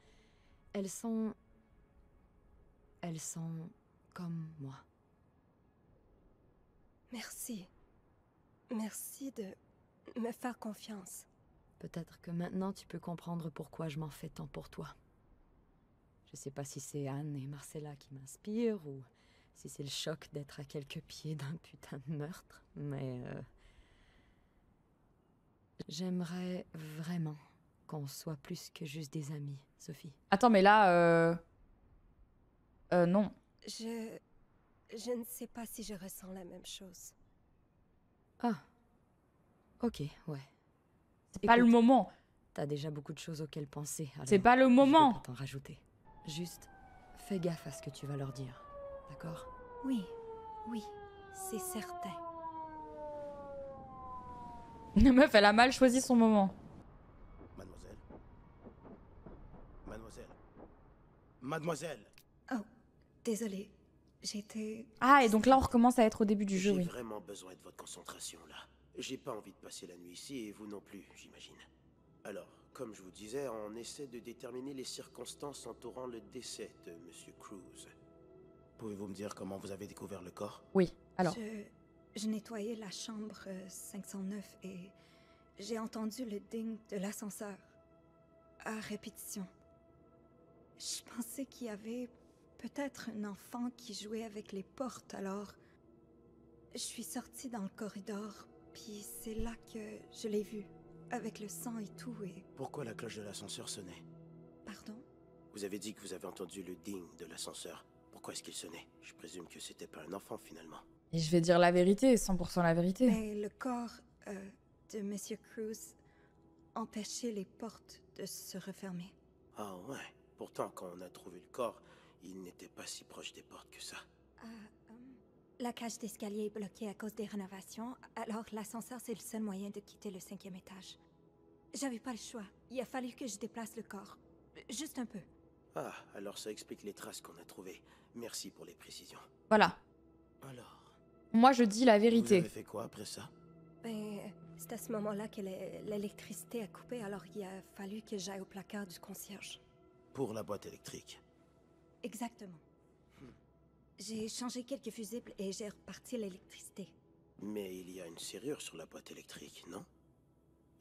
elles sont comme moi. Merci. Merci de me faire confiance. Peut-être que maintenant tu peux comprendre pourquoi je m'en fais tant pour toi. Je sais pas si c'est Anne et Marcella qui m'inspirent ou si c'est le choc d'être à quelques pieds d'un putain de meurtre, mais... J'aimerais vraiment qu'on soit plus que juste des amis, Sophie. Attends, mais là... non. Je ne sais pas si je ressens la même chose. Ah. Ok, ouais. C'est pas le moment. T'as déjà beaucoup de choses auxquelles penser. C'est pas le moment. Je peux pas t'en rajouter. Juste, fais gaffe à ce que tu vas leur dire, d'accord? Oui, c'est certain. La meuf, elle a mal choisi son moment. Mademoiselle. Oh, désolée. J'étais... Ah, et donc là, on recommence à être au début du jeu, oui. J'ai vraiment besoin de votre concentration, là. J'ai pas envie de passer la nuit ici, et vous non plus, j'imagine. Alors, comme je vous disais, on essaie de déterminer les circonstances entourant le décès de Monsieur Cruz. Pouvez-vous me dire comment vous avez découvert le corps? Oui, alors... Je nettoyais la chambre 509 et j'ai entendu le ding de l'ascenseur à répétition. Je pensais qu'il y avait peut-être un enfant qui jouait avec les portes, alors Je suis sortie dans le corridor, puis c'est là que je l'ai vue, avec le sang et tout, et... Pourquoi la cloche de l'ascenseur sonnait? Pardon? Vous avez dit que vous avez entendu le ding de l'ascenseur. Pourquoi est-ce qu'il sonnait? Je présume que c'était pas un enfant, finalement. Et je vais dire la vérité, 100% la vérité. Mais le corps de Monsieur Cruz empêchait les portes de se refermer. Ah ouais. Pourtant, quand on a trouvé le corps, il n'était pas si proche des portes que ça. La cage d'escalier est bloquée à cause des rénovations, alors l'ascenseur, c'est le seul moyen de quitter le 5e étage. J'avais pas le choix. Il a fallu que je déplace le corps. Juste un peu. Ah, alors ça explique les traces qu'on a trouvées. Merci pour les précisions. Voilà. Alors... Moi, je dis la vérité. Vous avez fait quoi après ça? Ben, c'est à ce moment-là que l'électricité a coupé, alors il a fallu que j'aille au placard du concierge. Pour la boîte électrique. Exactement. J'ai changé quelques fusibles et j'ai reparti l'électricité. Mais il y a une serrure sur la boîte électrique, non?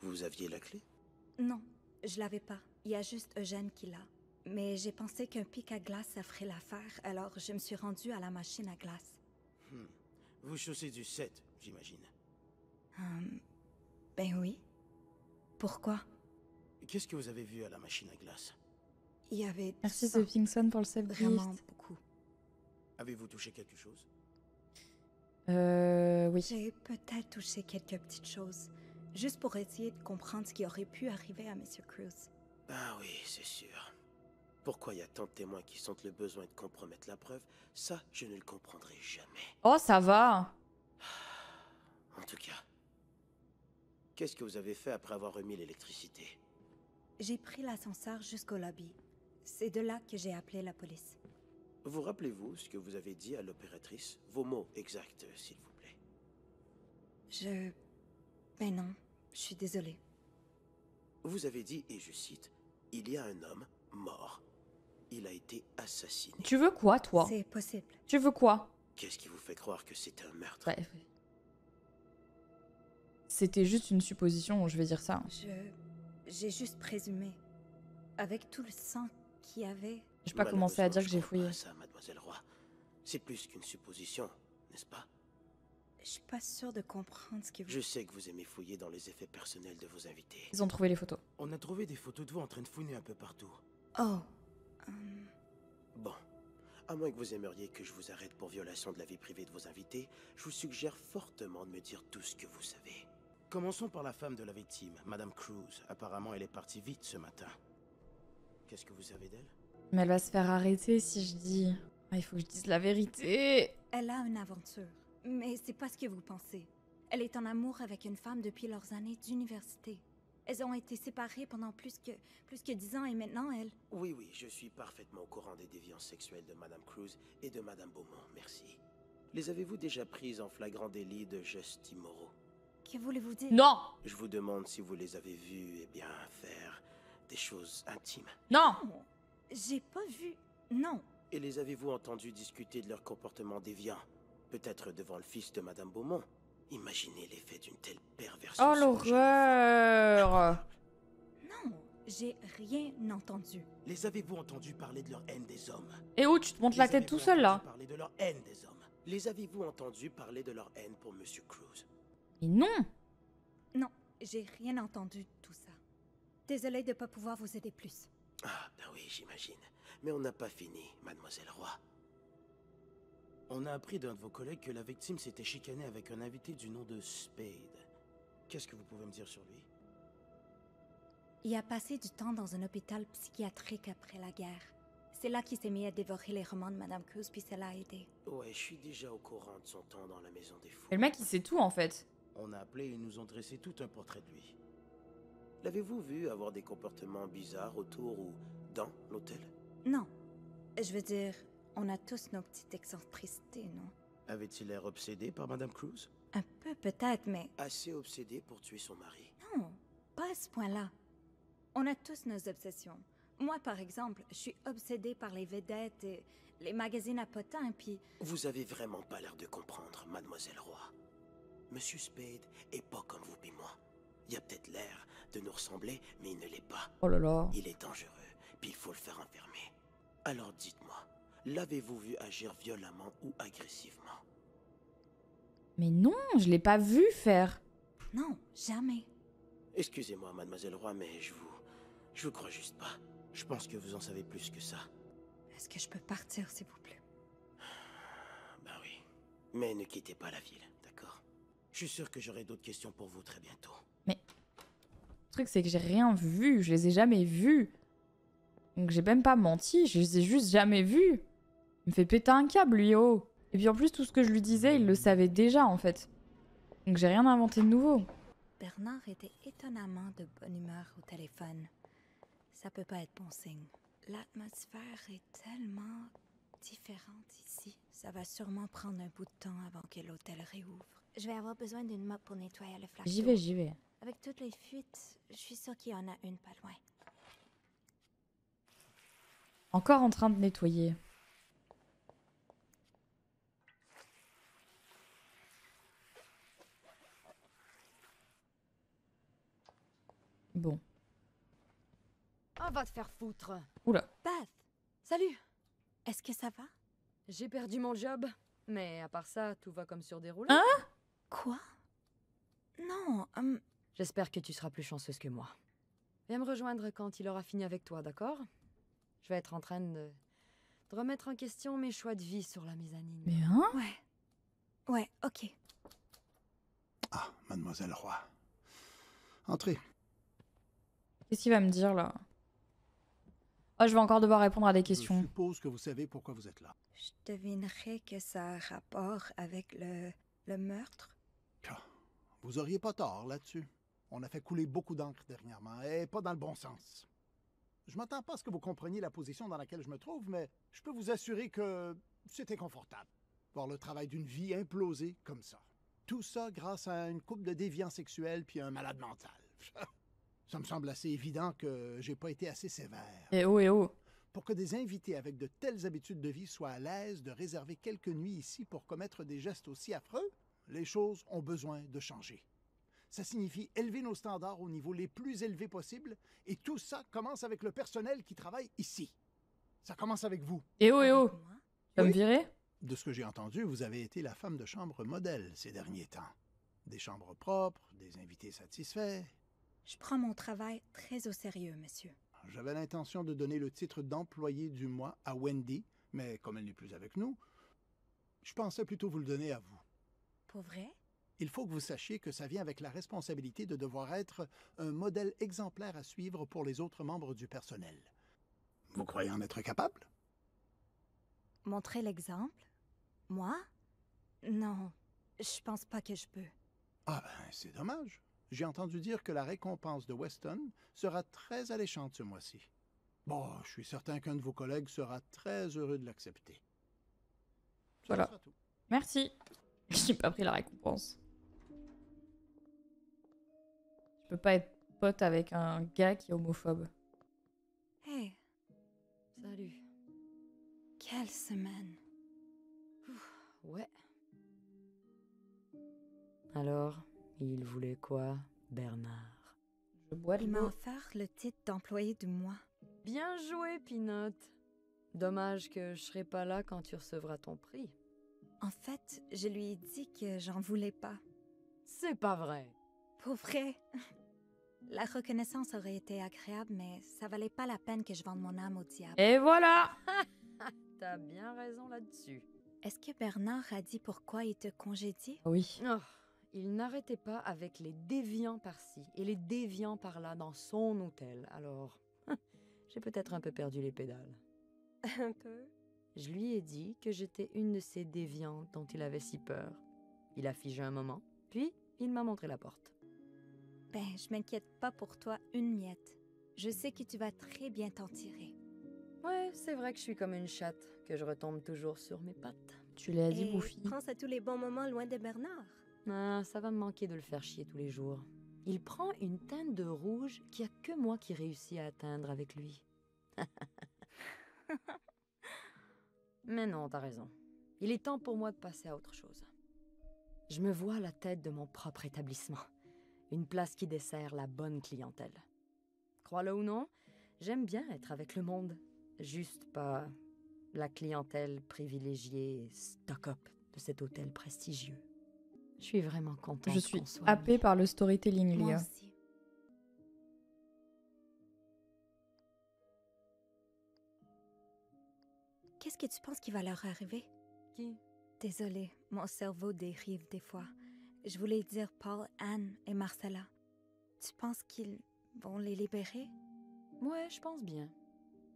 Vous aviez la clé? Non, je l'avais pas. Il y a juste Eugène qui l'a. Mais j'ai pensé qu'un pic à glace, ça ferait l'affaire, alors je me suis rendue à la machine à glace. Vous chaussez du 7, j'imagine. Ben oui. Pourquoi? Qu'est-ce que vous avez vu à la machine à glace? Il y avait... Merci Sophingson pour le sub. Vraiment beaucoup. Avez-vous touché quelque chose? Oui. J'ai peut-être touché quelques petites choses, juste pour essayer de comprendre ce qui aurait pu arriver à Monsieur Cruz. Ah oui, c'est sûr. Pourquoi il y a tant de témoins qui sentent le besoin de compromettre la preuve, ça, je ne le comprendrai jamais. Oh, ça va. En tout cas, qu'est-ce que vous avez fait après avoir remis l'électricité? J'ai pris l'ascenseur jusqu'au lobby. C'est de là que j'ai appelé la police. Vous rappelez-vous ce que vous avez dit à l'opératrice? Vos mots exacts, s'il vous plaît. Ben non, je suis désolée. Vous avez dit, et je cite, « Il y a un homme mort. » Il a été assassiné. Tu veux quoi, toi? C'est possible. Tu veux quoi? Qu'est-ce qui vous fait croire que c'est un meurtre? Bref. C'était juste une supposition, je vais dire ça. J'ai juste présumé. Avec tout le sang qu'il y avait... Je n'ai pas commencé à dire que j'ai fouillé. Ça, Mademoiselle Roy. C'est plus qu'une supposition, n'est-ce pas? Je suis pas sûre de comprendre ce que vous... Je sais que vous aimez fouiller dans les effets personnels de vos invités. Ils ont trouvé les photos. On a trouvé des photos de vous en train de fouiner un peu partout. Oh. Bon, à moins que vous aimeriez que je vous arrête pour violation de la vie privée de vos invités, je vous suggère fortement de me dire tout ce que vous savez. Commençons par la femme de la victime, Madame Cruz. Apparemment, elle est partie vite ce matin. Qu'est-ce que vous savez d'elle? Mais elle va se faire arrêter si je dis... Il faut que je dise la vérité. Elle a une aventure, mais c'est pas ce que vous pensez. Elle est en amour avec une femme depuis leurs années d'université. Elles ont été séparées pendant plus que 10 ans et maintenant, elle... Oui, je suis parfaitement au courant des déviances sexuelles de Madame Cruz et de Madame Beaumont, merci. Les avez-vous déjà prises en flagrant délit de gestes immoraux? Que voulez-vous dire? Non! Je vous demande si vous les avez vues, eh bien, faire des choses intimes. Non! J'ai pas vu, non. Et les avez-vous entendu discuter de leur comportement déviant? Peut-être devant le fils de Madame Beaumont? Imaginez l'effet d'une telle perversion. Oh l'horreur! Non, j'ai rien entendu. Les avez-vous entendu parler de leur haine des hommes? Et où tu te montes la tête tout seul là? Parler de leur haine des hommes. Les avez-vous entendu parler de leur haine pour Monsieur Cruz? Mais non! Non, j'ai rien entendu de tout ça. Désolée de ne pas pouvoir vous aider plus. Ah ben oui, j'imagine. Mais on n'a pas fini, Mademoiselle Roy. On a appris d'un de vos collègues que la victime s'était chicanée avec un invité du nom de Spade. Qu'est-ce que vous pouvez me dire sur lui? Il a passé du temps dans un hôpital psychiatrique après la guerre. C'est là qu'il s'est mis à dévorer les romans de Madame Cruz, puis ça l'a aidé. Ouais, je suis déjà au courant de son temps dans la maison des fous. Et le mec, il sait tout, en fait. On a appelé et ils nous ont dressé tout un portrait de lui. L'avez-vous vu avoir des comportements bizarres autour ou dans l'hôtel? Non. Je veux dire... On a tous nos petites excentricités, non? Avait-il l'air obsédé par Madame Cruz? Un peu peut-être, mais... Assez obsédé pour tuer son mari? Non, pas à ce point-là. On a tous nos obsessions. Moi, par exemple, je suis obsédée par les vedettes et les magazines à potins, puis... Vous avez vraiment pas l'air de comprendre, Mademoiselle Roy. Monsieur Spade est pas comme vous et moi. Il a peut-être l'air de nous ressembler, mais il ne l'est pas. Oh là là. Il est dangereux, puis il faut le faire enfermer. Alors dites-moi... L'avez-vous vu agir violemment ou agressivement? Mais non, je l'ai pas vu faire. Non, jamais. Excusez-moi, mademoiselle Roy, mais je vous crois juste pas. Je pense que vous en savez plus que ça. Est-ce que je peux partir, s'il vous plaît? Ben oui. Mais ne quittez pas la ville, d'accord? Je suis sûr que j'aurai d'autres questions pour vous très bientôt. Mais... le truc, c'est que j'ai rien vu. Je les ai jamais vus. Donc j'ai même pas menti. Je les ai juste jamais vus. Il me fait péter un câble, lui, oh. Et puis en plus, tout ce que je lui disais, il le savait déjà, en fait. Donc j'ai rien inventé de nouveau. Bernard était étonnamment de bonne humeur au téléphone. Ça peut pas être bon signe. L'atmosphère est tellement différente ici. Ça va sûrement prendre un bout de temps avant que l'hôtel réouvre. Je vais avoir besoin d'une mop pour nettoyer le flacon. J'y vais. Avec toutes les fuites, je suis sûre qu'il y en a une pas loin. Encore en train de nettoyer. Bon. On va te faire foutre. Oula. Beth, salut. Est-ce que ça va? J'ai perdu mon job, mais à part ça, tout va comme sur des rouleaux. Hein? Quoi? Non. J'espère que tu seras plus chanceuse que moi. Viens me rejoindre quand il aura fini avec toi, d'accord? Je vais être en train de remettre en question mes choix de vie sur la mezzanine. Mais hein? Ouais. Ouais, ok. Ah, mademoiselle Roy. Entrez. Qu'est-ce qu'il va me dire, là? Oh, je vais encore devoir répondre à des questions. Je suppose que vous savez pourquoi vous êtes là. Je devinerais que ça a rapport avec le meurtre. Vous auriez pas tort là-dessus. On a fait couler beaucoup d'encre dernièrement, et pas dans le bon sens. Je m'attends pas à ce que vous compreniez la position dans laquelle je me trouve, mais je peux vous assurer que c'est inconfortable. Voir le travail d'une vie implosée comme ça. Tout ça grâce à une couple de déviants sexuels puis un malade mental. Ça me semble assez évident que j'ai pas été assez sévère. Eh oh, eh oh. Pour que des invités avec de telles habitudes de vie soient à l'aise de réserver quelques nuits ici pour commettre des gestes aussi affreux, les choses ont besoin de changer. Ça signifie élever nos standards au niveau les plus élevés possibles, et tout ça commence avec le personnel qui travaille ici. Ça commence avec vous. Eh oh, eh oh. Ça me virait? De ce que j'ai entendu, vous avez été la femme de chambre modèle ces derniers temps. Des chambres propres, des invités satisfaits... Je prends mon travail très au sérieux, monsieur. J'avais l'intention de donner le titre d'employé du mois à Wendy, mais comme elle n'est plus avec nous, je pensais plutôt vous le donner à vous. Pour vrai? Il faut que vous sachiez que ça vient avec la responsabilité de devoir être un modèle exemplaire à suivre pour les autres membres du personnel. Vous croyez en être capable? Montrer l'exemple? Moi? Non, je pense pas que je peux. Ah ben, c'est dommage. J'ai entendu dire que la récompense de Weston sera très alléchante ce mois-ci. Bon, je suis certain qu'un de vos collègues sera très heureux de l'accepter. Voilà. Merci. J'ai pas pris la récompense. Je peux pas être pote avec un gars qui est homophobe. Hey. Salut. Quelle semaine. Ouf, ouais. Alors... il voulait quoi, Bernard? Il m'a offert le titre d'employé du mois. Bien joué, Pinot. Dommage que je serai pas là quand tu recevras ton prix. En fait, je lui ai dit que j'en voulais pas. C'est pas vrai. Pour vrai. La reconnaissance aurait été agréable, mais ça valait pas la peine que je vende mon âme au diable. Et voilà. T'as bien raison là-dessus. Est-ce que Bernard a dit pourquoi il te congédie? Oui. Oh. Il n'arrêtait pas avec les déviants par-ci et les déviants par-là dans son hôtel, alors j'ai peut-être un peu perdu les pédales. Un peu? Je lui ai dit que j'étais une de ces déviantes dont il avait si peur. Il a figé un moment, puis il m'a montré la porte. Ben, je m'inquiète pas pour toi une miette. Je sais que tu vas très bien t'en tirer. Ouais, c'est vrai que je suis comme une chatte, que je retombe toujours sur mes pattes. Tu l'as dit, Bouffie. Pense à tous les bons moments loin de Bernard. Ah, ça va me manquer de le faire chier tous les jours. Il prend une teinte de rouge qu'il n'y a que moi qui réussis à atteindre avec lui. Mais non, t'as raison. Il est temps pour moi de passer à autre chose. Je me vois à la tête de mon propre établissement. Une place qui dessert la bonne clientèle. Crois-le ou non, j'aime bien être avec le monde. Juste pas la clientèle privilégiée et stock-up de cet hôtel prestigieux. Je suis vraiment contente. Je suis happée par le storytelling, Léa. Qu'est-ce que tu penses qui va leur arriver? Qui? Désolée, mon cerveau dérive des fois. Je voulais dire Paul, Anne et Marcella. Tu penses qu'ils vont les libérer? Ouais, je pense bien.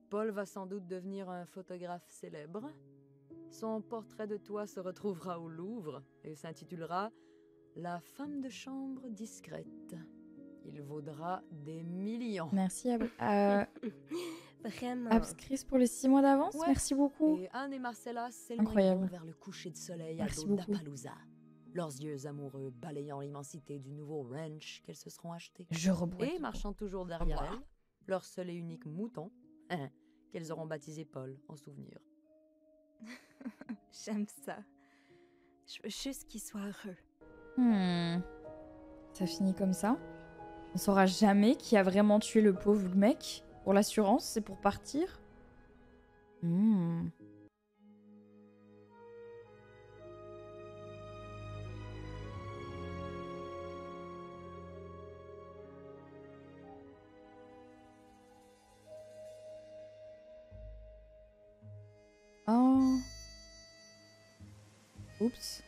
Paul va sans doute devenir un photographe célèbre. Son portrait de toi se retrouvera au Louvre et s'intitulera « La femme de chambre discrète ». Il vaudra des millions. Merci à vous. Vraiment. Abscris pour les 6 mois d'avance, ouais. Merci beaucoup. Et Anne et Marcella s'éloignent vers le coucher de soleil à Lollapalooza, leurs yeux amoureux balayant l'immensité du nouveau ranch qu'elles se seront achetés. Et marchant toujours derrière elles, leur seul et unique mouton, qu'elles auront baptisé Paul en souvenir. J'aime ça. Je veux juste qu'il soit heureux. Ça finit comme ça. On saura jamais qui a vraiment tué le pauvre mec. Pour l'assurance, c'est pour partir. Oh. Oups.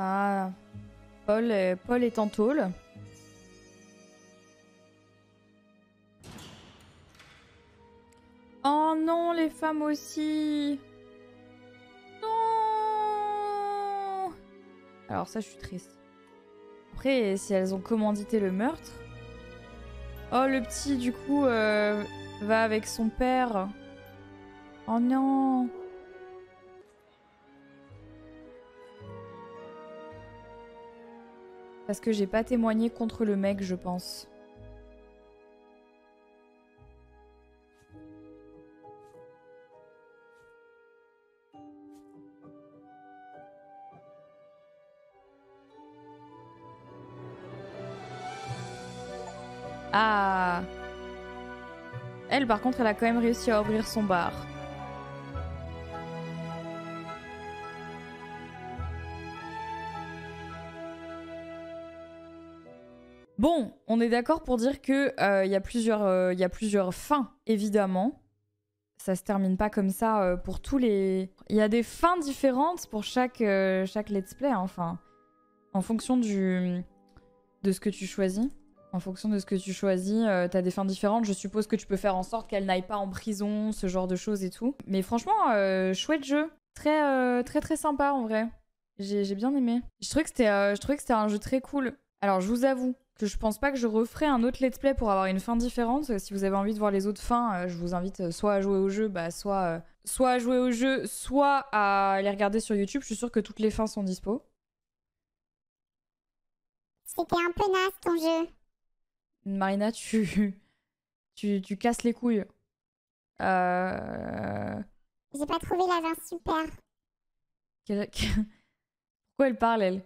Ah, Paul est en tôle. Oh non, les femmes aussi. Non. Alors ça, je suis triste. Après, si elles ont commandité le meurtre... Oh, le petit, du coup, va avec son père. Oh non. Parce que j'ai pas témoigné contre le mec, je pense. Ah. Elle, par contre, elle a quand même réussi à ouvrir son bar. Bon, on est d'accord pour dire qu'il y a plusieurs fins, évidemment. Ça se termine pas comme ça pour tous les... Il y a des fins différentes pour chaque let's play, hein, enfin. En fonction de ce que tu choisis. En fonction de ce que tu choisis, t'as des fins différentes. Je suppose que tu peux faire en sorte qu'elle n'aille pas en prison, ce genre de choses et tout. Mais franchement, chouette jeu. Très sympa, en vrai. J'ai bien aimé. Je trouvais que c'était un jeu très cool. Alors, je vous avoue que je pense pas que je referai un autre let's play pour avoir une fin différente. Si vous avez envie de voir les autres fins, je vous invite soit à jouer au jeu, soit à jouer au jeu, soit à les regarder sur YouTube. Je suis sûre que toutes les fins sont dispo. C'était un peu naze ton jeu. Marina, tu casses les couilles. J'ai pas trouvé la vin super. Pourquoi elle parle, elle?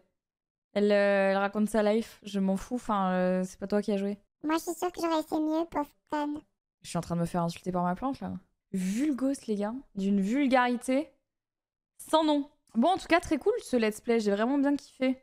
Elle raconte sa life, je m'en fous, enfin, c'est pas toi qui as joué. Moi, je suis sûre que j'aurais fait mieux, pauvre Tan. Je suis en train de me faire insulter par ma planche, là. Vulgos, les gars. D'une vulgarité sans nom. Bon, en tout cas, très cool, ce let's play. J'ai vraiment bien kiffé.